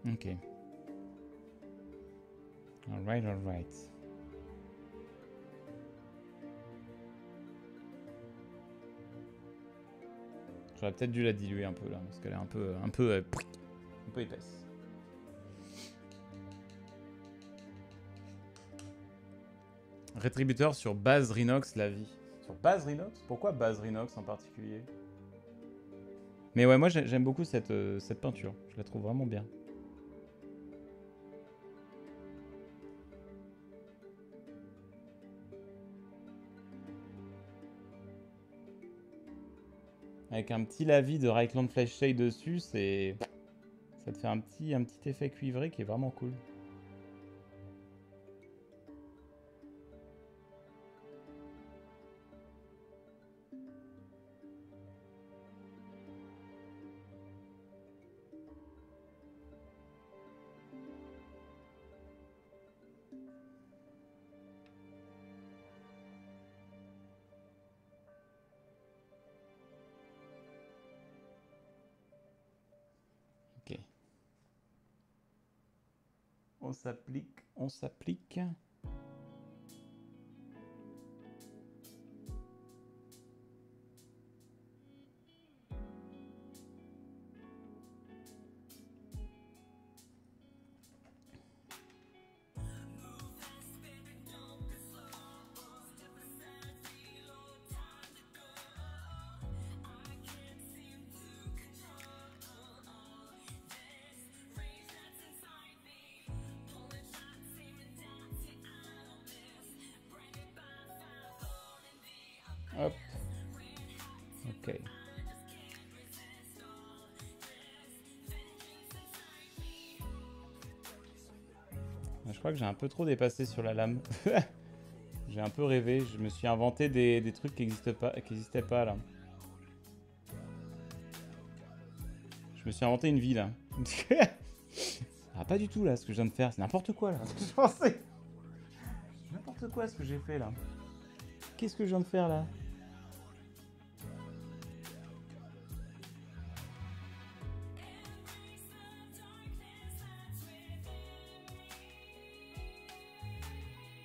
Ok. Alright. J'aurais peut-être dû la diluer un peu là, parce qu'elle est un peu épaisse. Rétributeur sur base Rhinox, la vie. Sur base Rhinox? Pourquoi base Rhinox en particulier? Mais ouais, moi j'aime beaucoup cette peinture. Je la trouve vraiment bien. Avec un petit lavis de Reichland Flash Shade dessus, c'est... ça te fait un petit effet cuivré qui est vraiment cool. On s'applique, on s'applique. Hop. Ok. Je crois que j'ai un peu trop dépassé sur la lame. J'ai un peu rêvé. Je me suis inventé des trucs qui n'existaient pas là. Je me suis inventé une vie là. Ah, pas du tout là ce que je viens de faire. C'est n'importe quoi là. Je pensais. N'importe quoi ce que j'ai fait là. Qu'est-ce que je viens de faire là ?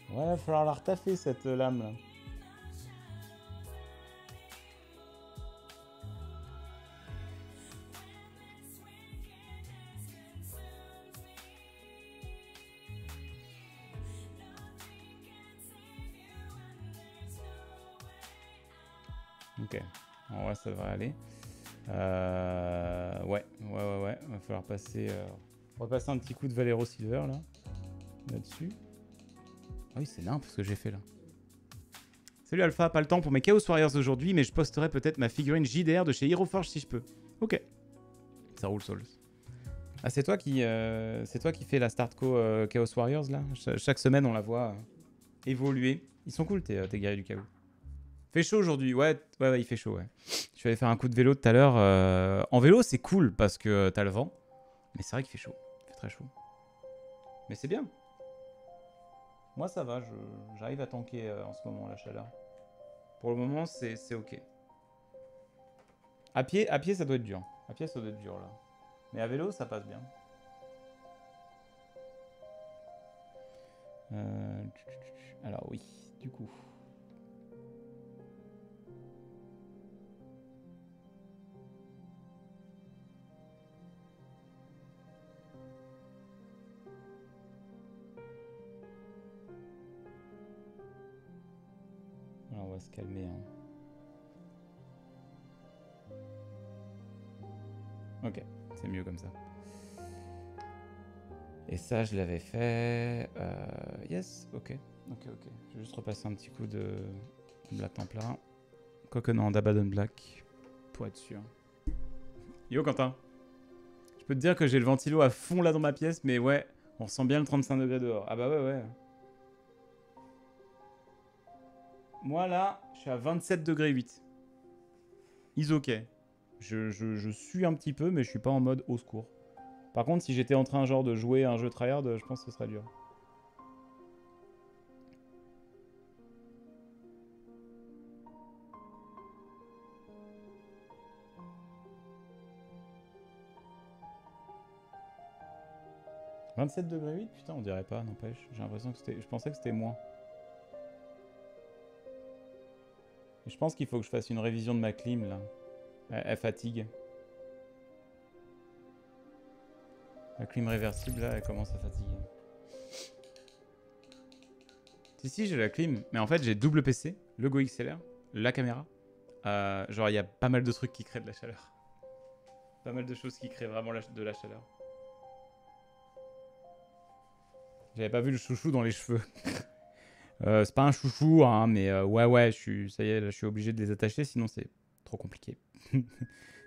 Ouais, il va falloir la retaffer cette lame là. Ok, en vrai ça devrait aller. Ouais. Il va falloir passer. On va passer un petit coup de Valero Silver là. Là-dessus. Ah oui, c'est nimp ce que j'ai fait là. Salut Alpha, pas le temps pour mes Chaos Warriors aujourd'hui, mais je posterai peut-être ma figurine JDR de chez HeroForge si je peux. Ok. Ça roule Souls. Ah, c'est toi qui fais la Startco Chaos Warriors là. Chaque semaine on la voit évoluer. Ils sont cool tes guerriers du chaos. Fait chaud aujourd'hui, ouais, il fait chaud, ouais. Je suis allé faire un coup de vélo tout à l'heure. En vélo, c'est cool parce que t'as le vent. Mais c'est vrai qu'il fait chaud, il fait très chaud. Mais c'est bien. Moi, ça va, j'arrive à tanker en ce moment, la chaleur. Pour le moment, c'est ok. À pied, ça doit être dur. À pied, ça doit être dur, là. Mais à vélo, ça passe bien. Alors, oui, du coup... on va se calmer. Hein. Ok, c'est mieux comme ça. Et ça, je l'avais fait. Yes, ok. Je vais juste repasser un petit coup de la Templar. Quoique non, d'Abaddon Black. Pour être sûr. Yo Quentin. Je peux te dire que j'ai le ventilo à fond là dans ma pièce, mais ouais, on sent bien le 35 degrés dehors. Ah bah ouais. Moi là, je suis à 27,8 degrés. Is ok. Je suis un petit peu, mais je suis pas en mode au secours. Par contre, si j'étais en train genre de jouer à un jeu tryhard, je pense que ce serait dur. « 27,8 degrés, putain, on dirait pas, n'empêche. J'ai l'impression que c'était... Je pensais que c'était moins. Je pense qu'il faut que je fasse une révision de ma clim là. Elle fatigue. La clim réversible, là, elle commence à fatiguer. Si, si, j'ai la clim. Mais en fait, j'ai double PC, le Go XLR, la caméra. Genre, il y a pas mal de trucs qui créent de la chaleur. Pas mal de choses qui créent vraiment de la chaleur. J'avais pas vu le chouchou dans les cheveux. C'est pas un chouchou, hein, mais ouais, ça y est, là, je suis obligé de les attacher, sinon c'est trop compliqué.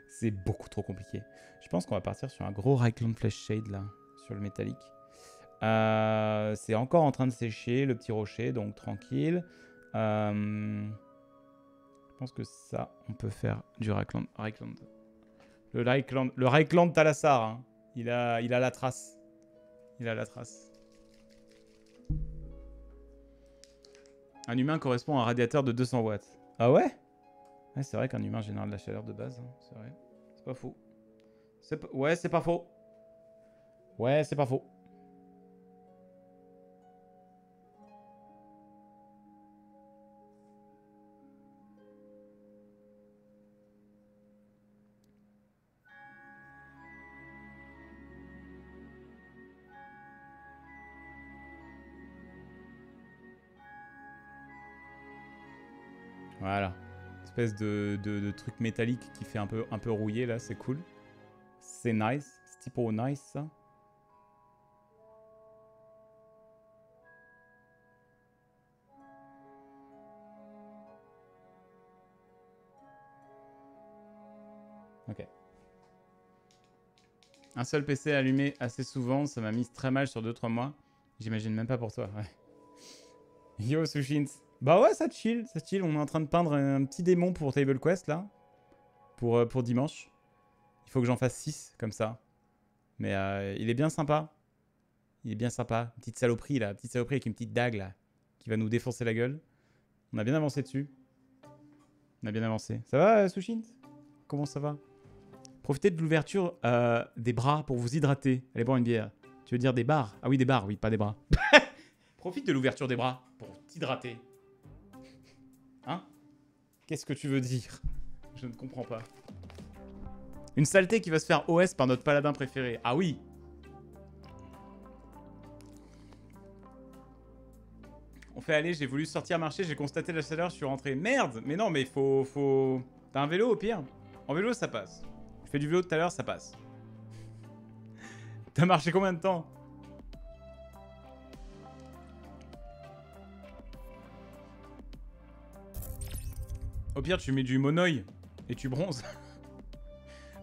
C'est beaucoup trop compliqué. Je pense qu'on va partir sur un gros Raglan Flesh Shade, là, sur le métallique. C'est encore en train de sécher, le petit rocher, donc tranquille. Je pense que ça, on peut faire du Raglan. Le Raglan Talassar, hein. Il a la trace. Il a la trace. Un humain correspond à un radiateur de 200 watts. Ah ouais? Ouais, c'est vrai qu'un humain génère de la chaleur de base, hein. C'est vrai. C'est pas faux. Ouais, c'est pas faux. Ouais, c'est pas faux. Voilà, espèce de truc métallique qui fait un peu rouillé là, c'est cool. C'est nice, c'est typo nice ça. Ok. Un seul PC allumé assez souvent, ça m'a mise très mal sur 2-3 mois. J'imagine même pas pour toi, ouais. Yo Sushins. Bah ouais, ça chill, ça chill. On est en train de peindre un petit démon pour Table Quest, là. Pour dimanche. Il faut que j'en fasse 6, comme ça. Mais il est bien sympa. Il est bien sympa. Petite saloperie, là. Petite saloperie avec une petite dague, là. Qui va nous défoncer la gueule. On a bien avancé dessus. On a bien avancé. Ça va, Sushint? Comment ça va? Profitez de l'ouverture des bras pour vous hydrater. Allez boire une bière. Tu veux dire des bars? Ah oui, des bars, oui, pas des bras. Profite de l'ouverture des bras pour t'hydrater. Hein? Qu'est-ce que tu veux dire? Je ne comprends pas. Une saleté qui va se faire OS par notre paladin préféré. Ah oui! On fait aller, j'ai voulu sortir marcher, j'ai constaté la chaleur, je suis rentré. Merde! Mais non, mais faut... T'as un vélo au pire? En vélo, ça passe. Je fais du vélo tout à l'heure, ça passe. T'as marché combien de temps? Au pire, tu mets du monoï et tu bronzes.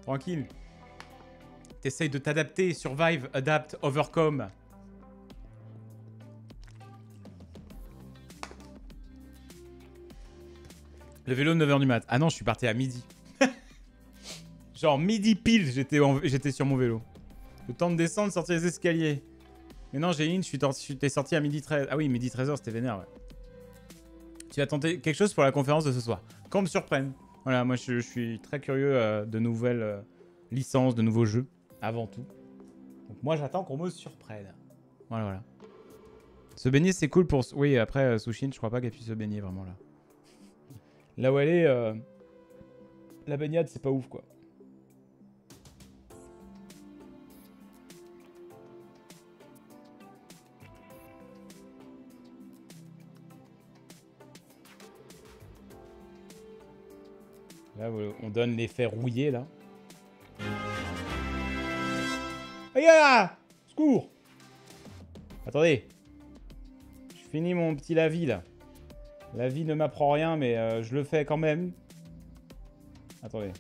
Tranquille. T'essayes de t'adapter. Survive, adapt, overcome. Le vélo de 9h du mat. Ah non, je suis parti à midi. Genre midi pile, j'étais sur mon vélo. Le temps de descendre, sortir les escaliers. Mais non, Géline, t'es sorti à midi 13h. Ah oui, midi 13h, c'était vénère, ouais. Tu as tenté quelque chose pour la conférence de ce soir? Qu'on me surprenne. Voilà, moi je suis très curieux de nouvelles licences, de nouveaux jeux, avant tout. Donc moi j'attends qu'on me surprenne. Voilà, voilà. Se baigner c'est cool pour... Oui, après Sushine, je crois pas qu'elle puisse se baigner vraiment là. Là où elle est, la baignade c'est pas ouf quoi. Là, on donne l'effet rouillé, là. Aïe, secours! Attendez. Je finis mon petit lavis, là. La vie ne m'apprend rien, mais je le fais quand même. Attendez.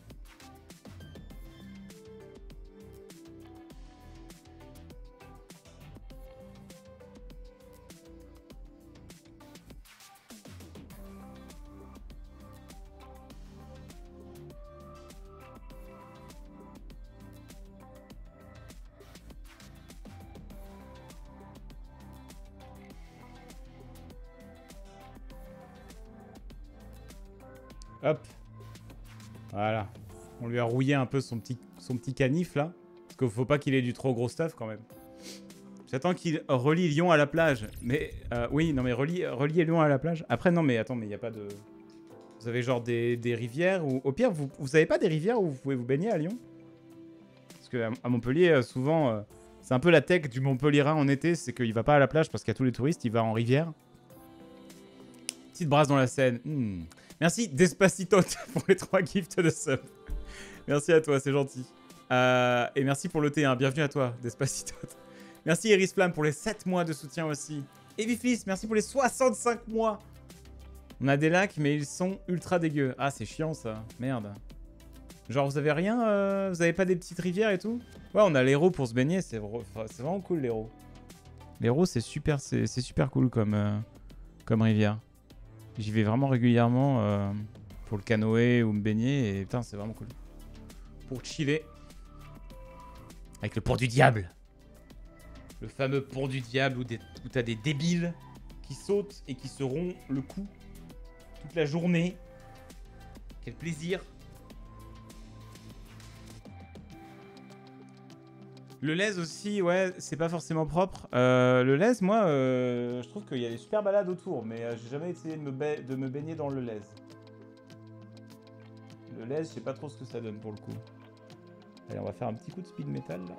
Hop, voilà, on lui a rouillé un peu son petit canif là, parce qu'il faut pas qu'il ait du trop gros stuff quand même. J'attends qu'il relie Lyon à la plage, mais oui, non mais relier Lyon à la plage. Après non mais attends, mais il n'y a pas de... Vous avez genre des rivières ou au pire, vous avez pas des rivières où vous pouvez vous baigner à Lyon? Parce qu'à Montpellier, souvent, c'est un peu la tech du Montpellierin en été, c'est qu'il va pas à la plage parce qu'il y a tous les touristes, il va en rivière. Petite brasse dans la Seine. Mmh. Merci Despacito pour les 3 gifts de sub. Merci à toi, c'est gentil. Et merci pour le thé, hein. Bienvenue à toi, Despacito. Merci Iris Flamme pour les 7 mois de soutien aussi. Et Viflis, merci pour les 65 mois. On a des lacs, mais ils sont ultra dégueux. Ah, c'est chiant ça. Merde. Genre, vous avez rien vous avez pas des petites rivières et tout? Ouais, on a l'Hérault pour se baigner. C'est vraiment cool, l'Hérault. L'Hérault, c'est super, super cool comme rivière. J'y vais vraiment régulièrement pour le canoë ou me baigner. Et putain, c'est vraiment cool. Pour chiller. Avec le pont du diable. Le fameux pont du diable où t'as des débiles qui sautent et qui se rompent le cou toute la journée. Quel plaisir. Le lez aussi, ouais, c'est pas forcément propre. Le lez, moi, je trouve qu'il y a des super balades autour, mais j'ai jamais essayé de me baigner dans le lez. Le lez, je sais pas trop ce que ça donne pour le coup. Allez, on va faire un petit coup de speed metal là.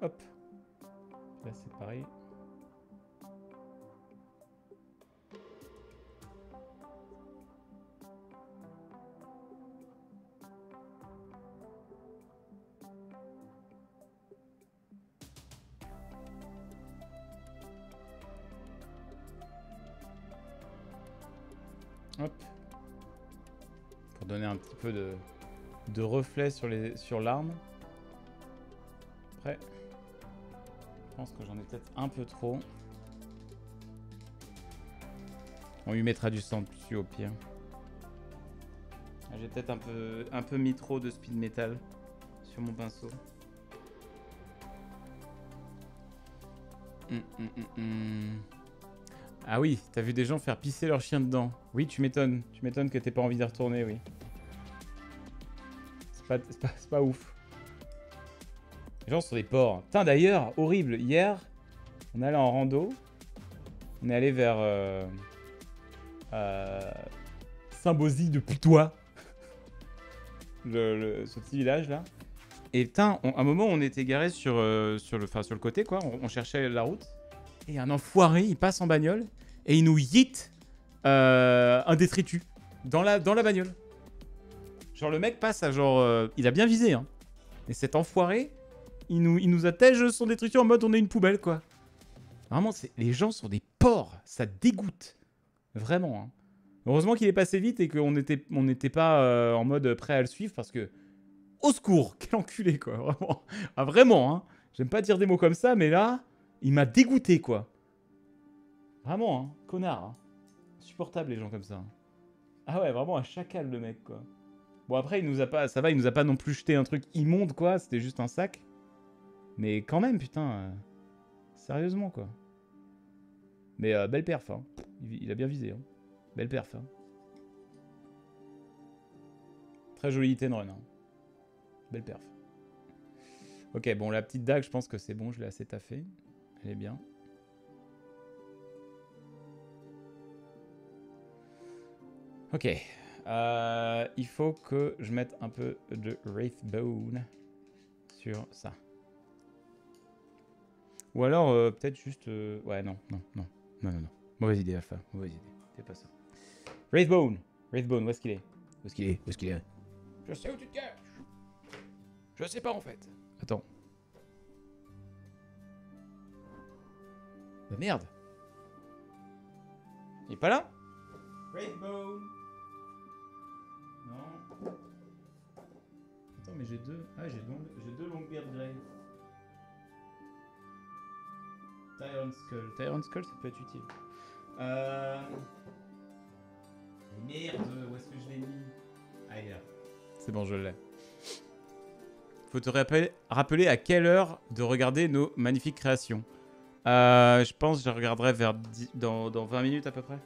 Hop, là c'est pareil. Hop, pour donner un petit peu de reflet sur l'arme. Après. Je pense que j'en ai peut-être un peu trop. On lui mettra du sang dessus au pire. J'ai peut-être un peu mis trop de speed metal sur mon pinceau. Ah oui, t'as vu des gens faire pisser leur chien dedans. Oui, tu m'étonnes. Tu m'étonnes que t'aies pas envie d'y retourner, oui. C'est pas ouf. Les gens sont des porcs. Putain, d'ailleurs, horrible. Hier, on allait en rando. On est allé vers Saint-Bosy de Putois. Ce petit village là. Et putain, à un moment, on était garé sur le côté, quoi. On cherchait la route. Et un enfoiré, il passe en bagnole. Et il nous yeet un détritus dans la bagnole. Genre, le mec passe à genre. Il a bien visé, hein. Et cet enfoiré. Il nous attège son détritus en mode on est une poubelle, quoi. Vraiment, les gens sont des porcs. Ça dégoûte. Vraiment. Hein. Heureusement qu'il est passé vite et qu'on n'était pas en mode prêt à le suivre parce que... Au secours, quel enculé, quoi. Vraiment. Ah, vraiment, hein. J'aime pas dire des mots comme ça, mais là, il m'a dégoûté, quoi. Vraiment, hein. Connard. Hein. Insupportable, les gens comme ça. Ah ouais, vraiment un chacal, le mec, quoi. Bon, après, il nous a pas non plus jeté un truc immonde, quoi. C'était juste un sac. Mais quand même, putain, sérieusement, quoi. Mais belle perf, hein. Il a bien visé, hein. Belle perf, hein. Très joli hit and run, hein. Belle perf. Ok, bon, la petite dague, je pense que c'est bon, je l'ai assez taffée. Elle est bien. Ok. Il faut que je mette un peu de Wraithbone sur ça. Ou alors, peut-être juste... Ouais, non. Mauvaise idée, Alpha. Mauvaise idée. C'est pas ça. Wraithbone. Wraithbone, où est-ce qu'il est? Où est-ce qu'il est? Où est-ce qu'il est? Je sais où tu te caches. Je sais pas, en fait. Attends. Mais merde. Il est pas là? Wraithbone. Non. Attends, mais j'ai deux... Ah, j'ai deux Longbeard Grey. Tyrant Skull. Tyrant Skull, ça peut être utile. Merde, où est-ce que je l'ai mis? Ah, il est là. C'est bon, je l'ai. Faut te rappeler à quelle heure de regarder nos magnifiques créations. Je pense que je regarderai vers dans 20 minutes à peu près.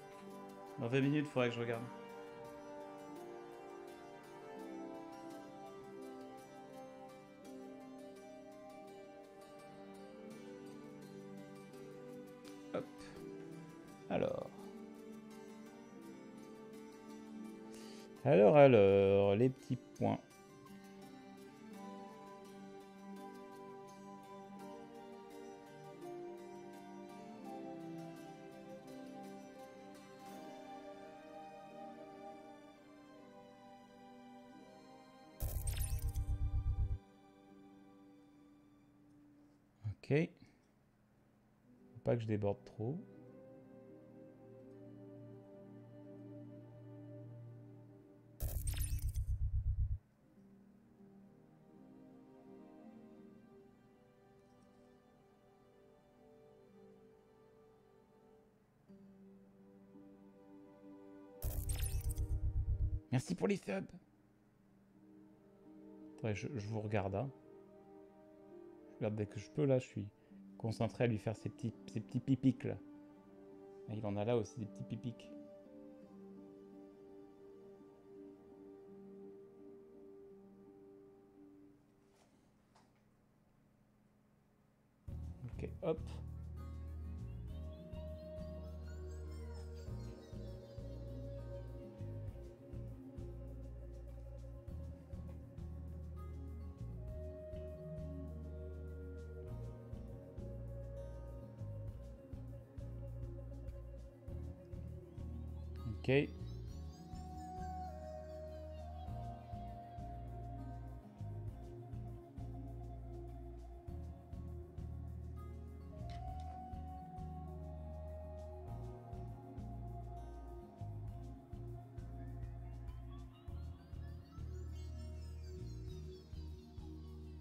Dans 20 minutes, il faudrait que je regarde. Hop. Alors, les petits points. Ok. Faut pas que je déborde trop. Merci pour les subs. Ouais, je vous regarde. Hein. Je regarde dès que je peux. Là, je suis concentré à lui faire ses petits pipics. Là. Et il en a là aussi des petits pipics. Ok, hop. Ok.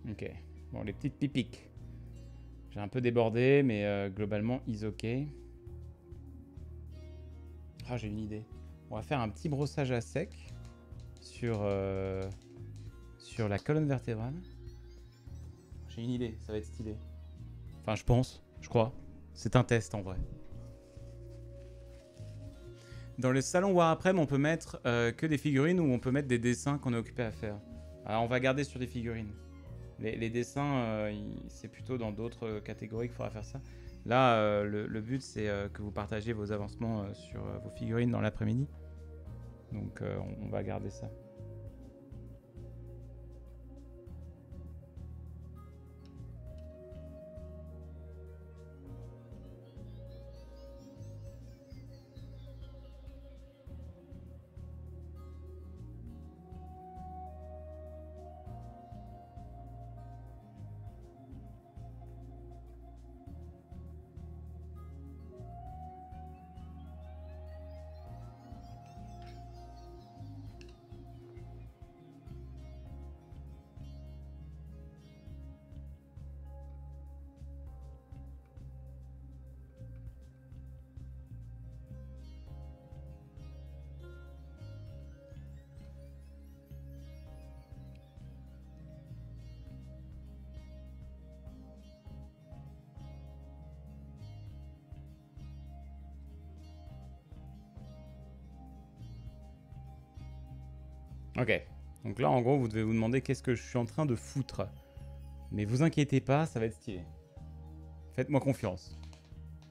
Ok. Bon, les petites pipiques. J'ai un peu débordé, mais globalement, ils ok. Ah, j'ai une idée. On va faire un petit brossage à sec sur la colonne vertébrale. J'ai une idée, ça va être stylé. Enfin, je pense, je crois. C'est un test en vrai. Dans le salon Warframe, on peut mettre que des figurines ou on peut mettre des dessins qu'on est occupé à faire. Alors, on va garder sur les figurines. Les dessins, c'est plutôt dans d'autres catégories qu'il faudra faire ça. Là, le but, c'est que vous partagez vos avancements sur vos figurines dans l'après-midi. Donc, on va garder ça. Ok, donc là en gros vous devez vous demander qu'est-ce que je suis en train de foutre. Mais vous inquiétez pas, ça va être stylé. Faites-moi confiance.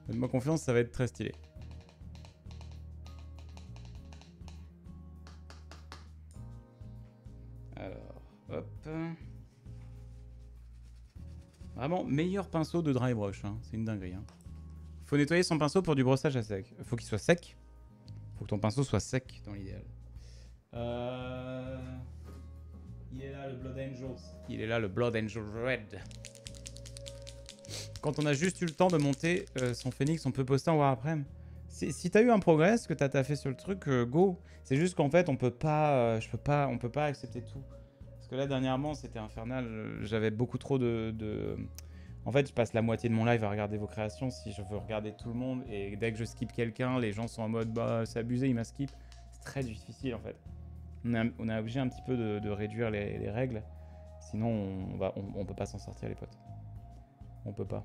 Faites-moi confiance, ça va être très stylé. Alors, hop. Vraiment, meilleur pinceau de dry brush, hein. C'est une dinguerie. Hein. Faut nettoyer son pinceau pour du brossage à sec. Faut qu'il soit sec. Faut que ton pinceau soit sec dans l'idéal. Il est là le Blood Angels. Il est là le Blood Angel Red. Quand on a juste eu le temps de monter son Phoenix, on peut poster en Warframe. Si t'as eu un progrès, que t'as taffé sur le truc, go. C'est juste qu'en fait, on peut pas, on peut pas accepter tout. Parce que là dernièrement, c'était infernal. J'avais beaucoup trop de. En fait, je passe la moitié de mon live à regarder vos créations. Si je veux regarder tout le monde et dès que je skip quelqu'un, les gens sont en mode bah c'est abusé, il m'a skip. C'est très difficile en fait. On a obligé un petit peu de réduire les règles Sinon, on peut pas s'en sortir, les potes. On peut pas.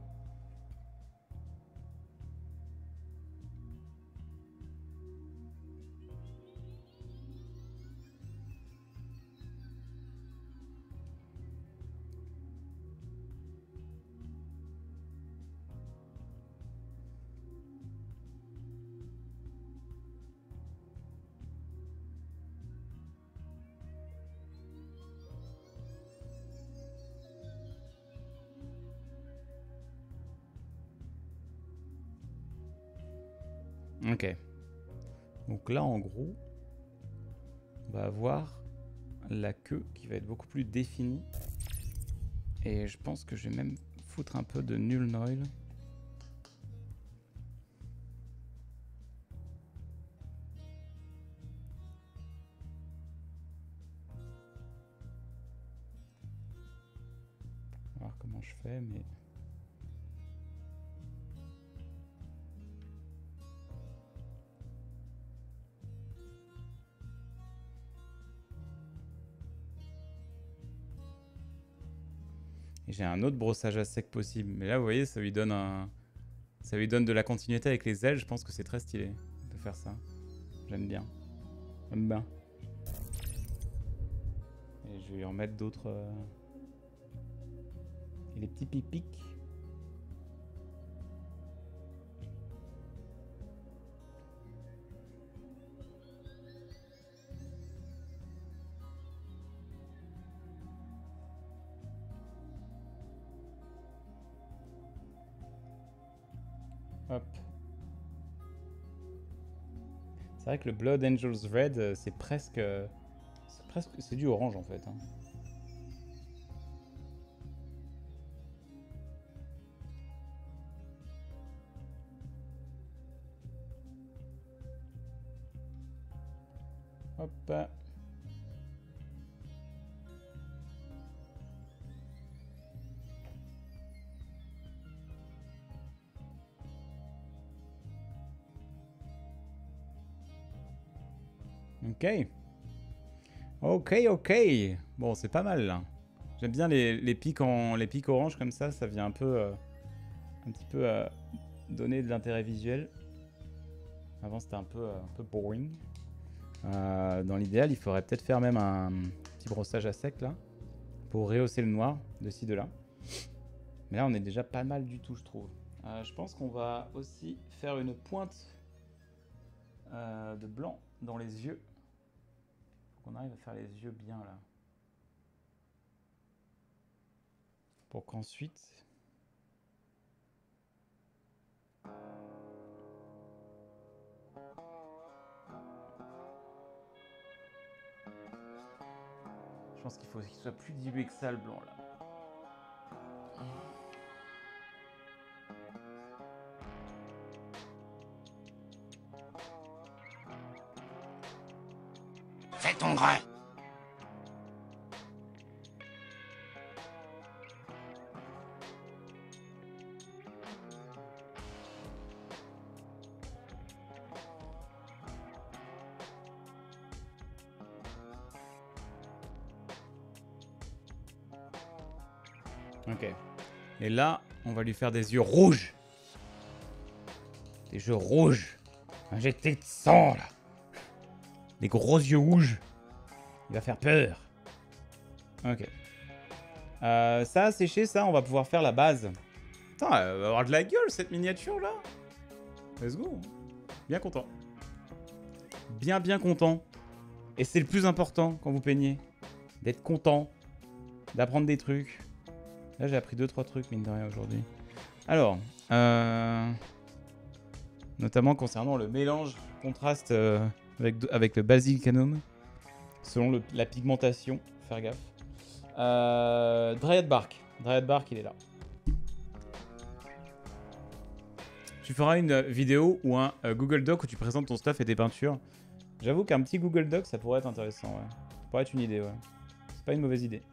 Ok, donc là en gros, on va avoir la queue qui va être beaucoup plus définie et je pense que je vais même foutre un peu de null noil. On va voir comment je fais, mais... J'ai un autre brossage à sec possible, mais là vous voyez ça lui donne un... ça lui donne de la continuité avec les ailes, je pense que c'est très stylé de faire ça. J'aime bien. J'aime bien. Et je vais lui remettre d'autres... Et les petits pipics. C'est vrai que le Blood Angels Red, c'est presque... c'est du orange en fait. Hein. Hop. Ok, ok, ok. Bon, c'est pas mal là. J'aime bien les pics orange comme ça. Ça vient un peu, un petit peu donner de l'intérêt visuel. Avant, c'était un peu boring. Dans l'idéal, il faudrait peut-être faire même un petit brossage à sec là pour rehausser le noir de ci de là. Mais là, on est déjà pas mal du tout, je trouve. Je pense qu'on va aussi faire une pointe de blanc dans les yeux. On arrive à faire les yeux bien là. Pour qu'ensuite... Je pense qu'il faut qu'il soit plus dilué que ça le blanc là. Fais ton grain. Ok. Et là, on va lui faire des yeux rouges. Des yeux rouges. Injectés de sang, là. Des gros yeux rouges. Il va faire peur. Ok. Ça, séché, ça, on va pouvoir faire la base. Putain, elle va avoir de la gueule, cette miniature-là. Let's go. Bien content. Bien, bien content. Et c'est le plus important quand vous peignez. D'être content. D'apprendre des trucs. Là, j'ai appris 2-3 trucs, mine de rien, aujourd'hui. Alors, notamment concernant le mélange contraste avec le basilicum, selon la pigmentation, faire gaffe. Dryad Bark, il est là. Tu feras une vidéo ou un Google Doc où tu présentes ton stuff et tes peintures. J'avoue qu'un petit Google Doc, ça pourrait être intéressant, ouais. Ça pourrait être une idée, ouais. C'est pas une mauvaise idée.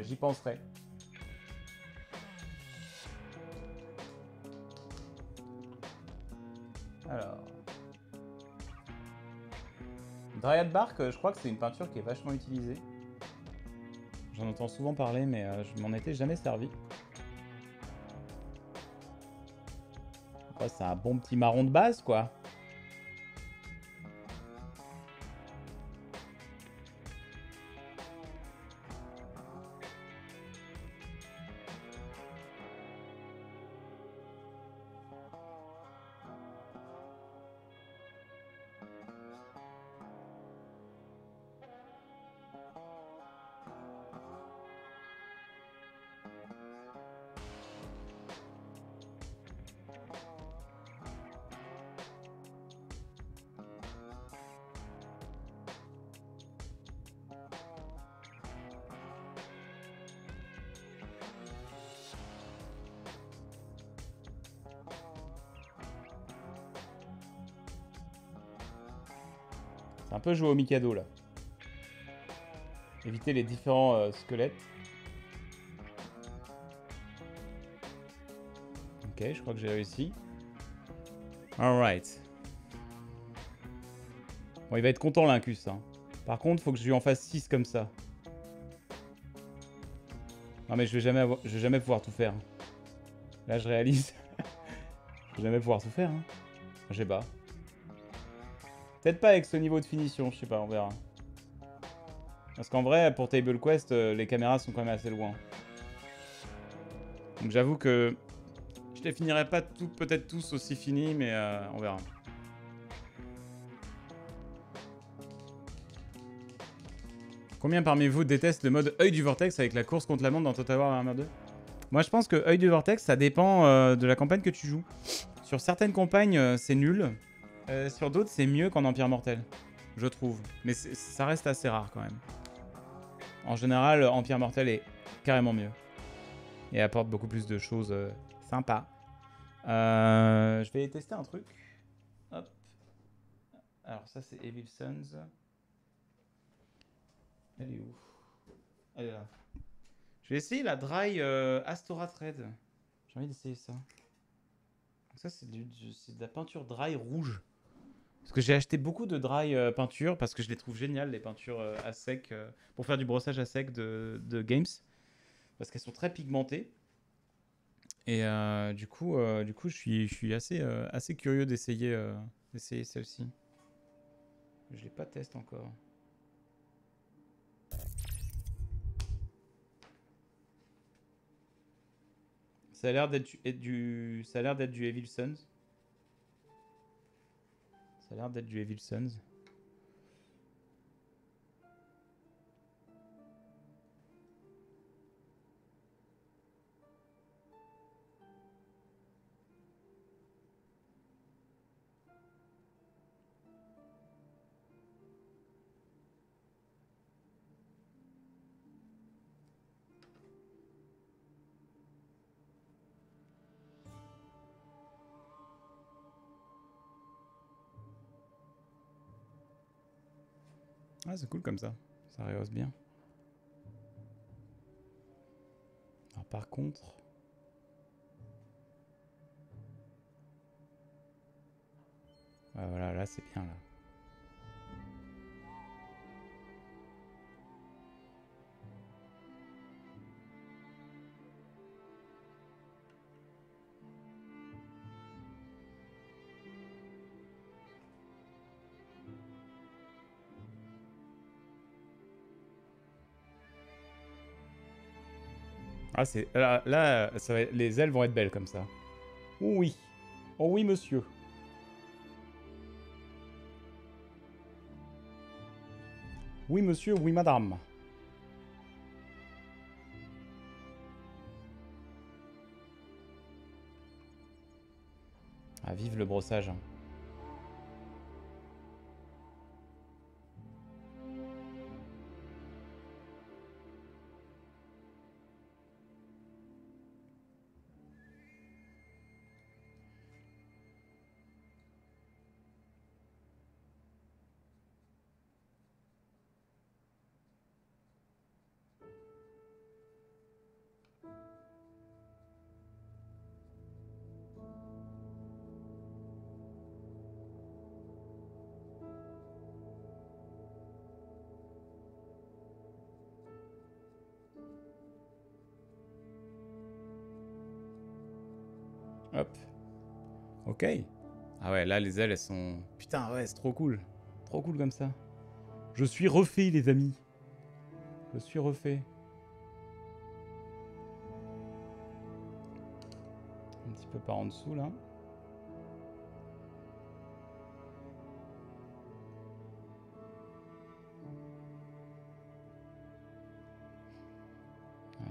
J'y penserai. Alors... Dryad Bark, je crois que c'est une peinture qui est vachement utilisée. J'en entends souvent parler, mais je m'en étais jamais servi. Ouais, c'est un bon petit marron de base, quoi. C'est un peu jouer au Mikado, là. Éviter les différents squelettes. Ok, je crois que j'ai réussi. Alright. Bon, il va être content, l'Incus, hein. Par contre, faut que je lui en fasse 6 comme ça. Non, mais je vais jamais pouvoir tout faire. Là, je réalise. Je vais jamais pouvoir tout faire, hein. J'ai bas. Peut-être pas avec ce niveau de finition, je sais pas, on verra. Parce qu'en vrai, pour Table Quest, les caméras sont quand même assez loin. Donc j'avoue que je les finirai pas peut-être tous aussi finis, mais on verra. Combien parmi vous détestent le mode œil du vortex avec la course contre la montre dans Total War Warhammer 2 ? Moi je pense que œil du vortex, ça dépend de la campagne que tu joues. Sur certaines campagnes, c'est nul. Sur d'autres, c'est mieux qu'en Empire Mortel, je trouve. Mais ça reste assez rare quand même. En général, Empire Mortel est carrément mieux. Et apporte beaucoup plus de choses sympas. Je vais tester un truc. Hop. Alors ça, c'est Evil Sons. Elle est où? Elle est là. Je vais essayer la Dry Astora Thread. J'ai envie d'essayer ça. Ça, c'est de la peinture Dry rouge. Parce que j'ai acheté beaucoup de dry peinture parce que je les trouve géniales, les peintures à sec, pour faire du brossage à sec de games. Parce qu'elles sont très pigmentées. Et du coup je suis assez curieux d'essayer celle-ci. Je ne l'ai pas testé encore. Ça a l'air d'être du Evil Sons. Ça a l'air d'être du Evil Sons. Ah, c'est cool comme ça, ça rehausse bien. Alors par contre... Ah, voilà, là c'est bien là. Ah, là ça va, les ailes vont être belles comme ça. Oh oui. Oh oui, monsieur. Oui, monsieur. Oui, madame. Ah, vive le brossage. Hop. Ok. Ah ouais, là, les ailes, elles sont... Putain, ouais, c'est trop cool. Trop cool comme ça. Je suis refait, les amis. Je suis refait. Un petit peu par en dessous, là. Ouais,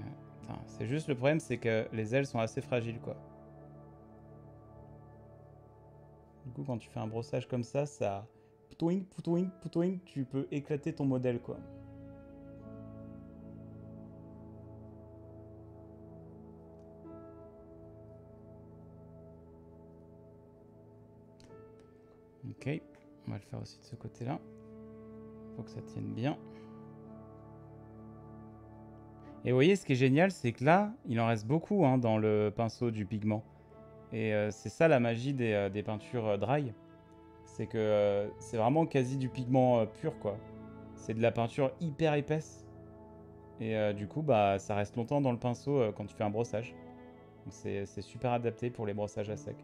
c'est juste le problème, c'est que les ailes sont assez fragiles, quoi. Du coup, quand tu fais un brossage comme ça, ça... Poutouing, poutouing, poutouing, tu peux éclater ton modèle, quoi. Ok, on va le faire aussi de ce côté-là. Faut que ça tienne bien. Et vous voyez, ce qui est génial, c'est que là, il en reste beaucoup hein, dans le pinceau du pigment. Et c'est ça la magie des peintures dry. C'est que c'est vraiment quasi du pigment pur, quoi. C'est de la peinture hyper épaisse. Et du coup, bah, ça reste longtemps dans le pinceau quand tu fais un brossage. Donc c'est super adapté pour les brossages à sec.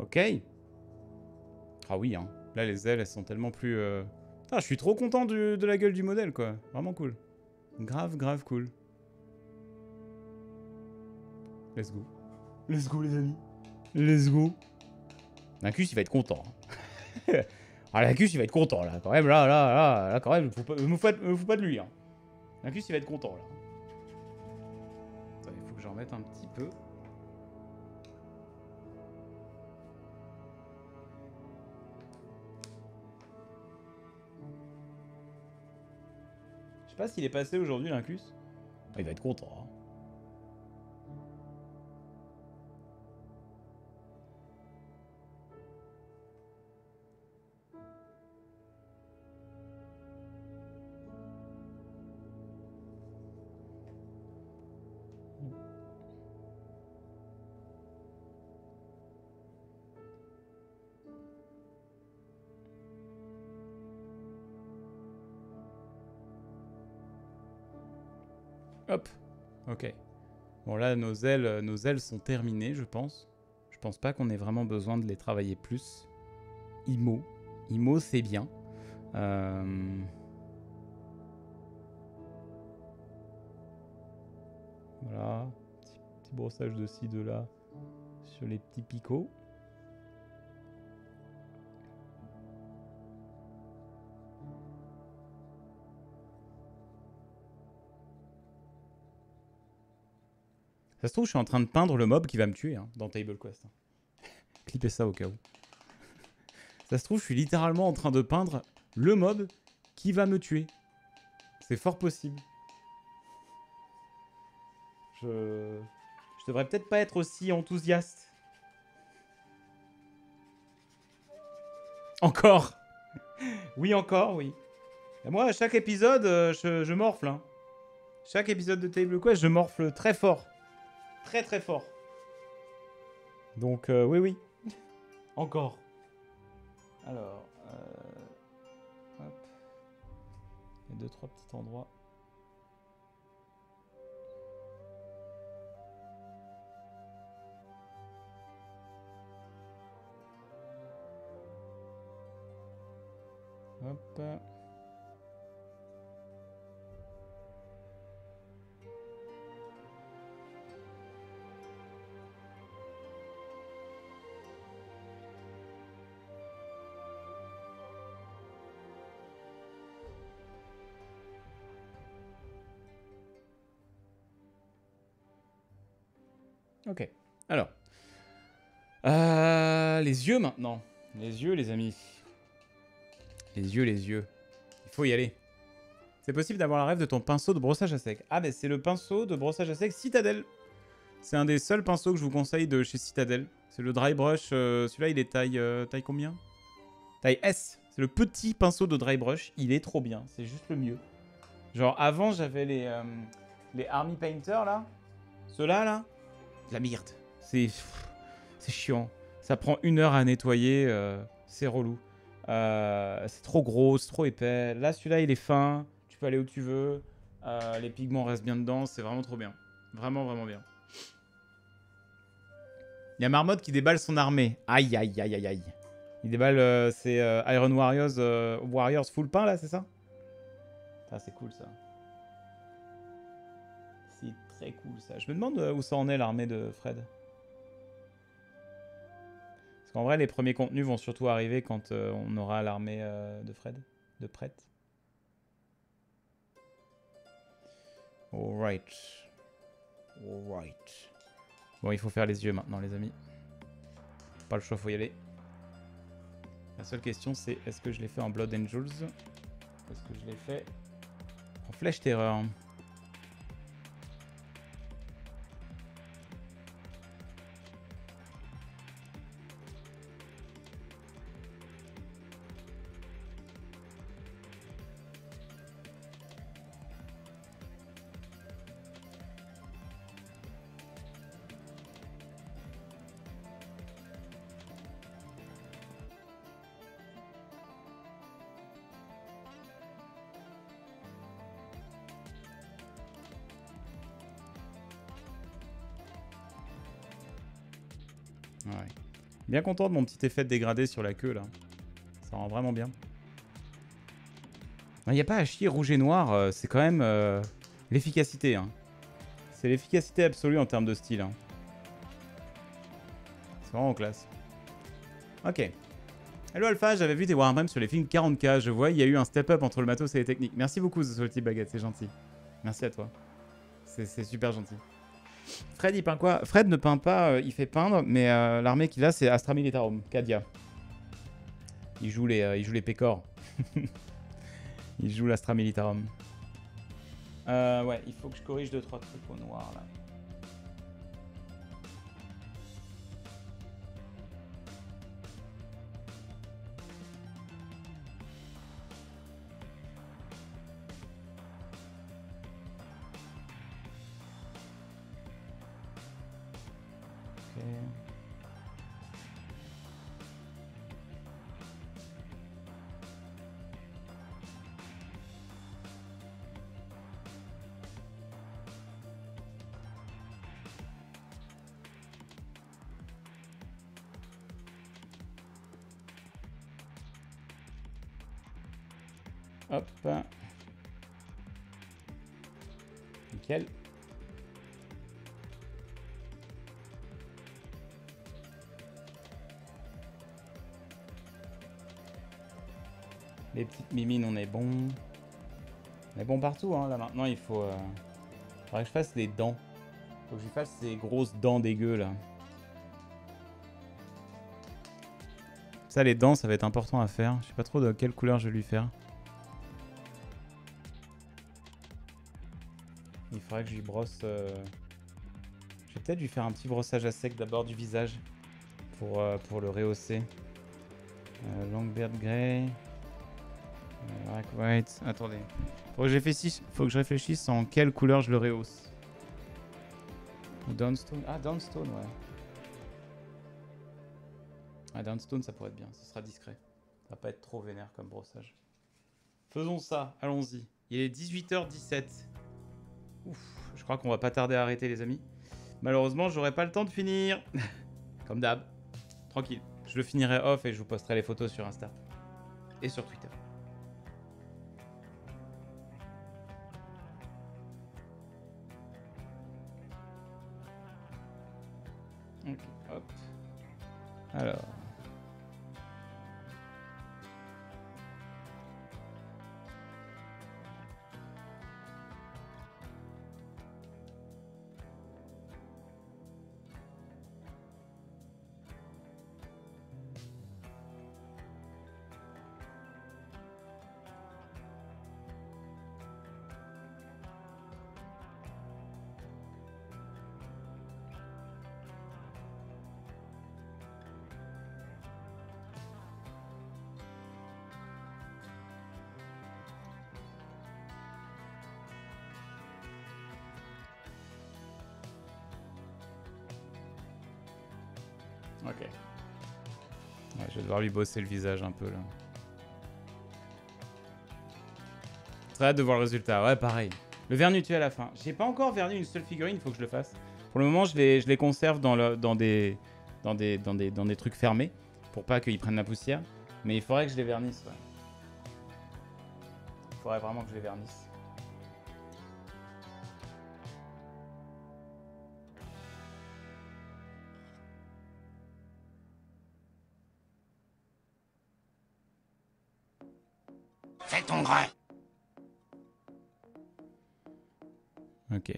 Ok. Ah oui, hein. Là, les ailes, elles sont tellement plus... Ah, je suis trop content de la gueule du modèle, quoi. Vraiment cool. Grave, grave cool. Let's go. Let's go, les amis. Let's go. Lacus, il va être content. Hein. Ah, Lacus, il va être content, là. Quand même, là, quand même, me fous pas de lui, hein. Lacus, il va être content, là. Attends, il faut que j'en mette un petit peu. Je sais pas s'il est passé aujourd'hui, Lincus. Il va être content. Hein. Hop, ok. Bon là, nos ailes sont terminées, je pense. Je pense pas qu'on ait vraiment besoin de les travailler plus. Imo, c'est bien. Voilà, petit brossage de ci, de là, sur les petits picots. Ça se trouve, je suis en train de peindre le mob qui va me tuer hein, dans Table Quest. Clippez ça au cas où. Ça se trouve, je suis littéralement en train de peindre le mob qui va me tuer. C'est fort possible. Je devrais peut-être pas être aussi enthousiaste. Encore. Oui, encore, oui. Et moi, à chaque épisode, je morfle. Hein. Chaque épisode de Table Quest, je morfle très fort. Très très fort. Donc oui. Encore. Alors. Hop. Il y a 2-3 petits endroits. Hop. Ok, alors, les yeux maintenant, les yeux les amis, les yeux, il faut y aller. C'est possible d'avoir la rêve de ton pinceau de brossage à sec. Ah ben c'est le pinceau de brossage à sec Citadel. C'est un des seuls pinceaux que je vous conseille de chez Citadel. C'est le dry brush, celui-là il est taille combien? Taille S, c'est le petit pinceau de dry brush, il est trop bien, c'est juste le mieux. Genre avant j'avais les Army Painter là. Ceux-là, là, de la merde. C'est chiant. Ça prend 1 heure à nettoyer. C'est relou. C'est trop gros, c'est trop épais. Là, celui-là, il est fin. Tu peux aller où tu veux. Les pigments restent bien dedans. C'est vraiment trop bien. Vraiment, vraiment bien. Il y a Marmotte qui déballe son armée. Aïe, aïe, aïe, aïe, aïe. Il déballe ses Iron Warriors, full pain, là, c'est ça? Ah, c'est cool, ça. C'est très cool, ça. Je me demande où ça en est, l'armée de Fred. Parce qu'en vrai, les premiers contenus vont surtout arriver quand on aura l'armée de Fred, de Prête. Alright. Alright. Bon, il faut faire les yeux maintenant, les amis. Pas le choix, faut y aller. La seule question, c'est est-ce que je l'ai fait en Blood Angels? Est-ce que je l'ai fait en Flèche Terreur? Ouais. Bien content de mon petit effet de dégradé sur la queue là. Ça rend vraiment bien. Il n'y a pas à chier, rouge et noir, c'est quand même l'efficacité. Hein. C'est l'efficacité absolue en termes de style. Hein. C'est vraiment classe. Ok. Hello Alpha, j'avais vu tes Warhammer sur les films 40K. Je vois, il y a eu un step-up entre le matos et les techniques. Merci beaucoup, ce petit baguette, c'est gentil. Merci à toi. C'est super gentil. Fred, il peint quoi? Fred ne peint pas, il fait peindre, mais l'armée qu'il a, c'est Astra Militarum, Cadia. Il joue les pécores. Il joue l'Astra Militarum. Ouais, il faut que je corrige 2-3 trucs au noir, là. Hop. Nickel. Les petites mimines, on est bon. On est bon partout, hein. Là maintenant, il faut... faudrait que je fasse les dents. Faut que je fasse ces grosses dents dégueu, là. Ça, les dents, ça va être important à faire. Je sais pas trop de quelle couleur je vais lui faire. Il faudrait que je lui brosse... Je vais peut-être lui faire un petit brossage à sec d'abord du visage pour le rehausser. Longbeard Grey. Black White. Attendez. Faut que je réfléchisse en quelle couleur je le rehausse. Downstone. Ah, Downstone, ouais. Ah, Downstone, ça pourrait être bien. Ce sera discret. Ça va pas être trop vénère comme brossage. Faisons ça. Allons-y. Il est 18h17. Ouf, je crois qu'on va pas tarder à arrêter, les amis. Malheureusement, j'aurai pas le temps de finir. Comme d'hab. Tranquille. Je le finirai off et je vous posterai les photos sur Insta. Et sur Twitter. Ok, hop. Alors... Ok. Ouais, je vais devoir lui bosser le visage un peu là. Très hâte de voir le résultat. Ouais, pareil. Le vernis tu à la fin. J'ai pas encore verni une seule figurine, il faut que je le fasse. Pour le moment, je les conserve dans des trucs fermés pour pas qu'ils prennent la poussière. Mais il faudrait que je les vernisse. Ouais. Il faudrait vraiment que je les vernisse. Fais ton grain. Ok.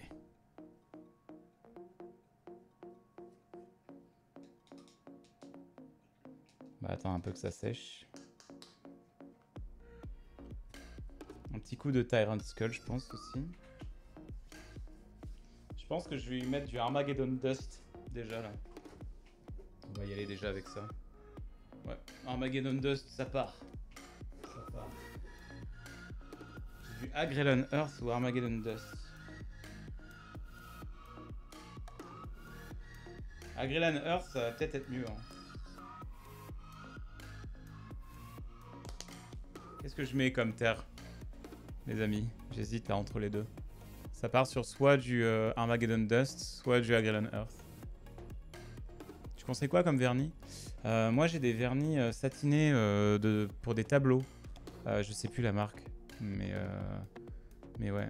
Bah attends un peu que ça sèche. Un petit coup de Tyrant Skull je pense aussi. Je pense que je vais lui mettre du Armageddon Dust déjà là. On va y aller déjà avec ça. Ouais, Armageddon Dust ça part. Ça part. Du Agrelon Earth ou Armageddon Dust. Agrelon Earth ça va peut-être être mieux. Qu'est-ce que je mets comme terre, les amis? J'hésite là entre les deux. Ça part sur soit du Armageddon Dust, soit du Agrelon Earth. Tu conseilles quoi comme vernis? Moi j'ai des vernis satinés pour des tableaux. Je sais plus la marque, mais ouais.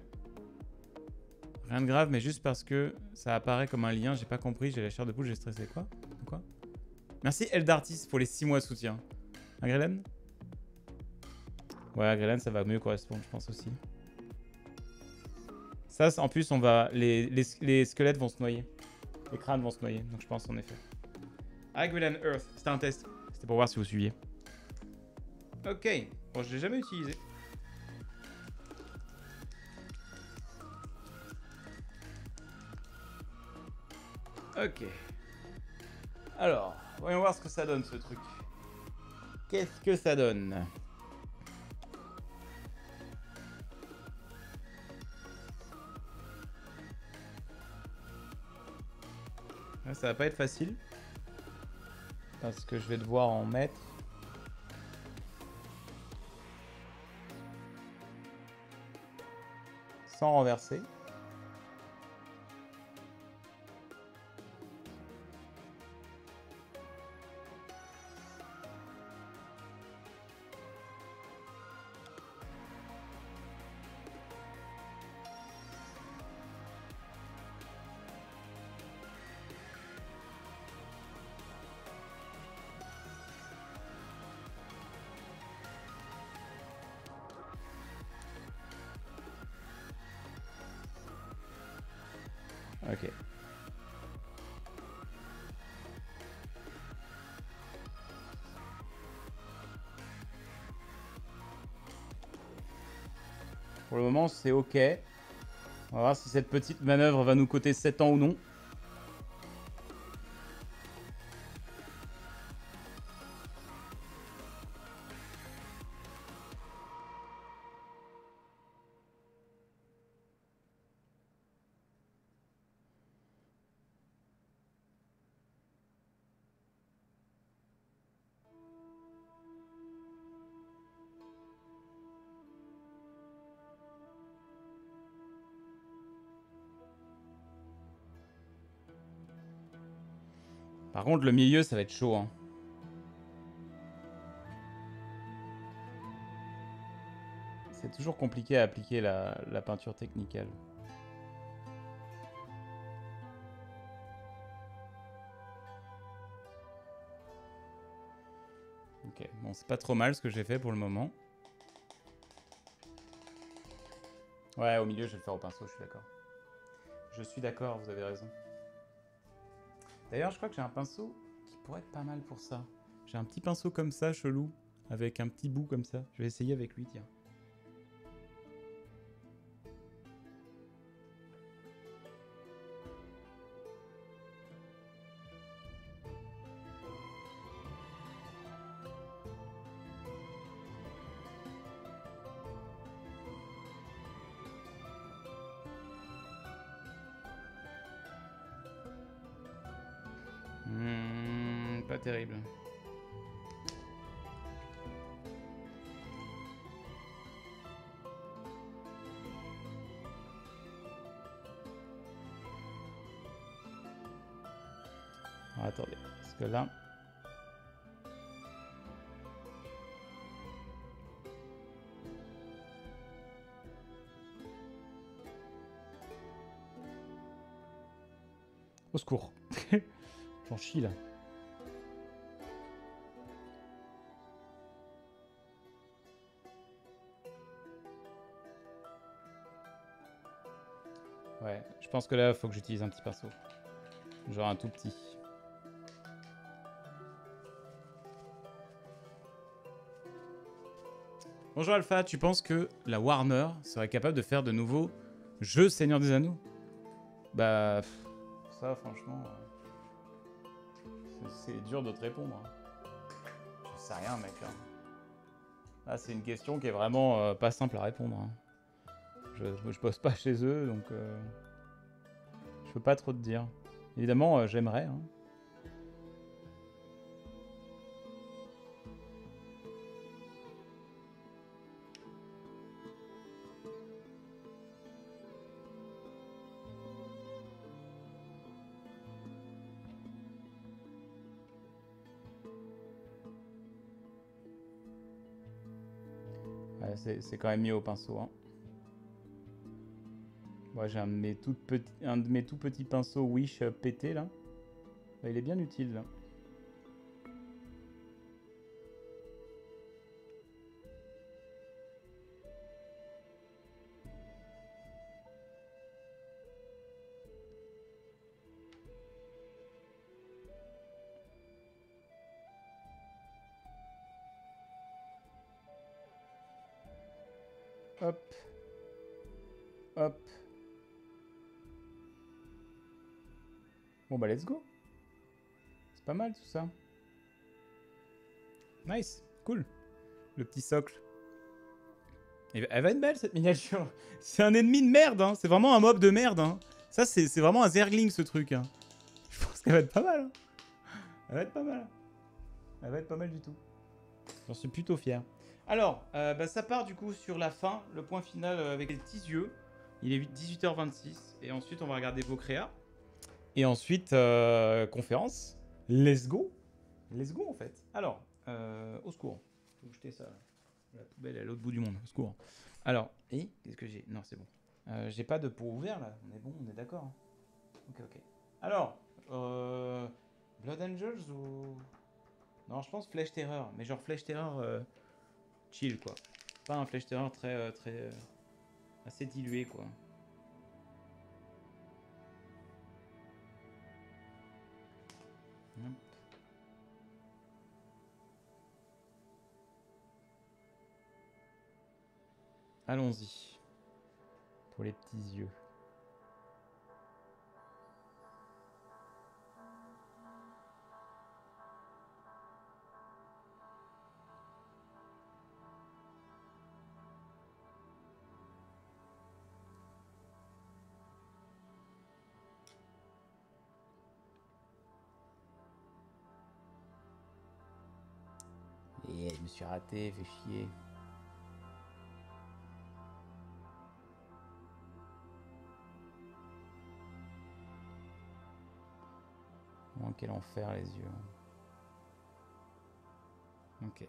Rien de grave, mais juste parce que ça apparaît comme un lien, j'ai pas compris, j'ai la chair de poule, j'ai stressé. Quoi? Merci Eldartis pour les 6 mois de soutien. Agrelon? Ouais, Agrelon, ça va mieux correspondre, je pense aussi. Ça, en plus, on va... Les squelettes vont se noyer. Les crânes vont se noyer, donc je pense en effet. Agrelon Earth, c'était un test. C'était pour voir si vous suiviez. Ok, bon, je l'ai jamais utilisé. Ok. Alors, voyons voir ce que ça donne ce truc. Qu'est-ce que ça donne? Là, ça va pas être facile. Parce que je vais devoir en mettre. Sans renverser. Ok. Pour le moment, c'est ok. On va voir si cette petite manœuvre va nous coûter 7 ans ou non. Par contre, le milieu, ça va être chaud. Hein. C'est toujours compliqué à appliquer la peinture technicale. Ok, bon, c'est pas trop mal ce que j'ai fait pour le moment. Ouais, au milieu, je vais le faire au pinceau, je suis d'accord. Je suis d'accord, vous avez raison. D'ailleurs, je crois que j'ai un pinceau qui pourrait être pas mal pour ça. J'ai un petit pinceau comme ça, chelou, avec un petit bout comme ça. Je vais essayer avec lui, tiens. terrible. Ah, attendez, parce que là... Au secours. J'en chie là. Ouais, je pense que là, faut que j'utilise un petit pinceau. Genre un tout petit. Bonjour Alpha, tu penses que la Warner serait capable de faire de nouveaux jeux Seigneur des Anneaux? Bah... ça, franchement, c'est dur de te répondre. J'en sais rien, mec. Hein. Ah, c'est une question qui est vraiment pas simple à répondre. Hein. Je bosse pas chez eux, donc je peux pas trop te dire. Évidemment, j'aimerais. Hein. C'est quand même mieux au pinceau. Hein. Moi, j'ai un de mes tout petits pinceaux Wish pété là. Il est bien utile là. Hop, hop. Bon bah let's go. C'est pas mal tout ça. Nice, cool. Le petit socle. Et elle va être belle cette miniature. C'est un ennemi de merde, hein. C'est vraiment un mob de merde. Hein. Ça c'est vraiment un zergling ce truc. Hein. Je pense qu'elle va être pas mal. Hein. Elle va être pas mal. Elle va être pas mal du tout. J'en suis plutôt fier. Alors, bah, ça part du coup sur la fin, le point final avec les petits yeux. Il est 18h26 et ensuite on va regarder vos créas. Et ensuite, conférence. Let's go. Let's go en fait. Alors, au secours. Faut jeter ça. La poubelle est à l'autre bout du monde. Au secours. Alors, et qu'est-ce que j'ai? Non, c'est bon. J'ai pas de pot ouvert là. On est bon, on est d'accord. Ok. Alors, Blood Angels ou... Non, je pense Flèche Terreur. Mais genre Flèche Terreur... chill quoi, pas un Flèche Terreur très assez dilué quoi. Allons-y pour les petits yeux. Je me suis raté, fait chier. Oh, quel enfer les yeux. Ok.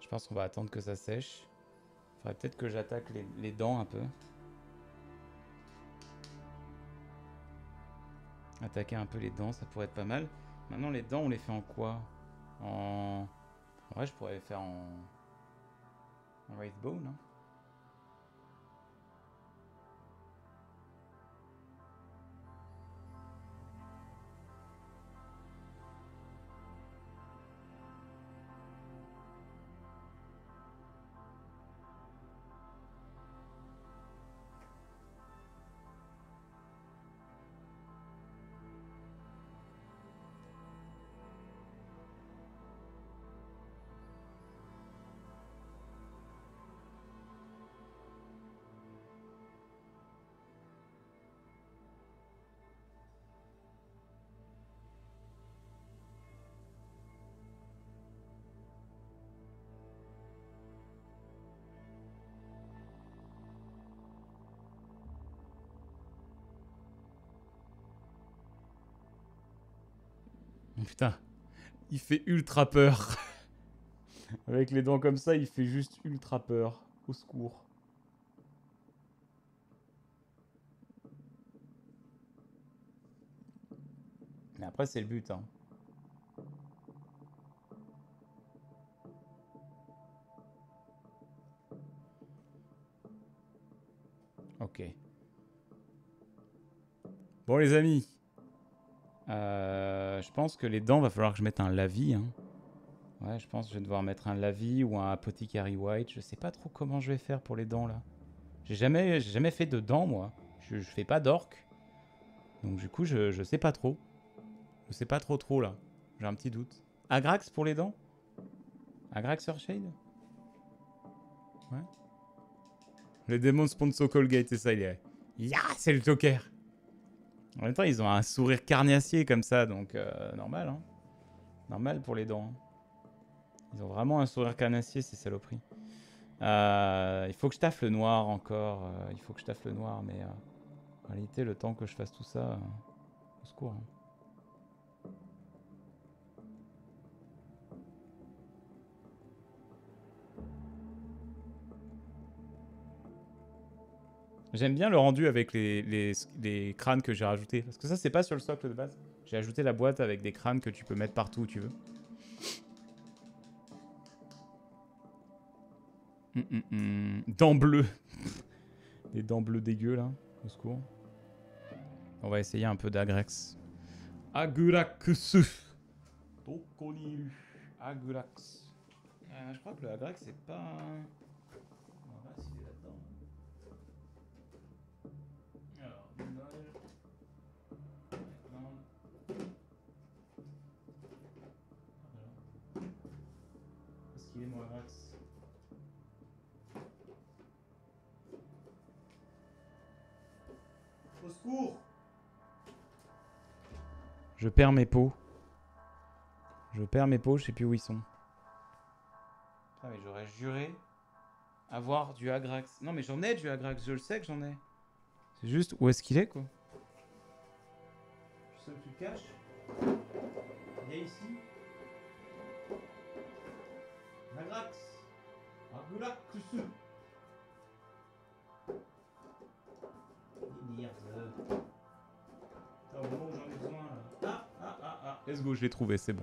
Je pense qu'on va attendre que ça sèche. Faudrait peut-être que j'attaque les dents un peu. Attaquer un peu les dents, ça pourrait être pas mal. Maintenant, les dents, on les fait en quoi? En vrai, je pourrais les faire en Wraithbone, hein. Putain, il fait ultra peur. Avec les dents comme ça, il fait juste ultra peur. Au secours. Mais après, c'est le but, hein. Ok. Bon, les amis. Je pense que les dents, va falloir que je mette un lavis, hein. Ouais, je pense que je vais devoir mettre un lavis ou un apothecary white. Je sais pas trop comment je vais faire pour les dents, là. J'ai jamais fait de dents, moi. Je fais pas d'orque. Donc, du coup, je sais pas trop. Je sais pas trop, là. J'ai un petit doute. Agrax pour les dents? Agrax Earthshade? Ouais. Les démons sponsor Colgate, c'est ça, il est... Yeah, c'est le Joker! En même temps, ils ont un sourire carnassier comme ça, donc normal, hein. Normal pour les dents, hein. Ils ont vraiment un sourire carnassier, ces saloperies. Il faut que je taffe le noir encore. Il faut que je taffe le noir, mais en réalité, le temps que je fasse tout ça, au secours, hein. J'aime bien le rendu avec les crânes que j'ai rajoutés. Parce que ça, c'est pas sur le socle de base. J'ai ajouté la boîte avec des crânes que tu peux mettre partout où tu veux. Dents bleues. Des dents bleues dégueu, là. Au secours. On va essayer un peu d'Agrax. Agurax. Tokoniru. Agurax. Je crois que le Agrax, c'est pas... Au secours! Je perds mes pots. Je sais plus où ils sont. Ah mais j'aurais juré avoir du Agrax. Non mais j'en ai du Agrax, je le sais que j'en ai. C'est juste où est-ce qu'il est, quoi? Je sais que tu le caches. Il est ici. Agrax, Agrax, au moment où j'en ai besoin, là. Ah. Let's go, je l'ai trouvé, c'est bon.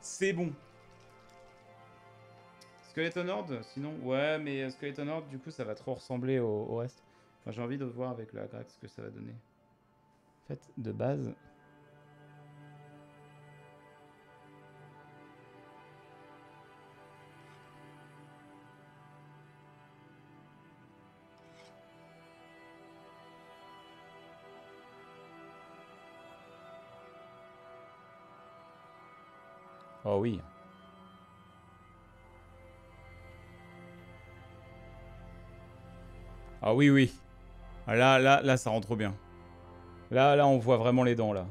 C'est bon. Skeleton Horde, sinon... Ouais, mais Skeleton Horde, du coup, ça va trop ressembler au reste. Enfin, j'ai envie de voir avec le Agrax ce que ça va donner. En fait, de base... Oh oui. Ah oui, oui. Là, ça rentre bien. Là, on voit vraiment les dents, là.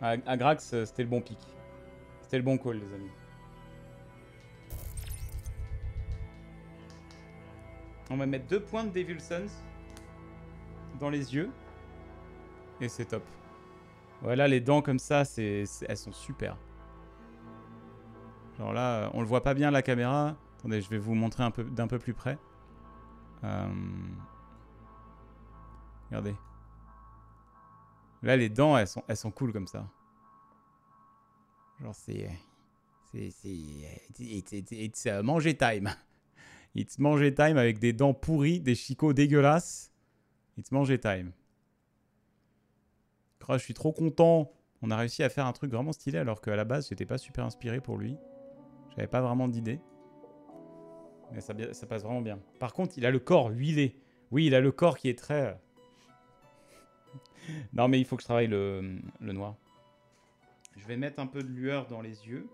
Agrax, c'était le bon pic. C'était le bon call, les amis. On va mettre 2 points de Devil Sons dans les yeux. Et c'est top. Voilà, les dents comme ça, elles sont super. Genre là, on le voit pas bien la caméra. Attendez, je vais vous montrer d'un peu plus près. Regardez. Là, les dents, elles sont cool comme ça. Genre it's manger time. It's manger time avec des dents pourries, des chicots dégueulasses. It's manger time. Je suis trop content. On a réussi à faire un truc vraiment stylé alors qu'à la base, j'étais pas super inspiré pour lui. J'avais pas vraiment d'idée. Mais ça passe vraiment bien. Par contre, il a le corps huilé. Oui, il a le corps qui est très... Non, mais il faut que je travaille le noir. Je vais mettre un peu de lueur dans les yeux.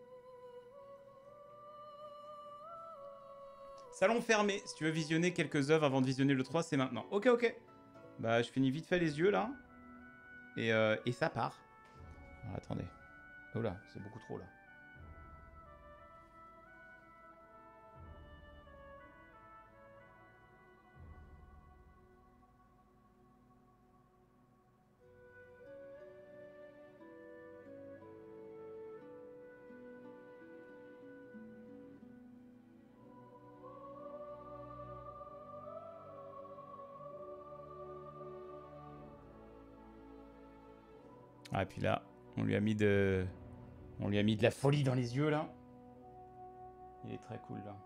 Salon fermé. Si tu veux visionner quelques œuvres avant de visionner le 3, c'est maintenant. Ok. Bah, je finis vite fait les yeux, là. Et ça part. Alors, attendez. Oh là, c'est beaucoup trop là. Ah, et puis là, on lui a mis de la folie dans les yeux, là. Il est très cool, là.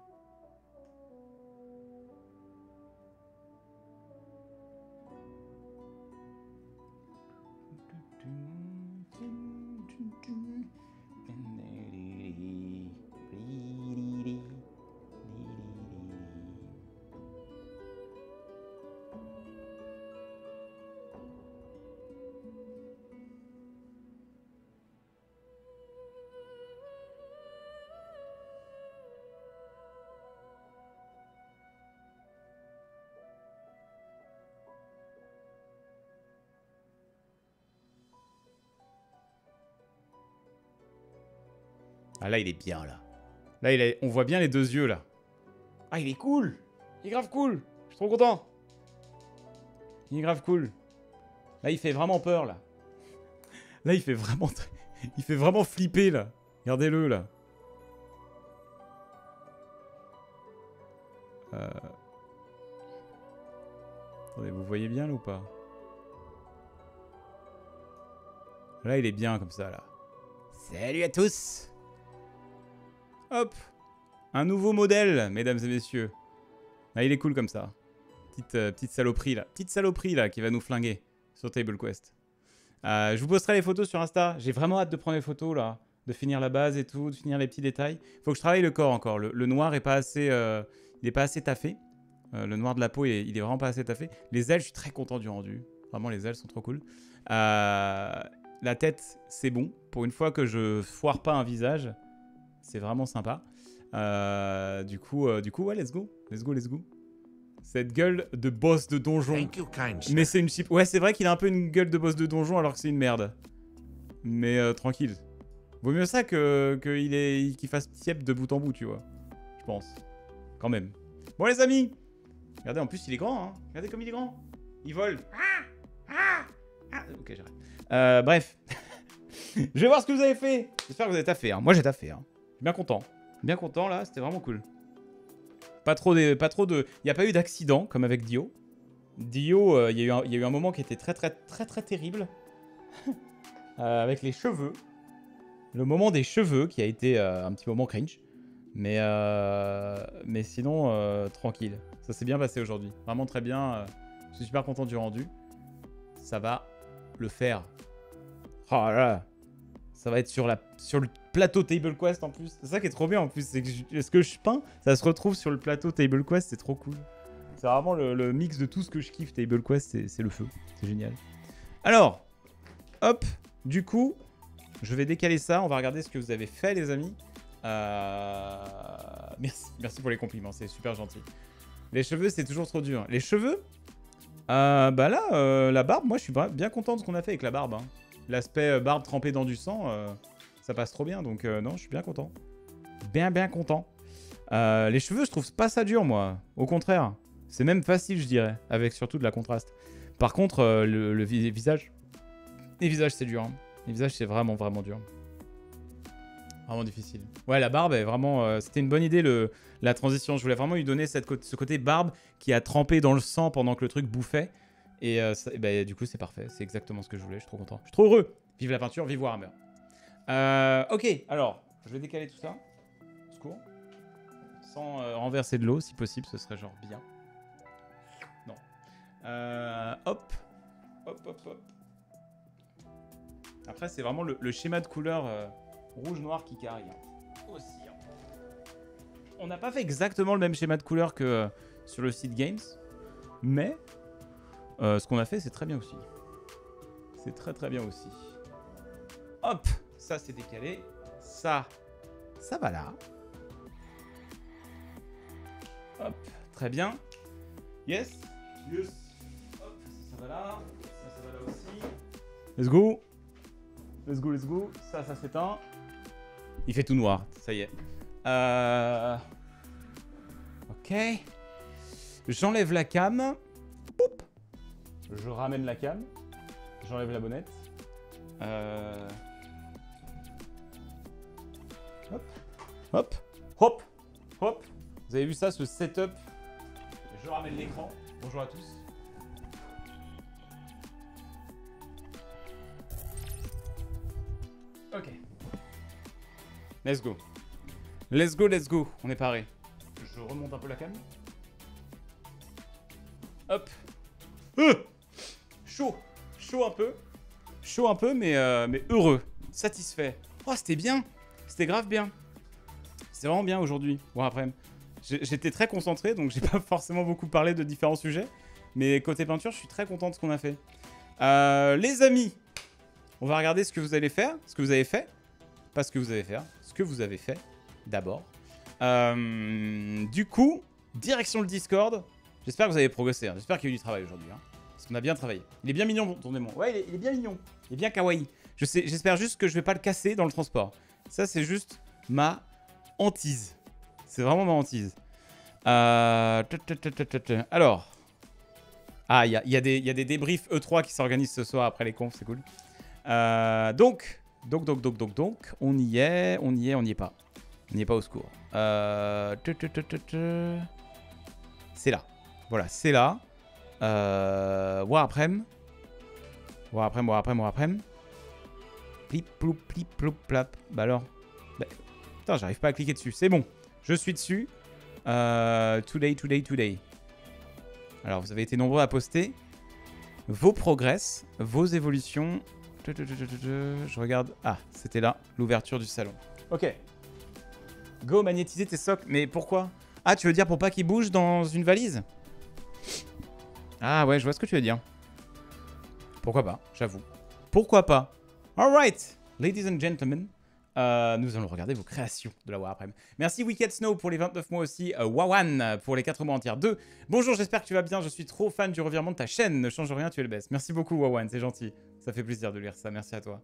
Ah là, il est bien, là. Là, on voit bien les deux yeux, là. Ah, il est cool. Il est grave cool. Je suis trop content. Il est grave cool. Là, il fait vraiment peur, là. Là, il fait vraiment... il fait vraiment flipper, là. Regardez-le, là. Attendez, vous voyez bien, là, ou pas? Là, il est bien, comme ça, là. Salut à tous! Hop, un nouveau modèle, mesdames et messieurs. Là, il est cool comme ça. Petite saloperie là. Petite saloperie là qui va nous flinguer sur Table Quest. Je vous posterai les photos sur Insta. J'ai vraiment hâte de prendre les photos là. De finir la base et tout, de finir les petits détails. Faut que je travaille le corps encore. Le noir est pas assez, il est pas assez taffé. Le noir de la peau, il est vraiment pas assez taffé. Les ailes, je suis très content du rendu. Vraiment, les ailes sont trop cool. La tête, c'est bon. Pour une fois que je foire pas un visage... C'est vraiment sympa. Du coup, ouais, let's go. Let's go, let's go. Cette gueule de boss de donjon. Mais c'est une chip. Ouais, c'est vrai qu'il a un peu une gueule de boss de donjon alors que c'est une merde. Mais tranquille. Vaut mieux ça qu'il fasse tiep de bout en bout, tu vois. Je pense. Quand même. Bon, les amis. Regardez, en plus, il est grand. Hein. Regardez comme il est grand. Il vole. Ok, j'arrête. Bref. Je vais voir ce que vous avez fait. J'espère que vous avez taffé. Hein. Moi, j'ai taffé. Hein. Bien content. Bien content, là. C'était vraiment cool. Pas trop de... Il n'y a pas eu d'accident, comme avec Dio. Dio, il y a eu un moment qui était très terrible. Avec les cheveux. Le moment des cheveux, qui a été un petit moment cringe. Mais sinon, tranquille. Ça s'est bien passé aujourd'hui. Vraiment très bien. Je suis super content du rendu. Ça va le faire. Oh là là. Ça va être sur le plateau Table Quest en plus. C'est ça qui est trop bien en plus. C'est que ce que je peins, ça se retrouve sur le plateau Table Quest. C'est trop cool. C'est vraiment le mix de tout ce que je kiffe. Table Quest, c'est le feu. C'est génial. Alors, hop. Du coup, je vais décaler ça. On va regarder ce que vous avez fait, les amis. Merci pour les compliments. C'est super gentil. Les cheveux, c'est toujours trop dur. Les cheveux, bah là, la barbe, moi, je suis bien content de ce qu'on a fait avec la barbe. Hein. L'aspect barbe trempée dans du sang, ça passe trop bien. Donc non, je suis bien content. Bien content. Les cheveux, je trouve pas ça dur, moi. Au contraire. C'est même facile, je dirais. Avec surtout de la contraste. Par contre, le visage... Les visages, c'est dur. Hein. Les visages, c'est vraiment dur. Vraiment difficile. Ouais, la barbe est vraiment... C'était une bonne idée, la transition. Je voulais vraiment lui donner ce côté barbe qui a trempé dans le sang pendant que le truc bouffait. Et, du coup, c'est parfait. C'est exactement ce que je voulais. Je suis trop content. Je suis trop heureux. Vive la peinture, vive Warhammer. Ok, alors, je vais décaler tout ça. Au secours. Sans renverser de l'eau, si possible. Ce serait genre bien. Non. Hop. Hop. Après, c'est vraiment le schéma de couleur rouge-noir qui carie. Aussi. Hein. On n'a pas fait exactement le même schéma de couleur que sur le site Games. Mais... ce qu'on a fait, c'est très bien aussi. C'est très bien aussi. Hop, ça c'est décalé. Ça va là. Hop, très bien. Yes. Hop, ça va là. Ça va là aussi. Let's go. Ça s'éteint. Il fait tout noir, ça y est. Ok. J'enlève la cam. Je ramène la cam, j'enlève la bonnette. Hop. Vous avez vu ça, ce setup. Je ramène l'écran. Bonjour à tous. Ok. Let's go. Let's go, let's go. On est paré. Je remonte un peu la cam. Hop. Chaud. Chaud un peu. Chaud un peu, mais heureux. Satisfait. Oh, c'était bien. C'était grave bien. C'était vraiment bien aujourd'hui. Bon, après, j'étais très concentré, donc j'ai pas forcément beaucoup parlé de différents sujets. Mais côté peinture, je suis très content de ce qu'on a fait. Les amis, on va regarder ce que vous allez faire. Ce que vous avez fait. Pas ce que vous allez faire. Ce que vous avez fait. D'abord. Du coup, direction le Discord. J'espère que vous avez progressé. Hein. J'espère qu'il y a eu du travail aujourd'hui. Hein. Parce qu'on a bien travaillé. Il est bien mignon, ton démon. Ouais, il est bien mignon. Il est bien kawaii. J'espère juste que je vais pas le casser dans le transport. Ça, c'est juste ma hantise. C'est vraiment ma hantise. Alors. Ah, il y a des débriefs E3 qui s'organisent ce soir après les confs. C'est cool. Donc. On y est. On n'y est pas. On n'y est pas au secours. C'est là. Voilà, c'est là. War après-m. Plip, ploup, plip, ploup, plap. Bah alors. Bah, putain, j'arrive pas à cliquer dessus. C'est bon. Je suis dessus. Today. Alors, vous avez été nombreux à poster vos progrès, vos évolutions. Je regarde. Ah, c'était là, l'ouverture du salon. Ok. Go magnétiser tes socles. Mais pourquoi? Ah, tu veux dire pour pas qu'ils bougent dans une valise? Ah ouais, je vois ce que tu veux dire. Pourquoi pas, j'avoue. Pourquoi pas. Alright, ladies and gentlemen, nous allons regarder vos créations de la War après. Merci Wicked Snow pour les 29 mois aussi, Wawan pour les 4 mois entières. 2. Bonjour, j'espère que tu vas bien, je suis trop fan du revirement de ta chaîne, ne change rien, tu es le best. Merci beaucoup Wawan, c'est gentil, ça fait plaisir de lire ça, merci à toi.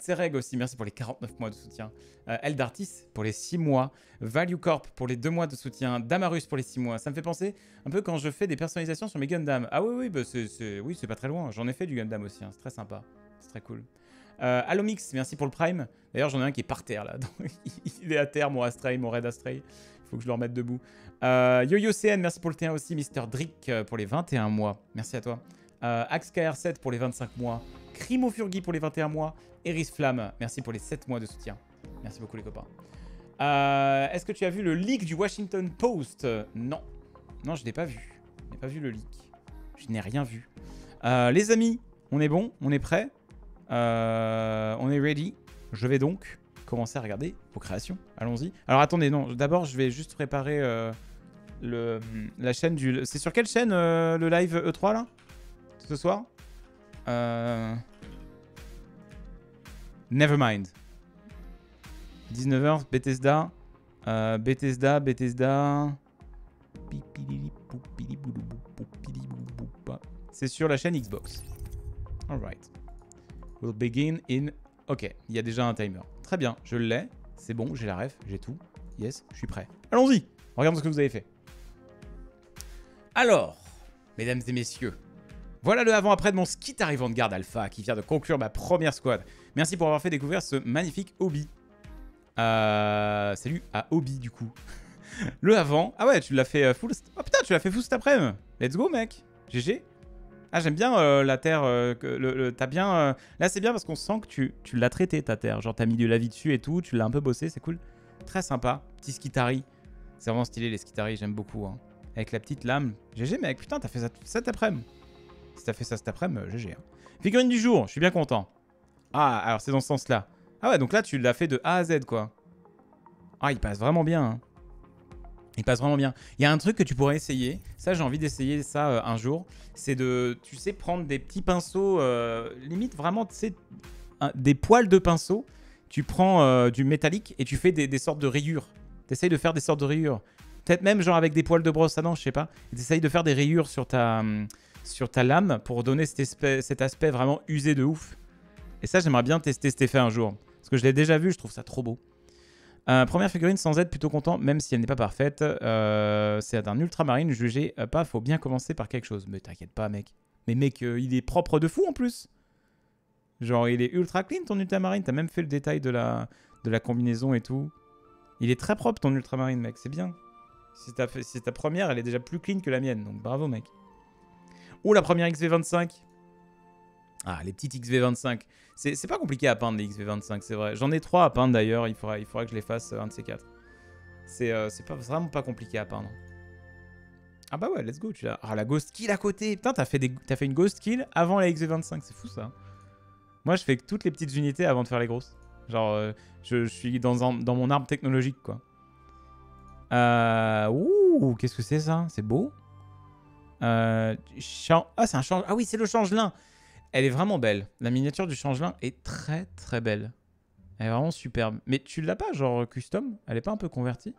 Tsereg aussi, merci pour les 49 mois de soutien. Eldartis pour les 6 mois. Value Corp pour les 2 mois de soutien. Damarus pour les 6 mois. Ça me fait penser un peu quand je fais des personnalisations sur mes Gundam. Ah oui, bah oui, c'est pas très loin. J'en ai fait du Gundam aussi. Hein. C'est très sympa. C'est très cool. Alomix, merci pour le Prime. D'ailleurs, j'en ai un qui est par terre là. Donc, il est à terre, mon Astray, mon Red Astray. Faut que je le remette debout. Yo-Yo CN, merci pour le T1 aussi. Mister Drick pour les 21 mois. Merci à toi. AxKR7 pour les 25 mois. Crimofurgi pour les 21 mois. Eris Flamme, merci pour les 7 mois de soutien. Merci beaucoup les copains. Est-ce que tu as vu le leak du Washington Post? Non. Non, je n'ai pas vu. Je n'ai pas vu le leak. Je n'ai rien vu. Les amis, on est bon, on est prêt. On est ready. Je vais donc commencer à regarder vos créations. Allons-y. Alors attendez, non. D'abord, je vais juste préparer la chaîne du... C'est sur quelle chaîne le live E3 là? Ce soir? Nevermind. 19h, Bethesda. Bethesda. C'est sur la chaîne Xbox. Alright. We'll begin in... Ok, il y a déjà un timer. Très bien, je l'ai. C'est bon, j'ai la ref, j'ai tout. Yes, je suis prêt. Allons-y. Regardons ce que vous avez fait. Alors, mesdames et messieurs, voilà le avant-après de mon Skit Arrivant de Garde Alpha qui vient de conclure ma première squad. Merci pour avoir fait découvrir ce magnifique hobby. Salut à Hobby du coup. Le avant. Ah ouais, tu l'as fait full. Oh putain, tu l'as fait full cet après-midi. Let's go mec. GG. Ah j'aime bien la terre. T'as bien. Là c'est bien parce qu'on sent que tu l'as traité ta terre. Genre t'as mis de la vie dessus et tout. Tu l'as un peu bossé, c'est cool. Très sympa. Petit skitari. C'est vraiment stylé les skitari, j'aime beaucoup. Hein. Avec la petite lame. GG mec, putain, t'as fait ça tout cet après-midi. Si t'as fait ça cet après-midi, GG. Figurine du jour, je suis bien content. Ah, alors c'est dans ce sens-là. Ah ouais, donc là, tu l'as fait de A à Z, quoi. Ah, il passe vraiment bien. Hein. Il passe vraiment bien. Il y a un truc que tu pourrais essayer. Ça, j'ai envie d'essayer ça un jour. C'est de, tu sais, prendre des petits pinceaux, limite vraiment, tu sais, des poils de pinceau. Tu prends du métallique et tu fais des sortes de rayures. T'essayes de faire des sortes de rayures. Peut-être même genre avec des poils de brosse à dents, je sais pas. T'essayes de faire des rayures sur ta... lame pour donner cet aspect vraiment usé de ouf. Et ça, j'aimerais bien tester cet effet un jour. Parce que je l'ai déjà vu, je trouve ça trop beau. Première figurine sans aide, plutôt content, même si elle n'est pas parfaite. C'est un ultramarine jugé pas, faut bien commencer par quelque chose. Mais t'inquiète pas, mec. Mais mec, il est propre de fou en plus. Genre, il est ultra clean ton ultramarine. T'as même fait le détail de la combinaison et tout. Il est très propre ton ultramarine, mec. C'est bien. Si ta première, elle est déjà plus clean que la mienne. Donc bravo, mec. Oh, la première XV25. Ah, les petites XV25. C'est pas compliqué à peindre les XV25, c'est vrai. J'en ai 3 à peindre d'ailleurs, il faudra que je les fasse un de ces 4. C'est vraiment pas compliqué à peindre. Ah bah ouais, let's go, tu l'as. Ah, la ghost kill à côté. Putain, t'as fait une ghost kill avant la XV25, c'est fou ça. Moi, je fais que toutes les petites unités avant de faire les grosses. Genre, je suis dans mon arbre technologique, quoi. Ouh, qu'est-ce que c'est ça? C'est beau. Ah, c'est un change. Ah oui, c'est le changelin. Elle est vraiment belle. La miniature du changelin est très très belle. Elle est vraiment superbe. Mais tu l'as pas, genre custom? Elle est pas un peu convertie?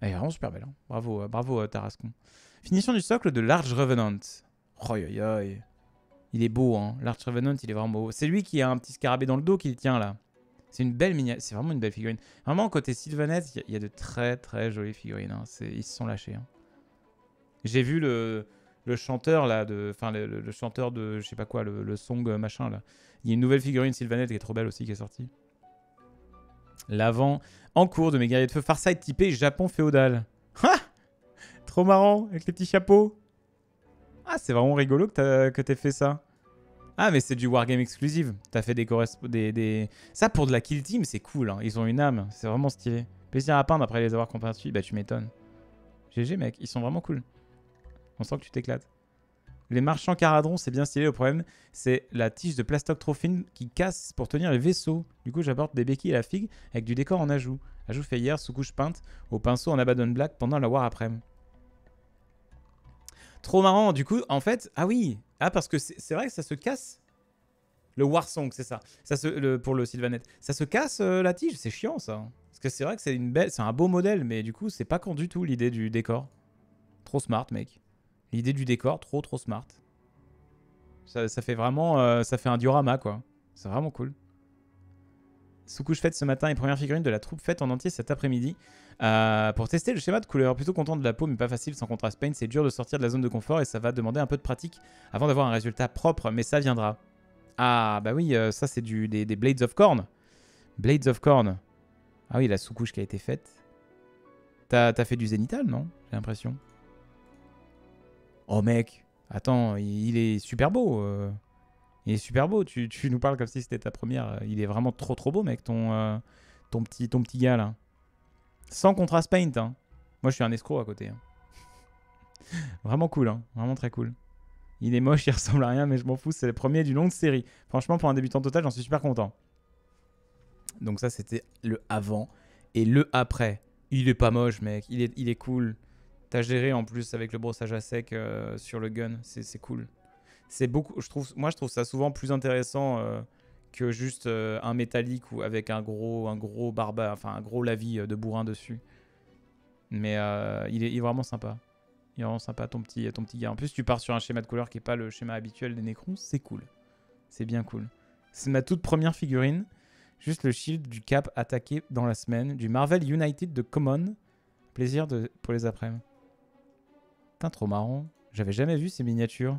Elle est vraiment super belle. Hein. Bravo, bravo Tarascon. Finition du socle de Large Revenant. Oi, oi, oi. Il est beau, hein. Large Revenant, il est vraiment beau. C'est lui qui a un petit scarabée dans le dos qui le tient là. C'est une belle miniature. C'est vraiment une belle figurine. Vraiment, côté Sylvanès, il y a de très très jolies figurines. Hein. Ils se sont lâchés. Hein. J'ai vu le chanteur là, enfin le chanteur de je sais pas quoi, le song machin là. Il y a une nouvelle figurine Sylvanette qui est trop belle aussi qui est sortie. L'avant en cours de mes guerriers de feu Farsight typé Japon féodal. Ah trop marrant avec les petits chapeaux. Ah c'est vraiment rigolo que t'aies fait ça. Ah mais c'est du wargame exclusive. T'as fait des ça pour de la kill team c'est cool. Hein. Ils ont une âme, c'est vraiment stylé. Plaisir à peindre après les avoir compartis. Bah tu m'étonnes. GG mec, ils sont vraiment cool. On sent que tu t'éclates. Les marchands caradrons, c'est bien stylé. Le problème, c'est la tige de plastoc trop fine qui casse pour tenir les vaisseaux. Du coup, j'apporte des béquilles à la figue avec du décor en ajout. Ajout fait hier, sous couche peinte, au pinceau en Abaddon Black pendant la War après-midi. Trop marrant. Du coup, en fait... Ah oui. Ah, parce que c'est vrai que ça se casse. Le War Song, c'est ça. Pour le Sylvanet. Ça se casse la tige. C'est chiant, ça. Parce que c'est vrai que c'est un beau modèle, mais du coup, c'est pas quand du tout l'idée du décor. Trop smart, mec. L'idée du décor, trop smart. Ça fait vraiment... ça fait un diorama, quoi. C'est vraiment cool. Sous-couche faite ce matin et première figurine de la troupe faite en entier cet après-midi. Pour tester le schéma de couleur. Plutôt content de la peau, mais pas facile sans contrast paint. C'est dur de sortir de la zone de confort et ça va demander un peu de pratique avant d'avoir un résultat propre, mais ça viendra. Ah, bah oui, ça c'est des Blades of Corn. Blades of Corn. Ah oui, la sous-couche qui a été faite. T'as fait du zénital, non? J'ai l'impression. Oh mec, attends, il est super beau. Il est super beau. Tu nous parles comme si c'était ta première. Il est vraiment trop beau, mec, ton petit gars là. Sans contrast paint. Hein. Moi, je suis un escroc à côté. Hein. Vraiment cool, hein. Vraiment très cool. Il est moche, il ressemble à rien, mais je m'en fous. C'est le premier d'une longue série. Franchement, pour un débutant total, j'en suis super content. Donc ça, c'était le avant et le après. Il est pas moche, mec. Il est cool. T'as géré en plus avec le brossage à sec sur le gun, c'est cool. C'est beaucoup, je trouve ça souvent plus intéressant que juste un métallique ou avec un gros barbare, enfin un gros lavis de bourrin dessus. Mais il est vraiment sympa. Il est vraiment sympa ton petit gars. En plus, tu pars sur un schéma de couleur qui est pas le schéma habituel des Necrons, c'est cool. C'est bien cool. C'est ma toute première figurine. Juste le shield du cap attaqué dans la semaine du Marvel United de Common. Plaisir pour les après-midi. Putain, trop marrant. J'avais jamais vu ces miniatures.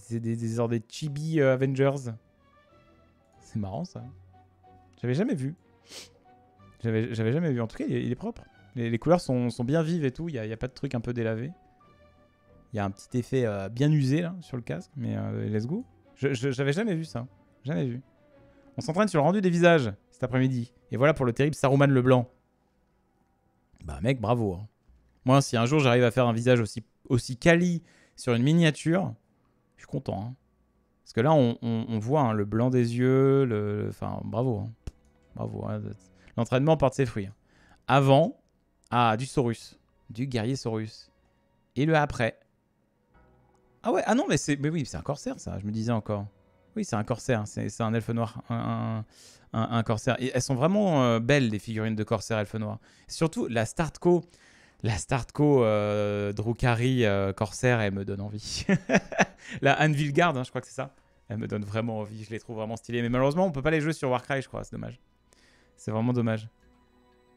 C'est des genres des chibi Avengers. C'est marrant, ça. J'avais jamais vu. J'avais jamais vu. En tout cas, il est propre. Les couleurs sont bien vives et tout. Il n'y a pas de truc un peu délavé. Il y a un petit effet bien usé, là, sur le casque. Mais let's go. J'avais jamais vu ça. Jamais vu. On s'entraîne sur le rendu des visages cet après-midi. Et voilà pour le terrible Saruman le Blanc. Bah, mec, bravo. Hein. Moi, si un jour j'arrive à faire un visage aussi quali sur une miniature, je suis content. Hein. Parce que là, on voit hein, le blanc des yeux, enfin, bravo. Hein. Bravo. Hein. L'entraînement porte ses fruits. Avant, ah, du Saurus. Du guerrier Saurus. Et le après. Ah ouais, ah non, mais oui, c'est un corsaire, ça, je me disais encore. Oui, c'est un corsaire, c'est un elfe noir, un corsaire. Et elles sont vraiment belles, les figurines de corsaire elfe noir. Surtout, la Startco... La Startco Drukhari Corsair, elle me donne envie. La Anvil Guard, hein, je crois que c'est ça. Elle me donne vraiment envie, je les trouve vraiment stylées. Mais malheureusement, on peut pas les jouer sur Warcry, je crois, c'est dommage. C'est vraiment dommage.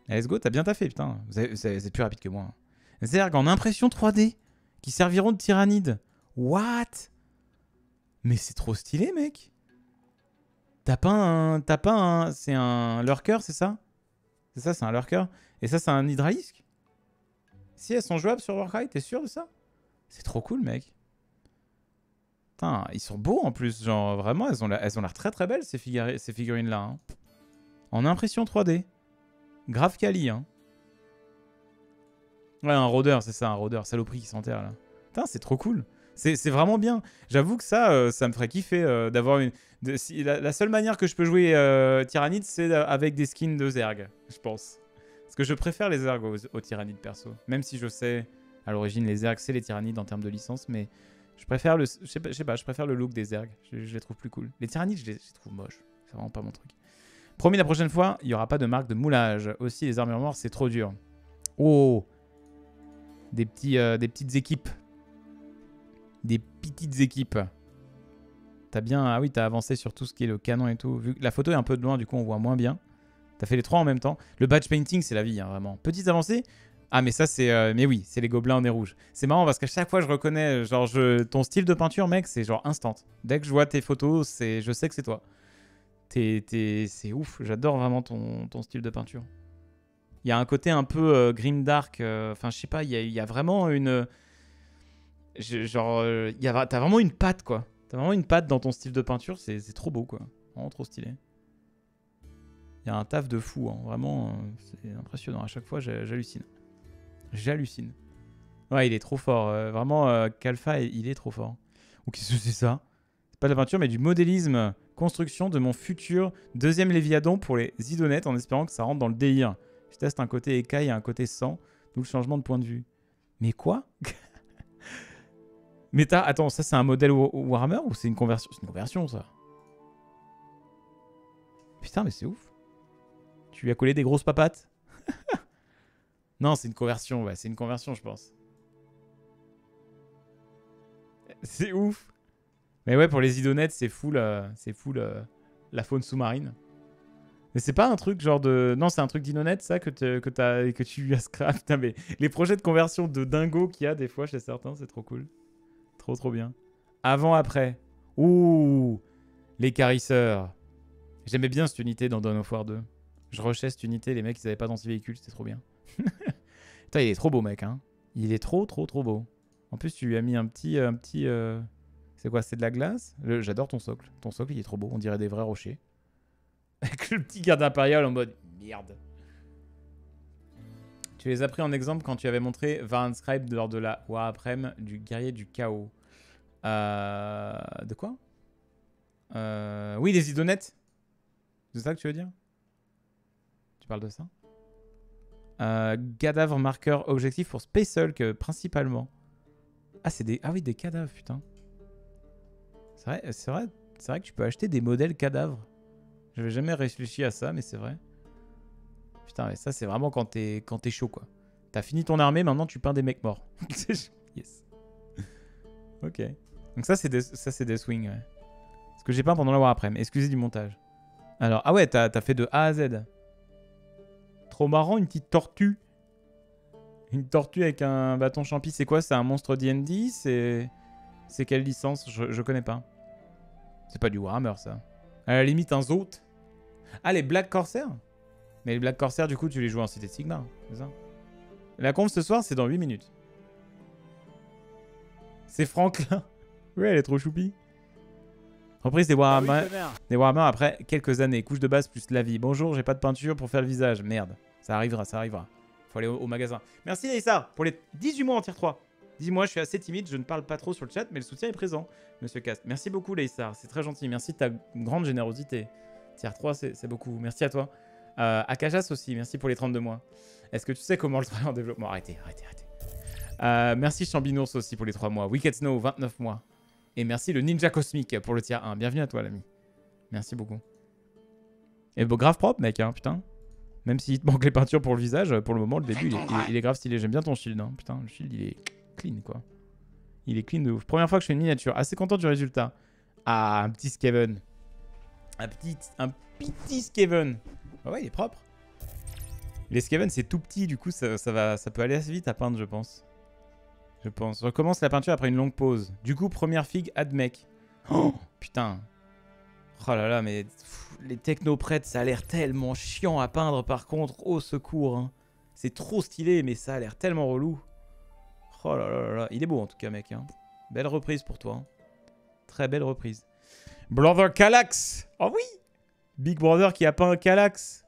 Let's go, t'as bien taffé, putain. C'est plus rapide que moi. Hein. Zerg en impression 3D, qui serviront de tyrannide. What? Mais c'est trop stylé, mec. T'as pas un... C'est un lurker, c'est ça? C'est ça, c'est un lurker. Et ça, c'est un hydralisque. Si elles sont jouables sur Warcry, t'es sûr de ça? C'est trop cool, mec. Putain, ils sont beaux en plus, genre vraiment, elles ont l'air très très belles ces figurines-là. Hein. En impression 3D. Grave quali, hein. Ouais, un rôdeur, c'est ça, un rôdeur, saloperie qui s'enterre, là. Putain, c'est trop cool. C'est vraiment bien. J'avoue que ça, ça me ferait kiffer d'avoir une... La seule manière que je peux jouer Tyranid, c'est avec des skins de Zerg, je pense. Parce que je préfère les Zerg aux Tyrannides, perso. Même si je sais, à l'origine, les Zerg, c'est les Tyrannides en termes de licence, mais je préfère le... je préfère le look des Zerg. Je les trouve plus cool. Les Tyrannides, je les trouve moches. C'est vraiment pas mon truc. Promis, la prochaine fois, il n'y aura pas de marque de moulage. Aussi, les armures mortes, c'est trop dur. Oh! Des petites équipes. Des petites équipes. T'as bien... Ah oui, t'as avancé sur tout ce qui est le canon et tout. Vu que la photo est un peu de loin, du coup, on voit moins bien. T'as fait les trois en même temps. Le badge painting, c'est la vie, hein, vraiment. Petites avancées. Ah, mais ça, c'est... mais oui, c'est les gobelins en nez rouge. C'est marrant parce qu'à chaque fois, je reconnais... Genre, ton style de peinture, mec, c'est genre instant. Dès que je vois tes photos, je sais que c'est toi. C'est ouf. J'adore vraiment ton style de peinture. Il y a un côté un peu grim dark. Enfin, je sais pas, il y a vraiment une... t'as vraiment une patte, quoi. T'as vraiment une patte dans ton style de peinture. C'est trop beau, quoi. Vraiment trop stylé. Il y a un taf de fou, hein. Vraiment, c'est impressionnant. À chaque fois, j'hallucine. J'hallucine. Ouais, il est trop fort. Vraiment, Kalfa, il est trop fort. Ou qu'est-ce que c'est ça? C'est pas de la peinture, mais du modélisme. Construction de mon futur deuxième Léviathan pour les idonettes en espérant que ça rentre dans le délire. Je teste un côté écaille et un côté sang, d'où le changement de point de vue. Mais quoi? Mais attends, ça c'est un modèle Warhammer ou c'est une conversion? C'est une conversion, ça. Putain, mais c'est ouf. Tu lui as collé des grosses papates? Non, c'est une conversion, ouais, c'est une conversion, je pense. C'est ouf. Mais ouais, pour les idonettes, c'est full, la faune sous-marine. Mais c'est pas un truc genre de... Non, c'est un truc d'Inonette, ça, que tu lui as scrap. Putain, mais les projets de conversion de dingo qu'il y a des fois chez certains, c'est trop cool. Trop, trop bien. Avant, après. Ouh, l'écarisseur. J'aimais bien cette unité dans Dawn of War 2. Je rushais cette unité, les mecs, ils avaient pas d'anti-véhicule, c'était trop bien. Putain, il est trop beau, mec, hein. Il est trop, trop, trop beau. En plus, tu lui as mis un petit... C'est quoi, c'est de la glace? J'adore ton socle. Ton socle, il est trop beau. On dirait des vrais rochers. Avec le petit garde impérial en mode merde. Tu les as pris en exemple quand tu avais montré Varun Scribe lors de la War Aprem du guerrier du chaos. De quoi? Oui, les idonettes. C'est ça que tu veux dire? Tu parles de ça? Cadavre marqueur objectif pour Space Hulk principalement. Ah, c'est des... Ah oui, des cadavres, putain. C'est vrai que tu peux acheter des modèles cadavres. J'avais jamais réfléchi à ça, mais c'est vrai. Putain, mais ça, c'est vraiment quand t'es chaud, quoi. T'as fini ton armée, maintenant, tu peins des mecs morts. Yes. Ok. Donc ça, c'est des swings, ouais. Ce que j'ai peint pendant la War Aprem. Excusez du montage. Alors, ah ouais, t'as fait de A à Z. Trop marrant, une petite tortue. Une tortue avec un bâton champi. C'est quoi? C'est un monstre D&D? C'est quelle licence? Je connais pas. C'est pas du Warhammer, ça. À la limite, un Zout. Ah, les Black Corsairs? Mais les Black Corsairs, du coup, tu les joues en Cité de Sigmar, c'est ça? La conf ce soir, c'est dans 8 minutes. C'est Franklin. Ouais, elle est trop choupie. Reprise des Warhammer, après quelques années. Couche de base plus la vie. Bonjour, j'ai pas de peinture pour faire le visage. Merde, ça arrivera, ça arrivera. Faut aller au magasin. Merci, Aïssa, pour les 18 mois en tier 3. Dis-moi, je suis assez timide, je ne parle pas trop sur le chat, mais le soutien est présent, monsieur Cast. Merci beaucoup, Leïssar, c'est très gentil. Merci de ta grande générosité. Tier 3, c'est beaucoup. Merci à toi. Akajas aussi, merci pour les 32 mois. Est-ce que tu sais comment le travail en développement? Arrêtez. Merci Chambinours aussi pour les 3 mois. Wicked Snow, 29 mois. Et merci le Ninja Cosmique pour le tier 1. Bienvenue à toi, l'ami. Merci beaucoup. Et beau, grave propre, mec, hein, putain. Même s'il te manque les peintures pour le visage, pour le moment, le début, il est grave stylé. J'aime bien ton shield, hein. Putain, le shield, il est... clean, quoi. Il est clean de ouf. Première fois que je fais une miniature. Assez content du résultat. Ah, un petit Skaven. Un petit Skaven. Ah ouais, il est propre. Les Skaven, c'est tout petit. Du coup, ça peut aller assez vite à peindre, je pense. Je recommence la peinture après une longue pause. Du coup, première figue, admec. Oh, putain. Oh là là, mais... Pff, les technoprêtres, ça a l'air tellement chiant à peindre, par contre. Au secours, hein. C'est trop stylé, mais ça a l'air tellement relou. Oh là là là, il est beau en tout cas, mec. Hein. Belle reprise pour toi. Hein. Très belle reprise. Brother Kallax. Oh oui, Big Brother qui a peint Kallax.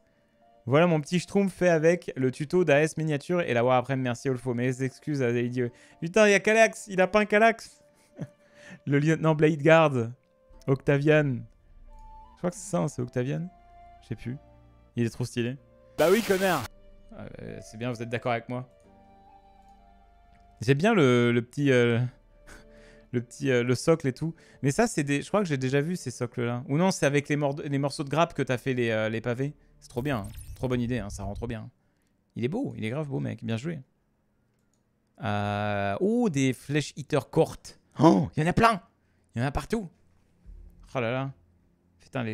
Voilà mon petit schtroumpf fait avec le tuto d'AS Miniature et la Warframe. Merci Olfo. Mes excuses à Dieu. Putain, il y a Kallax. Il a peint Kallax. Le lieutenant Bladeguard. Octavian. Je crois que c'est ça, hein, c'est Octavian. Je sais plus. Il est trop stylé. Bah oui, connard. C'est bien, vous êtes d'accord avec moi. J'aime bien le socle et tout. Mais ça, c'est des... Je crois que j'ai déjà vu ces socles-là. Ou non, c'est avec les morceaux de grappe que t'as fait les pavés. C'est trop bien. Hein. Trop bonne idée, hein. Ça rend trop bien. Il est beau. Il est grave beau, mec. Bien joué. Oh, des flèches hitter courtes. Oh, il y en a plein. Il y en a partout. Oh là là. Putain,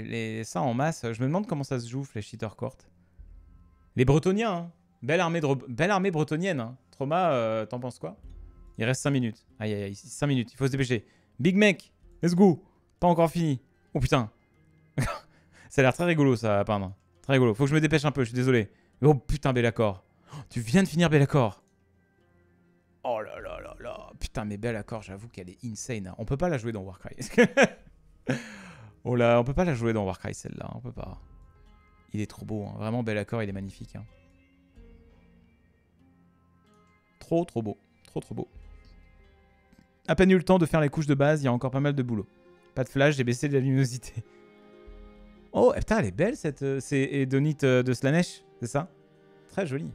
ça en masse. Je me demande comment ça se joue, flèches hitter courtes. Les Bretoniens, hein. Belle armée bretonienne, hein. Trauma, t'en penses quoi? Il reste 5 minutes. Aïe, aïe, aïe, 5 minutes. Il faut se dépêcher. Big mec, let's go. Pas encore fini. Oh putain. Ça a l'air très rigolo, ça, à peindre. Très rigolo. Faut que je me dépêche un peu, je suis désolé. Oh putain, Bellacor. Oh, tu viens de finir Bellacor. Oh là là là là. Putain, mais Bellacor, j'avoue qu'elle est insane. Hein. On peut pas la jouer dans Warcry. Oh là, on peut pas la jouer dans Warcry, celle-là. On peut pas. Il est trop beau. Hein. Vraiment, Bellacor, il est magnifique. Hein. Trop, trop beau. Trop, trop beau. À peine eu le temps de faire les couches de base, il y a encore pas mal de boulot. Pas de flash, j'ai baissé de la luminosité. Oh, putain, elle est belle cette... C'est Edonite de Slanesh, c'est ça? Très jolie.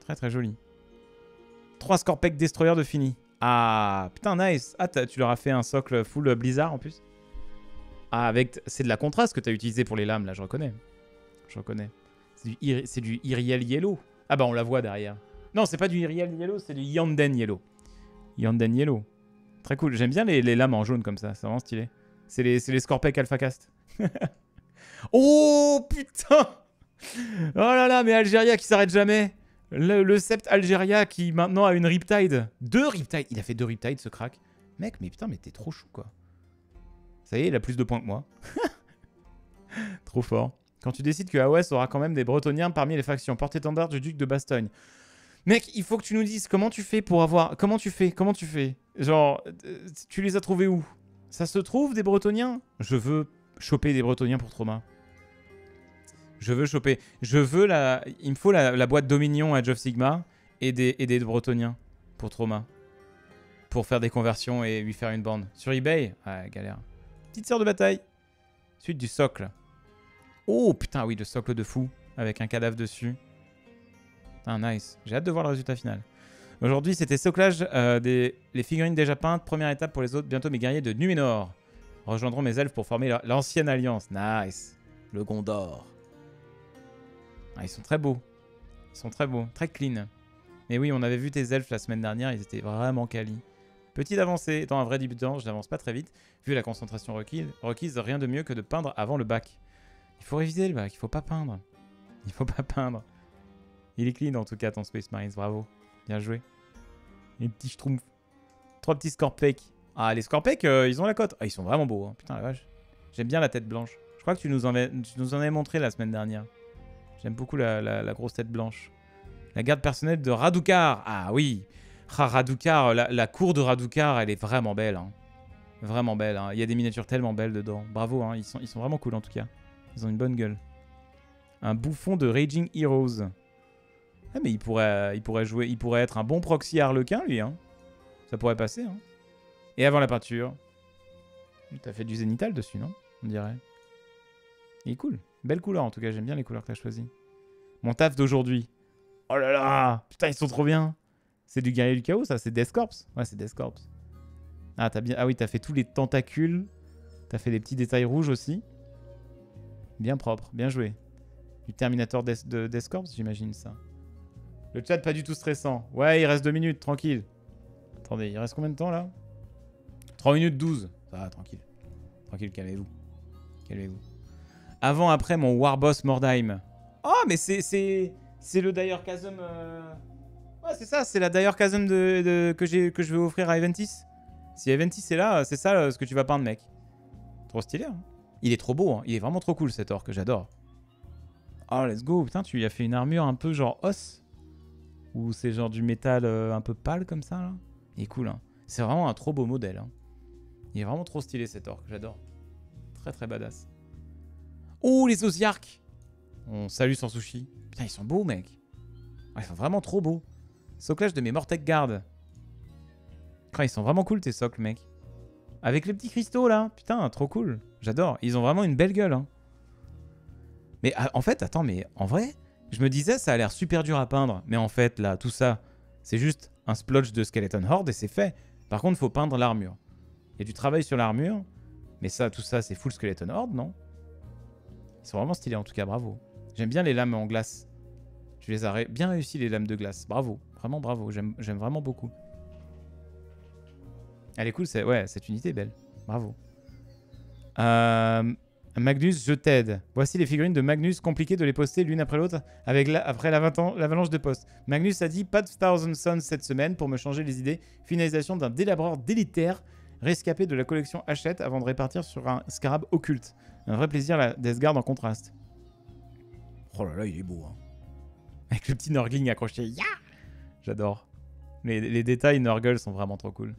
Très, très jolie. 3 Scorpec Destroyer de fini. Ah, putain, nice. Ah, tu leur as fait un socle full Blizzard en plus. Ah, avec... C'est de la contraste que tu as utilisé pour les lames, là, je reconnais. Je reconnais. C'est du Iriel Yellow. Ah bah, on la voit derrière. Non, c'est pas du Iriel Yellow, c'est du Yanden Yellow. Yanden Yellow. Très cool. J'aime bien les lames en jaune comme ça. C'est vraiment stylé. C'est les Scorpec Alphacast. Oh putain. Oh là là, mais Algéria qui s'arrête jamais. Le Sept Algéria qui maintenant a une Riptide. 2 Riptides. Il a fait 2 Riptides ce crack. Mec, mais putain, mais t'es trop chou quoi. Ça y est, il a plus de points que moi. Trop fort. Quand tu décides que AOS aura quand même des Bretoniens parmi les factions porte-étendard du duc de Bastogne. Mec, il faut que tu nous dises comment tu fais pour avoir... Comment tu fais? Genre, tu les as trouvés où? Ça se trouve, des Bretoniens? Je veux choper des Bretoniens pour Trauma. Je veux choper... Je veux la... Il me faut la boîte Dominion à Age of Sigmar et des Bretoniens pour Trauma. Pour faire des conversions et lui faire une bande. Sur eBay? Ouais, galère. Petite sœur de bataille. Suite du socle. Oh, putain, oui, le socle de fou. Avec un cadavre dessus. Ah, nice. J'ai hâte de voir le résultat final. Aujourd'hui, c'était soclage les figurines déjà peintes. Première étape pour les autres. Bientôt, mes guerriers de Numénor rejoindront mes elfes pour former l'ancienne alliance. Nice. Le Gondor. Ah, ils sont très beaux. Ils sont très beaux. Très clean. Mais oui, on avait vu tes elfes la semaine dernière. Ils étaient vraiment quali. Petite avancée. Étant un vrai débutant, je n'avance pas très vite. Vu la concentration requise, rien de mieux que de peindre avant le bac. Il faut réviser le bac. Il faut pas peindre. Il faut pas peindre. Il est clean en tout cas ton Space Marines, bravo. Bien joué. Les petits schtroumpfs. 3 petits Scorpec. Ah, les Scorpec, ils ont la cote. Ah, ils sont vraiment beaux, hein. Putain la vache. J'aime bien la tête blanche. Je crois que tu nous en avais montré la semaine dernière. J'aime beaucoup la grosse tête blanche. La garde personnelle de Radukar. Ah oui. Radukar, la cour de Radukar, elle est vraiment belle. Hein. Vraiment belle. Hein. Il y a des miniatures tellement belles dedans. Bravo, hein. Ils sont vraiment cool en tout cas. Ils ont une bonne gueule. Un bouffon de Raging Heroes. Ah mais il pourrait être un bon proxy Harlequin lui hein. Ça pourrait passer hein. Et avant la peinture. T'as fait du zénital dessus non? On dirait. Il est cool. Belle couleur en tout cas, j'aime bien les couleurs que t'as choisies. Mon taf d'aujourd'hui. Oh là là. Putain ils sont trop bien. C'est du guerrier du chaos ça, c'est Death Corps. Ouais c'est Death Corps. Ah t'as bien. Ah oui t'as fait tous les tentacules. T'as fait les petits détails rouges aussi. Bien propre, bien joué. Du Terminator de Death Corps j'imagine ça. Le chat pas du tout stressant. Ouais, il reste 2 minutes, tranquille. Attendez, il reste combien de temps là? 3 minutes 12. Ça va, tranquille. Tranquille, calmez-vous. Calmez-vous. Avant, après, mon Warboss Mordheim. Oh, mais c'est le Dire Chasm... Ouais, c'est ça, c'est la Dire Chasm que je vais offrir à Eventis. Si Eventis est là, c'est ça ce que tu vas peindre, mec. Trop stylé, hein. Il est trop beau, hein. Il est vraiment trop cool cet orc que j'adore. Oh, let's go. Putain, tu lui as fait une armure un peu genre os. Ou c'est genre du métal un peu pâle comme ça là. Il est cool hein. C'est vraiment un trop beau modèle hein. Il est vraiment trop stylé cet orc, j'adore. Très très badass. Oh, les Zodiacs! On salue sans sushi. Putain, ils sont beaux, mec. Ah, ils sont vraiment trop beaux. Soclage de mes Mortec Guard. Ah, ils sont vraiment cool, tes socles, mec. Avec les petits cristaux, là. Putain, trop cool. J'adore. Ils ont vraiment une belle gueule. Hein. Mais en fait, attends, mais en vrai, je me disais, ça a l'air super dur à peindre. Mais en fait, là, tout ça, c'est juste un splotch de Skeleton Horde et c'est fait. Par contre, il faut peindre l'armure. Il y a du travail sur l'armure. Mais ça, tout ça, c'est full Skeleton Horde, non? Ils sont vraiment stylés, en tout cas, bravo. J'aime bien les lames en glace. Tu les as bien réussi, les lames de glace. Bravo, vraiment bravo. J'aime vraiment beaucoup. Elle est cool, ouais, cette unité est belle. Bravo. Magnus, je t'aide. Voici les figurines de Magnus. Compliqué de les poster l'une après l'autre après l'avalanche de postes. Magnus a dit pas de Thousand Suns cette semaine pour me changer les idées. Finalisation d'un délabreur délitaire rescapé de la collection Hachette avant de répartir sur un scarab occulte. Un vrai plaisir, la Death Guard en contraste. Oh là là, il est beau. Hein. Avec le petit Norgling accroché. Yeah, j'adore. Les détails Norgle sont vraiment trop cool.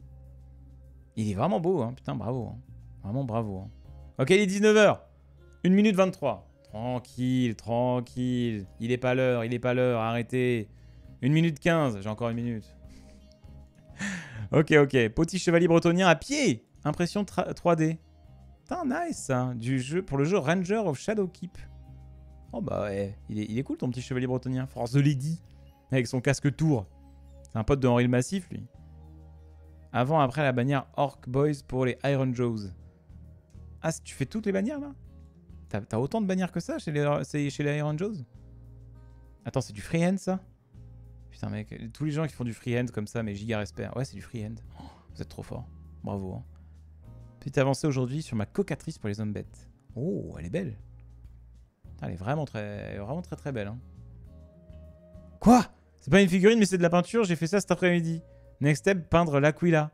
Il est vraiment beau, hein. Putain, bravo. Hein. Vraiment bravo. Hein. Ok, il est 19 h. 1 minute 23. Tranquille, tranquille. Il est pas l'heure, il est pas l'heure. Arrêtez. 1 minute 15. J'ai encore 1 minute. Ok, ok. Petit chevalier bretonien à pied. Impression 3D. Putain, nice, ça. Pour le jeu Ranger of Shadowkeep. Oh bah ouais. Il est cool, ton petit chevalier bretonien. Force de Lady. Avec son casque tour. C'est un pote de Henri le Massif, lui. Avant, après la bannière Orc Boys pour les Iron Jaws. Ah, tu fais toutes les bannières, là? T'as autant de bannières que ça chez les Iron Jaws? Attends, c'est du freehand, ça? Putain, mec, tous les gens qui font du freehand comme ça, mais giga respect. Ouais, c'est du freehand. Oh, vous êtes trop fort. Bravo. Hein. Petite avancée aujourd'hui sur ma cocatrice pour les hommes bêtes. Oh, elle est belle. Elle est vraiment très très belle. Hein. Quoi? C'est pas une figurine, mais c'est de la peinture. J'ai fait ça cet après-midi. Next step, peindre l'Aquila.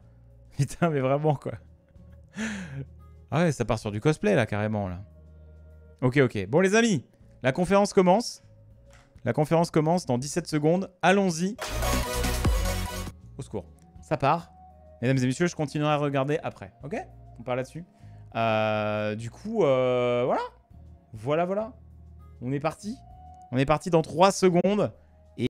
Putain, mais vraiment, quoi. Ah ouais, ça part sur du cosplay, là, carrément, là. Ok, ok. Bon, les amis, la conférence commence. La conférence commence dans 17 secondes. Allons-y. Au secours. Ça part. Mesdames et messieurs, je continuerai à regarder après. Ok? On part là-dessus. Du coup, voilà. Voilà, voilà. On est parti. On est parti dans 3 secondes.